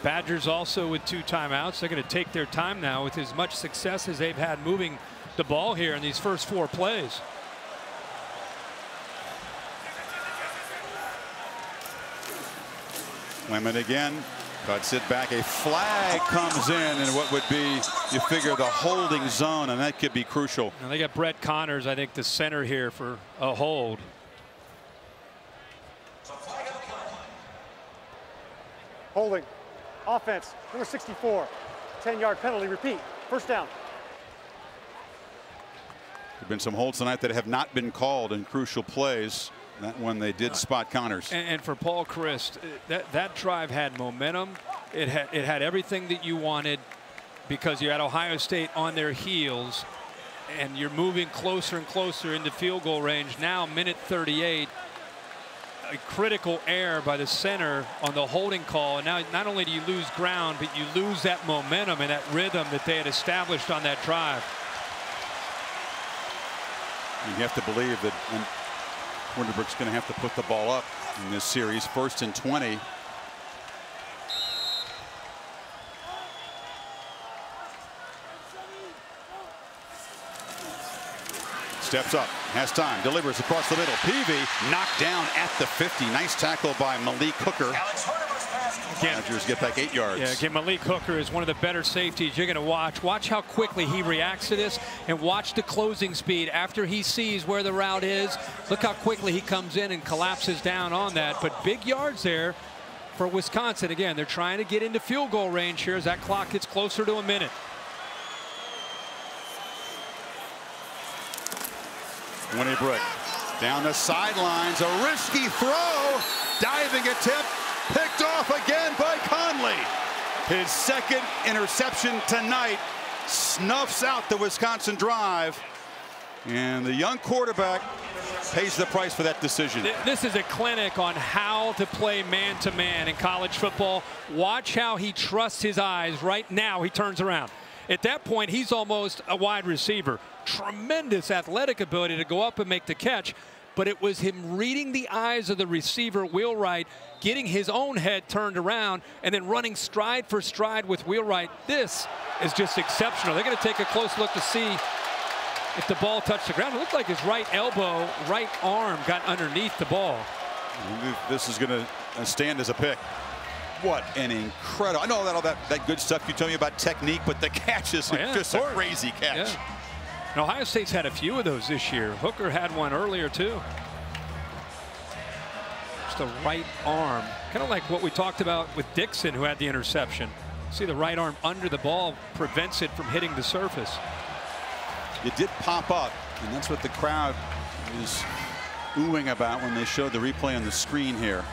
Badgers also with two timeouts. They're going to take their time now with as much success as they've had moving the ball here in these first four plays. Clement again cuts it back. A flag comes in, and what would be, you figure, the holding zone, and that could be crucial. And they got Brett Connors, I think, the center here for a hold. Holding. Offense, number sixty-four, ten-yard penalty, repeat, first down. There have been some holds tonight that have not been called in crucial plays. That one they did spot Connors. And, and for Paul Chryst, that, that drive had momentum. It had, it had everything that you wanted, because you had Ohio State on their heels, and you're moving closer and closer into field goal range. Now, minute thirty-eight. A critical error by the center on the holding call, and now not only do you lose ground, but you lose that momentum and that rhythm that they had established on that drive. You have to believe that Hornibrook's going to have to put the ball up in this series. First and twenty. Steps up, has time, delivers across the middle. Peavy knocked down at the fifty. Nice tackle by Malik Hooker. Badgers get back eight yards. Yeah, again, Malik Hooker is one of the better safeties you're going to watch. Watch how quickly he reacts to this, and watch the closing speed after he sees where the route is. Look how quickly he comes in and collapses down on that. But big yards there for Wisconsin. Again, they're trying to get into field goal range here as that clock gets closer to a minute. Hornibrook down the sidelines, a risky throw, diving attempt, picked off again by Conley. His second interception tonight snuffs out the Wisconsin drive, and the young quarterback pays the price for that decision. This is a clinic on how to play man-to-man in college football. Watch how he trusts his eyes. Right now, he turns around. At that point, he's almost a wide receiver. Tremendous athletic ability to go up and make the catch, but it was him reading the eyes of the receiver, Wheelwright, getting his own head turned around, and then running stride for stride with Wheelwright. This is just exceptional. They're going to take a close look to see if the ball touched the ground. It looked like his right elbow, right arm got underneath the ball. This is going to stand as a pick. What an incredible, I know that all that, that good stuff you tell me about technique, but the catch is oh, yeah, just a crazy catch. Yeah. And Ohio State's had a few of those this year. Hooker had one earlier, too. Just the right arm. Kind of like what we talked about with Dixon, who had the interception. See, the right arm under the ball prevents it from hitting the surface. It did pop up, and that's what the crowd is oohing about when they showed the replay on the screen here.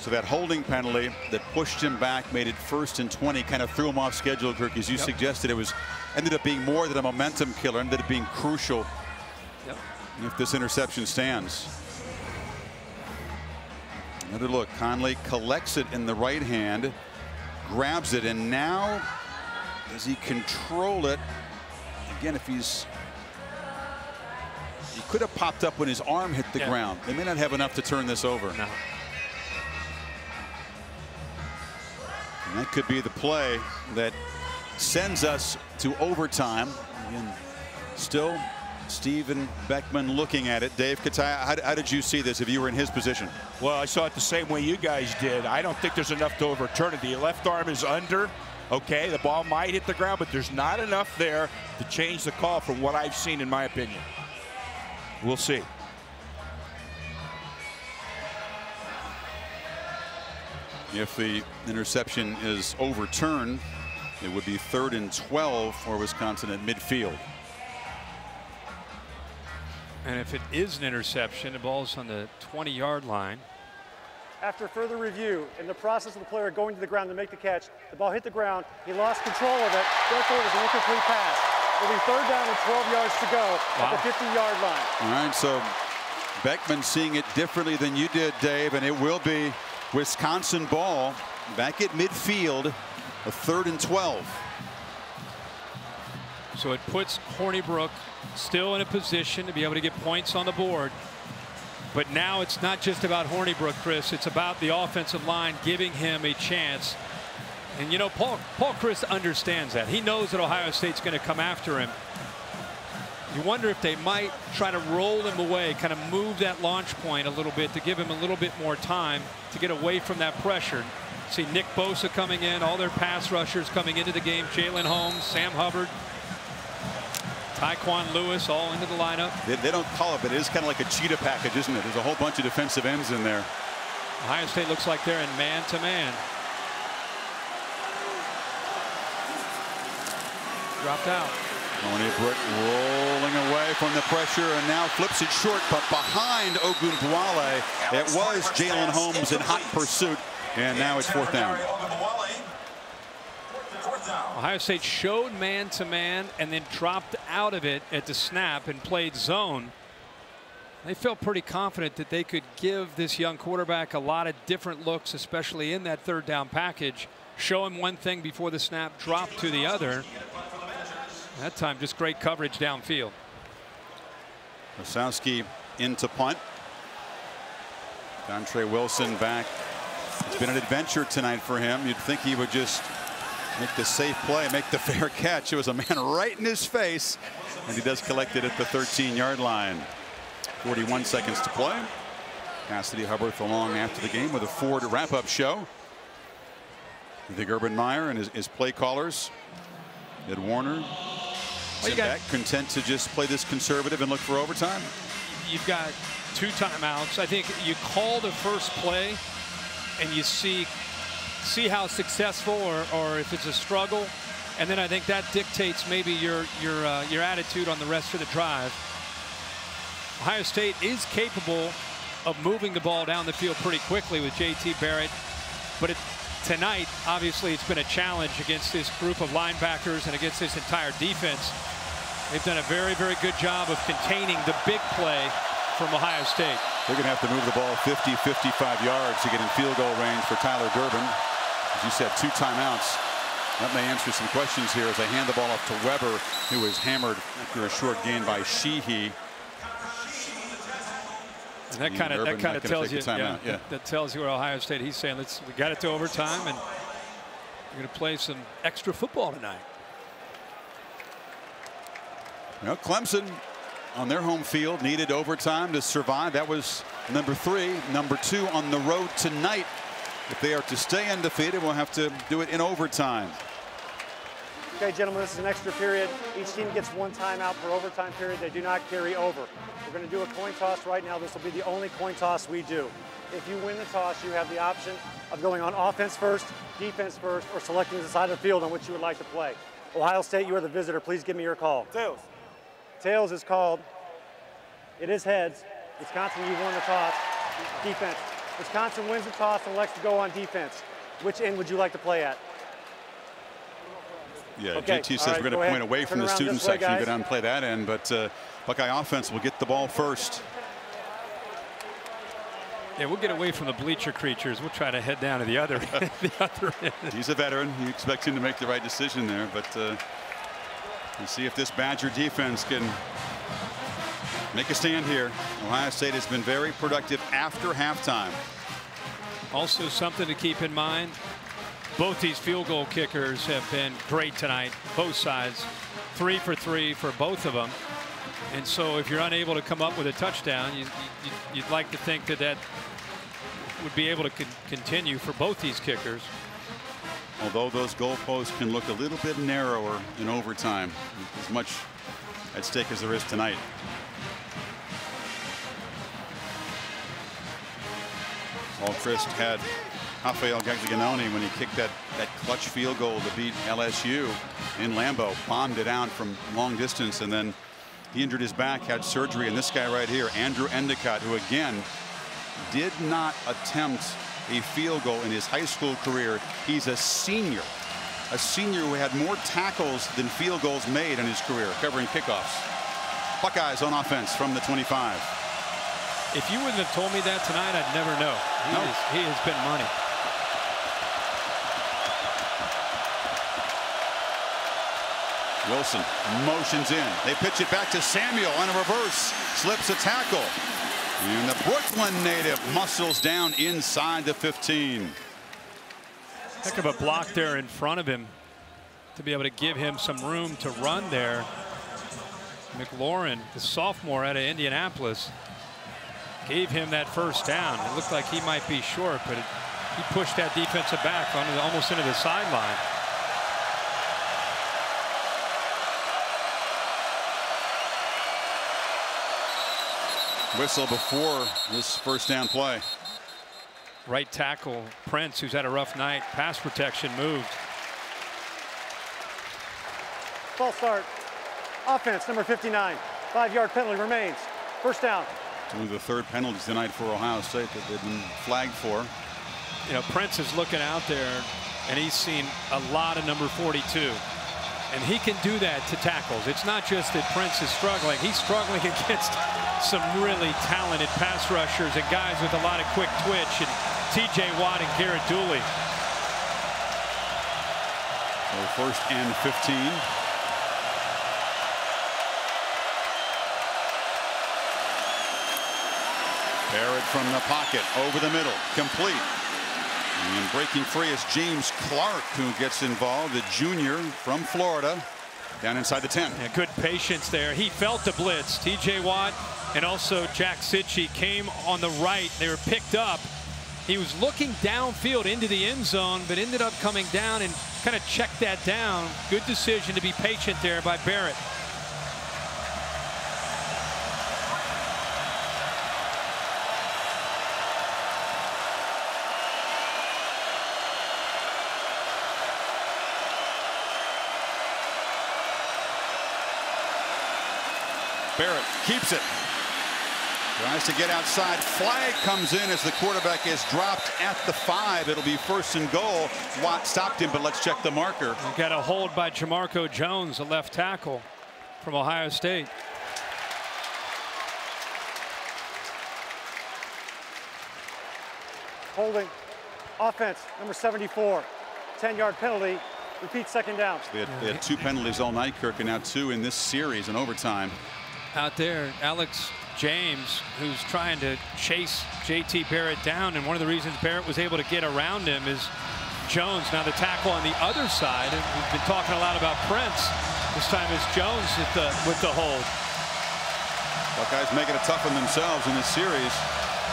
So that holding penalty that pushed him back, made it first and twenty, kind of threw him off schedule, Kirk, as you yep. suggested. It was ended up being more than a momentum killer, ended up being crucial yep. if this interception stands. Another look. Conley collects it in the right hand, grabs it, and now does he control it? Again, if he's... He could have popped up when his arm hit the yeah. ground. They may not have enough to turn this over. No. And that could be the play that sends us to overtime. Again, still Steven Beckman looking at it. Dave Kataya, how, how did you see this if you were in his position? Well, I saw it the same way you guys did. I don't think there's enough to overturn it. The left arm is under. Okay, the ball might hit the ground, but there's not enough there to change the call from what I've seen, in my opinion. We'll see. If the interception is overturned, it would be third and twelve for Wisconsin at midfield. And if it is an interception, the ball's on the twenty-yard line. After further review, in the process of the player going to the ground to make the catch, the ball hit the ground. He lost control of it. Therefore, it was an incomplete pass. It'll be third down and twelve yards to go wow. at the fifty-yard line. All right, so Beckman seeing it differently than you did, Dave, and it will be Wisconsin ball back at midfield, a third and twelve. So it puts Hornibrook still in a position to be able to get points on the board. But now it's not just about Hornibrook, Chryst. It's about the offensive line giving him a chance. And, you know, Paul, Paul Chryst understands that. He knows that Ohio State's going to come after him. You wonder if they might try to roll him away, kind of move that launch point a little bit to give him a little bit more time to get away from that pressure. See Nick Bosa coming in, all their pass rushers coming into the game. Jalen Holmes, Sam Hubbard, Tyquan Lewis, all into the lineup. They, they don't call it, but it is kind of like a cheetah package, isn't it? There's a whole bunch of defensive ends in there. Ohio State looks like they're in man-to-man. Dropped out. Hornibrook rolling away from the pressure and now flips it short, but behind Ogunbowale. It was Jalen Holmes in hot pursuit, and now it's fourth down. Ohio State showed man-to-man and then dropped out of it at the snap and played zone. They felt pretty confident that they could give this young quarterback a lot of different looks, especially in that third down package. Show him one thing before the snap, drop to the other. That time, just great coverage downfield. Osowski into punt. Dontre Wilson back. It's been an adventure tonight for him. You'd think he would just make the safe play, make the fair catch. It was a man right in his face, and he does collect it at the thirteen-yard line. forty-one seconds to play. Cassidy Hubbard along after the game with a Ford wrap-up show. I think Urban Meyer and his, his play callers, Ed Warner, well, you got back, content to just play this conservative and look for overtime. You've got two timeouts. I think you call the first play and you see see how successful or, or if it's a struggle, and then I think that dictates maybe your your uh, your attitude on the rest of the drive. Ohio State is capable of moving the ball down the field pretty quickly with J T Barrett, but it tonight, obviously, it's been a challenge against this group of linebackers and against this entire defense. They've done a very, very good job of containing the big play from Ohio State. They're going to have to move the ball fifty, fifty-five yards to get in field goal range for Tyler Durbin. As you said, two timeouts. That may answer some questions here as they hand the ball off to Weber, who was hammered after a short gain by Cichy. And that kind of that kind of tells you yeah, yeah. that tells you where Ohio State. He's saying, let's we got it to overtime, and we're going to play some extra football tonight. Now Clemson on their home field needed overtime to survive. That was number three, number two on the road tonight. If they are to stay undefeated, we'll have to do it in overtime. Okay, gentlemen, this is an extra period. Each team gets one timeout per overtime period. They do not carry over. We're going to do a coin toss right now. This will be the only coin toss we do. If you win the toss, you have the option of going on offense first, defense first, or selecting the side of the field on which you would like to play. Ohio State, you are the visitor. Please give me your call. Tails. Tails is called. It is heads. Wisconsin, you won the toss. Defense. Wisconsin wins the toss and elects to go on defense. Which end would you like to play at? Yeah, okay. J T says right, we're going to go point ahead. away Turn from the student section. Way, you go down and play that end, but uh, Buckeye offense will get the ball first. Yeah, we'll get away from the bleacher creatures. We'll try to head down to the other, the other end. He's a veteran. You expect him to make the right decision there, but uh, we'll see if this Badger defense can make a stand here. Ohio State has been very productive after halftime. Also, something to keep in mind. Both these field goal kickers have been great tonight, both sides, three for three for both of them. And so if you're unable to come up with a touchdown, you, you, you'd like to think that that would be able to con continue for both these kickers. Although those goalposts can look a little bit narrower in overtime, as much at stake as there is tonight. Paul Chryst had Rafael Gaglianoni when he kicked that, that clutch field goal to beat L S U in Lambeau, bombed it out from long distance, and then he injured his back, had surgery, and this guy right here, Andrew Endicott, who again did not attempt a field goal in his high school career. He's a senior, a senior who had more tackles than field goals made in his career, covering kickoffs. Buckeyes on offense from the twenty-five. If you wouldn't have told me that tonight, I'd never know. He, no. is, he has been money. Wilson motions in. They pitch it back to Samuel on a reverse. Slips a tackle. And the Brooklyn native muscles down inside the fifteen. Heck of a block there in front of him to be able to give him some room to run there. McLaurin, the sophomore out of Indianapolis, gave him that first down. It looked like he might be short, but it, he pushed that defensive back on the, almost into the sideline. Whistle before this first down play. Right tackle Prince, who's had a rough night. Pass protection moved. False start. Offense number fifty-nine. Five-yard penalty remains. First down. One of the third penalties tonight for Ohio State that they've been flagged for. You know, Prince is looking out there, and he's seen a lot of number forty-two. And he can do that to tackles. It's not just that Prince is struggling. He's struggling against some really talented pass rushers and guys with a lot of quick twitch, and T J. Watt and Garret Dooley. So first and fifteen. Barrett from the pocket, over the middle, complete. And breaking free is James Clark, who gets involved, the junior from Florida, down inside the ten. Yeah, good patience there. He felt the blitz. T J. Watt and also Jack Cichy came on the right. They were picked up. He was looking downfield into the end zone, but ended up coming down and kind of checked that down. Good decision to be patient there by Barrett. Barrett keeps it. Tries to get outside. Flag comes in as the quarterback is dropped at the five. It'll be first and goal. Watt stopped him, but let's check the marker. We've got a hold by Jamarco Jones, a left tackle from Ohio State. Holding. Offense, number seventy-four. ten-yard penalty. Repeat second down. They had, they had two penalties all night, Kirk, and now two in this series in overtime. Out there, Alex James, who's trying to chase J T. Barrett down, and one of the reasons Barrett was able to get around him is Jones. Now the tackle on the other side, and we've been talking a lot about Prince. This time it's Jones at the, with the hold. Buckeyes making it tough on themselves in this series.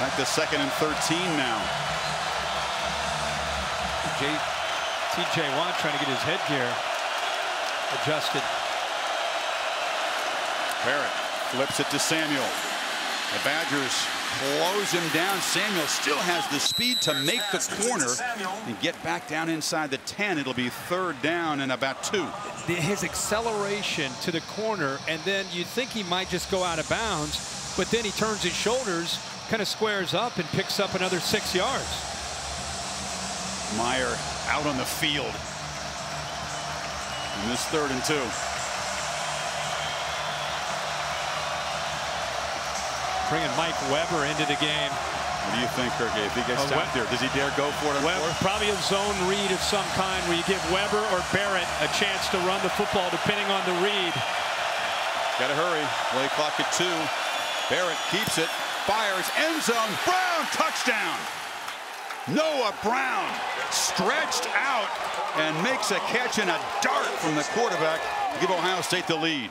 Back to second and thirteen now. T J. Watt trying to get his headgear adjusted. Barrett flips it to Samuel. The Badgers close him down. Samuel still has the speed to make the corner and get back down inside the ten. It'll be third down and about two. His acceleration to the corner, and then you think he might just go out of bounds, but then he turns his shoulders kind of squares up and picks up another six yards. Meyer out on the field. And this third and two. Bringing Mike Weber into the game. What do you think, Kirk? If he gets out there, does he dare go for it? Weber, probably a zone read of some kind where you give Weber or Barrett a chance to run the football depending on the read. Got to hurry. Play clock at two. Barrett keeps it. Fires. End zone. Brown. Touchdown. Noah Brown stretched out and makes a catch in a dart from the quarterback to give Ohio State the lead.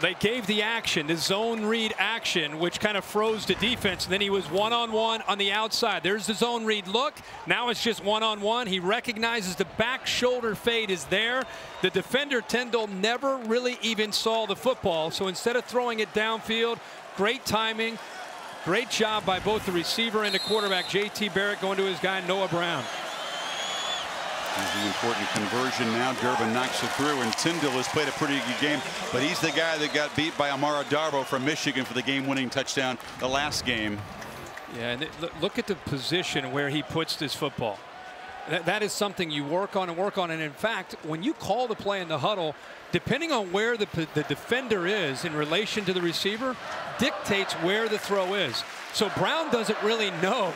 They gave the action, the zone read action, which kind of froze the defense. And then he was one-on-one on the outside. There's the zone read look. Now it's just one-on-one. He recognizes the back shoulder fade is there. The defender, Tindall, never really even saw the football. So instead of throwing it downfield, great timing. Great job by both the receiver and the quarterback, J T. Barrett, going to his guy, Noah Brown. There's an important conversion now. Durbin knocks it through, and Tindall has played a pretty good game, but he's the guy that got beat by Amara Darbo from Michigan for the game-winning touchdown the last game. Yeah, and look at the position where he puts this football. That, that is something you work on and work on. And in fact, when you call the play in the huddle, depending on where the, the defender is in relation to the receiver, dictates where the throw is. So Brown doesn't really know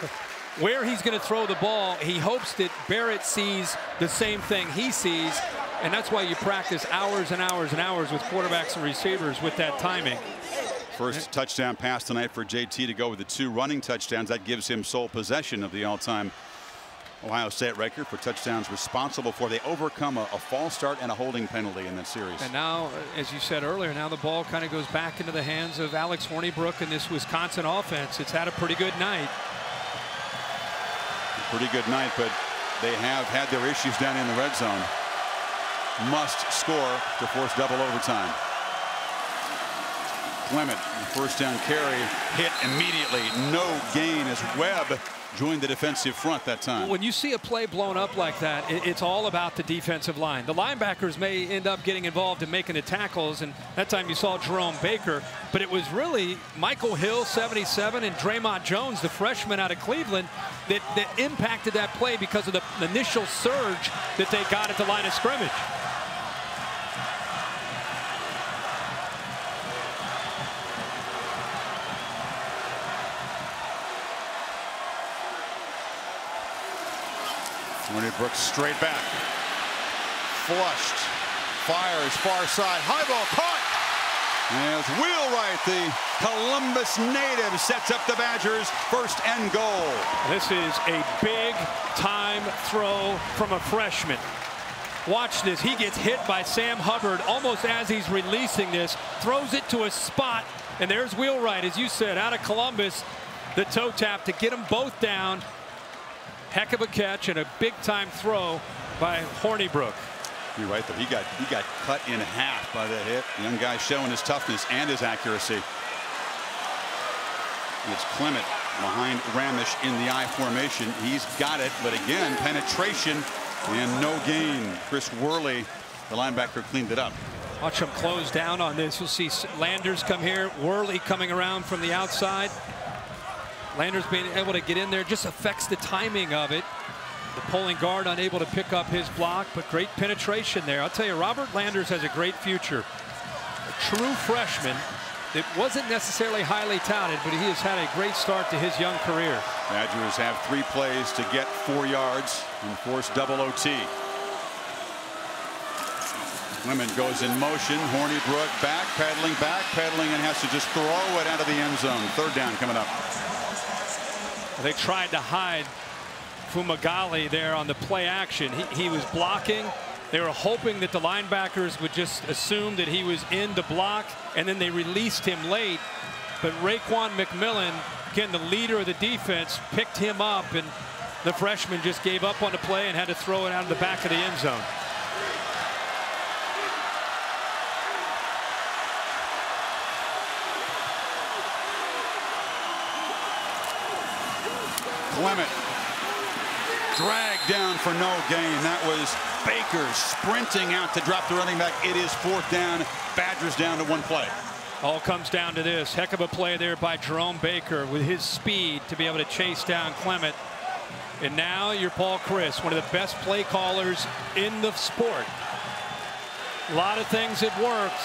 where he's going to throw the ball. He hopes that Barrett sees the same thing he sees, and that's why you practice hours and hours and hours with quarterbacks and receivers with that timing. First touchdown pass tonight for J T to go with the two running touchdowns. That gives him sole possession of the all-time Ohio State record for touchdowns responsible for. They overcome a, a false start and a holding penalty in that series. And now, as you said earlier, now the ball kind of goes back into the hands of Alex Hornibrook and this Wisconsin offense. It's had a pretty good night. Pretty good night, but they have had their issues down in the red zone. Must score to force double overtime. Clement, first down carry, hit immediately. No gain as Webb joined the defensive front that time. When you see a play blown up like that, it's all about the defensive line. The linebackers may end up getting involved in making the tackles, and that time you saw Jerome Baker, but it was really Michael Hill, seventy-seven, and Draymond Jones, the freshman out of Cleveland, that, that impacted that play because of the initial surge that they got at the line of scrimmage. Hornibrook straight back. Flushed. Fires far side. High ball caught. As Wheelwright, the Columbus native, sets up the Badgers' first and goal. This is a big time throw from a freshman. Watch this. He gets hit by Sam Hubbard almost as he's releasing this. Throws it to a spot. And there's Wheelwright, as you said, out of Columbus. The toe tap to get them both down. Heck of a catch and a big time throw by Hornibrook. You're right, though. He got he got cut in half by that hit. The young guy showing his toughness and his accuracy. It's Clement behind Ramish in the I formation. He's got it, but again, penetration and no gain. Chryst Worley, the linebacker, cleaned it up. Watch him close down on this. You'll see Landers come here, Worley coming around from the outside. Landers being able to get in there just affects the timing of it. The pulling guard unable to pick up his block, but great penetration there. I'll tell you, Robert Landers has a great future. A true freshman that wasn't necessarily highly touted, but he has had a great start to his young career. Badgers have three plays to get four yards and force double O T. Clement goes in motion. Hornibrook back, pedaling back, pedaling, and has to just throw it out of the end zone. Third down coming up. They tried to hide Fumagalli there on the play action. He, he was blocking. They were hoping that the linebackers would just assume that he was in the block, and then they released him late. But Raekwon McMillan, again, the leader of the defense, picked him up, and the freshman just gave up on the play and had to throw it out of the back of the end zone. Clement dragged down for no gain. That was Baker sprinting out to drop the running back. It is fourth down. Badgers down to one play. All comes down to this. Heck of a play there by Jerome Baker with his speed to be able to chase down Clement. And now you're Paul Chryst, one of the best play callers in the sport. A lot of things that worked.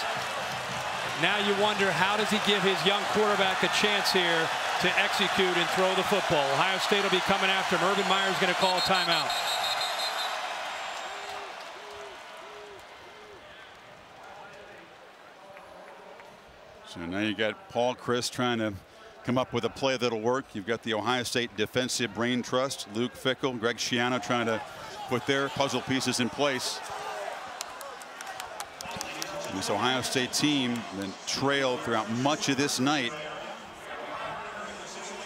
Now you wonder, how does he give his young quarterback a chance here to execute and throw the football? Ohio State will be coming after him. Urban Meyer's going to call a timeout. So now you got Paul Chryst trying to come up with a play that'll work. You've got the Ohio State defensive brain trust, Luke Fickell, Greg Schiano, trying to put their puzzle pieces in place. And this Ohio State team then trailed throughout much of this night.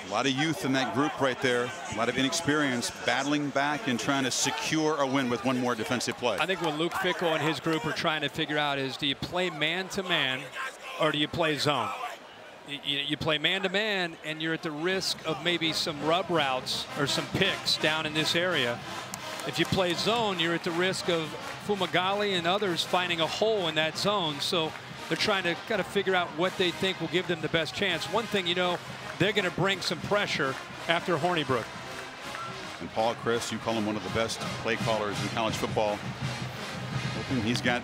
A lot of youth in that group right there. A lot of inexperience battling back and trying to secure a win with one more defensive play. I think what Luke Fickell and his group are trying to figure out is, do you play man-to-man or do you play zone? You, you play man-to-man and you're at the risk of maybe some rub routes or some picks down in this area. If you play zone, you're at the risk of Fumagalli and others finding a hole in that zone. So they're trying to kind of figure out what they think will give them the best chance. One thing you know, they're going to bring some pressure after Hornibrook. And Paul Chryst, you call him one of the best play callers in college football. He's got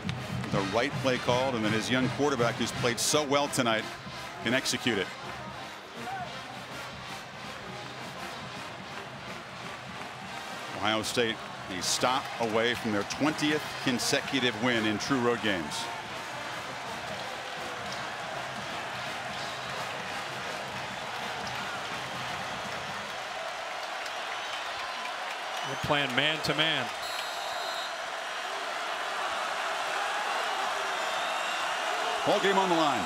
the right play called, and then his young quarterback, who's played so well tonight, can execute it. Ohio State, a stop away from their twentieth consecutive win in true road games. Playing man to man. Whole game on the line.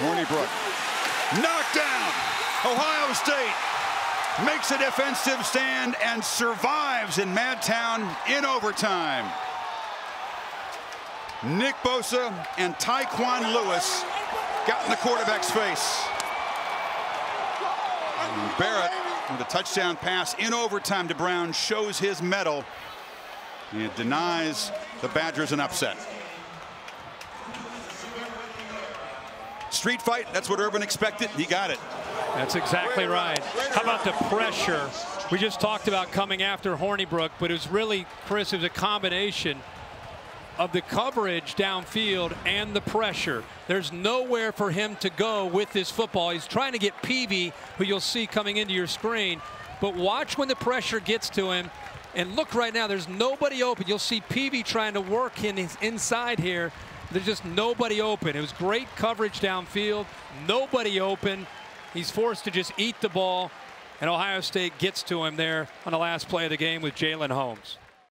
Hornibrook knocked down. Ohio State makes a defensive stand and survives in Madtown in overtime. Nick Bosa and Tyquan Lewis got in the quarterback's face. Barrett with a touchdown pass in overtime to Brown shows his mettle. It denies the Badgers an upset. Street fight, that's what Urban expected. He got it. That's exactly right. How about the pressure? We just talked about coming after Hornibrook, but it was really, Chryst, it was a combination of the coverage downfield and the pressure. There's nowhere for him to go with this football. He's trying to get Peavy, who you'll see coming into your screen, but watch when the pressure gets to him. And look right now, there's nobody open. You'll see Peavy trying to work in his inside here. There's just nobody open. It was great coverage downfield, nobody open. He's forced to just eat the ball, and Ohio State gets to him there on the last play of the game with Jalen Holmes.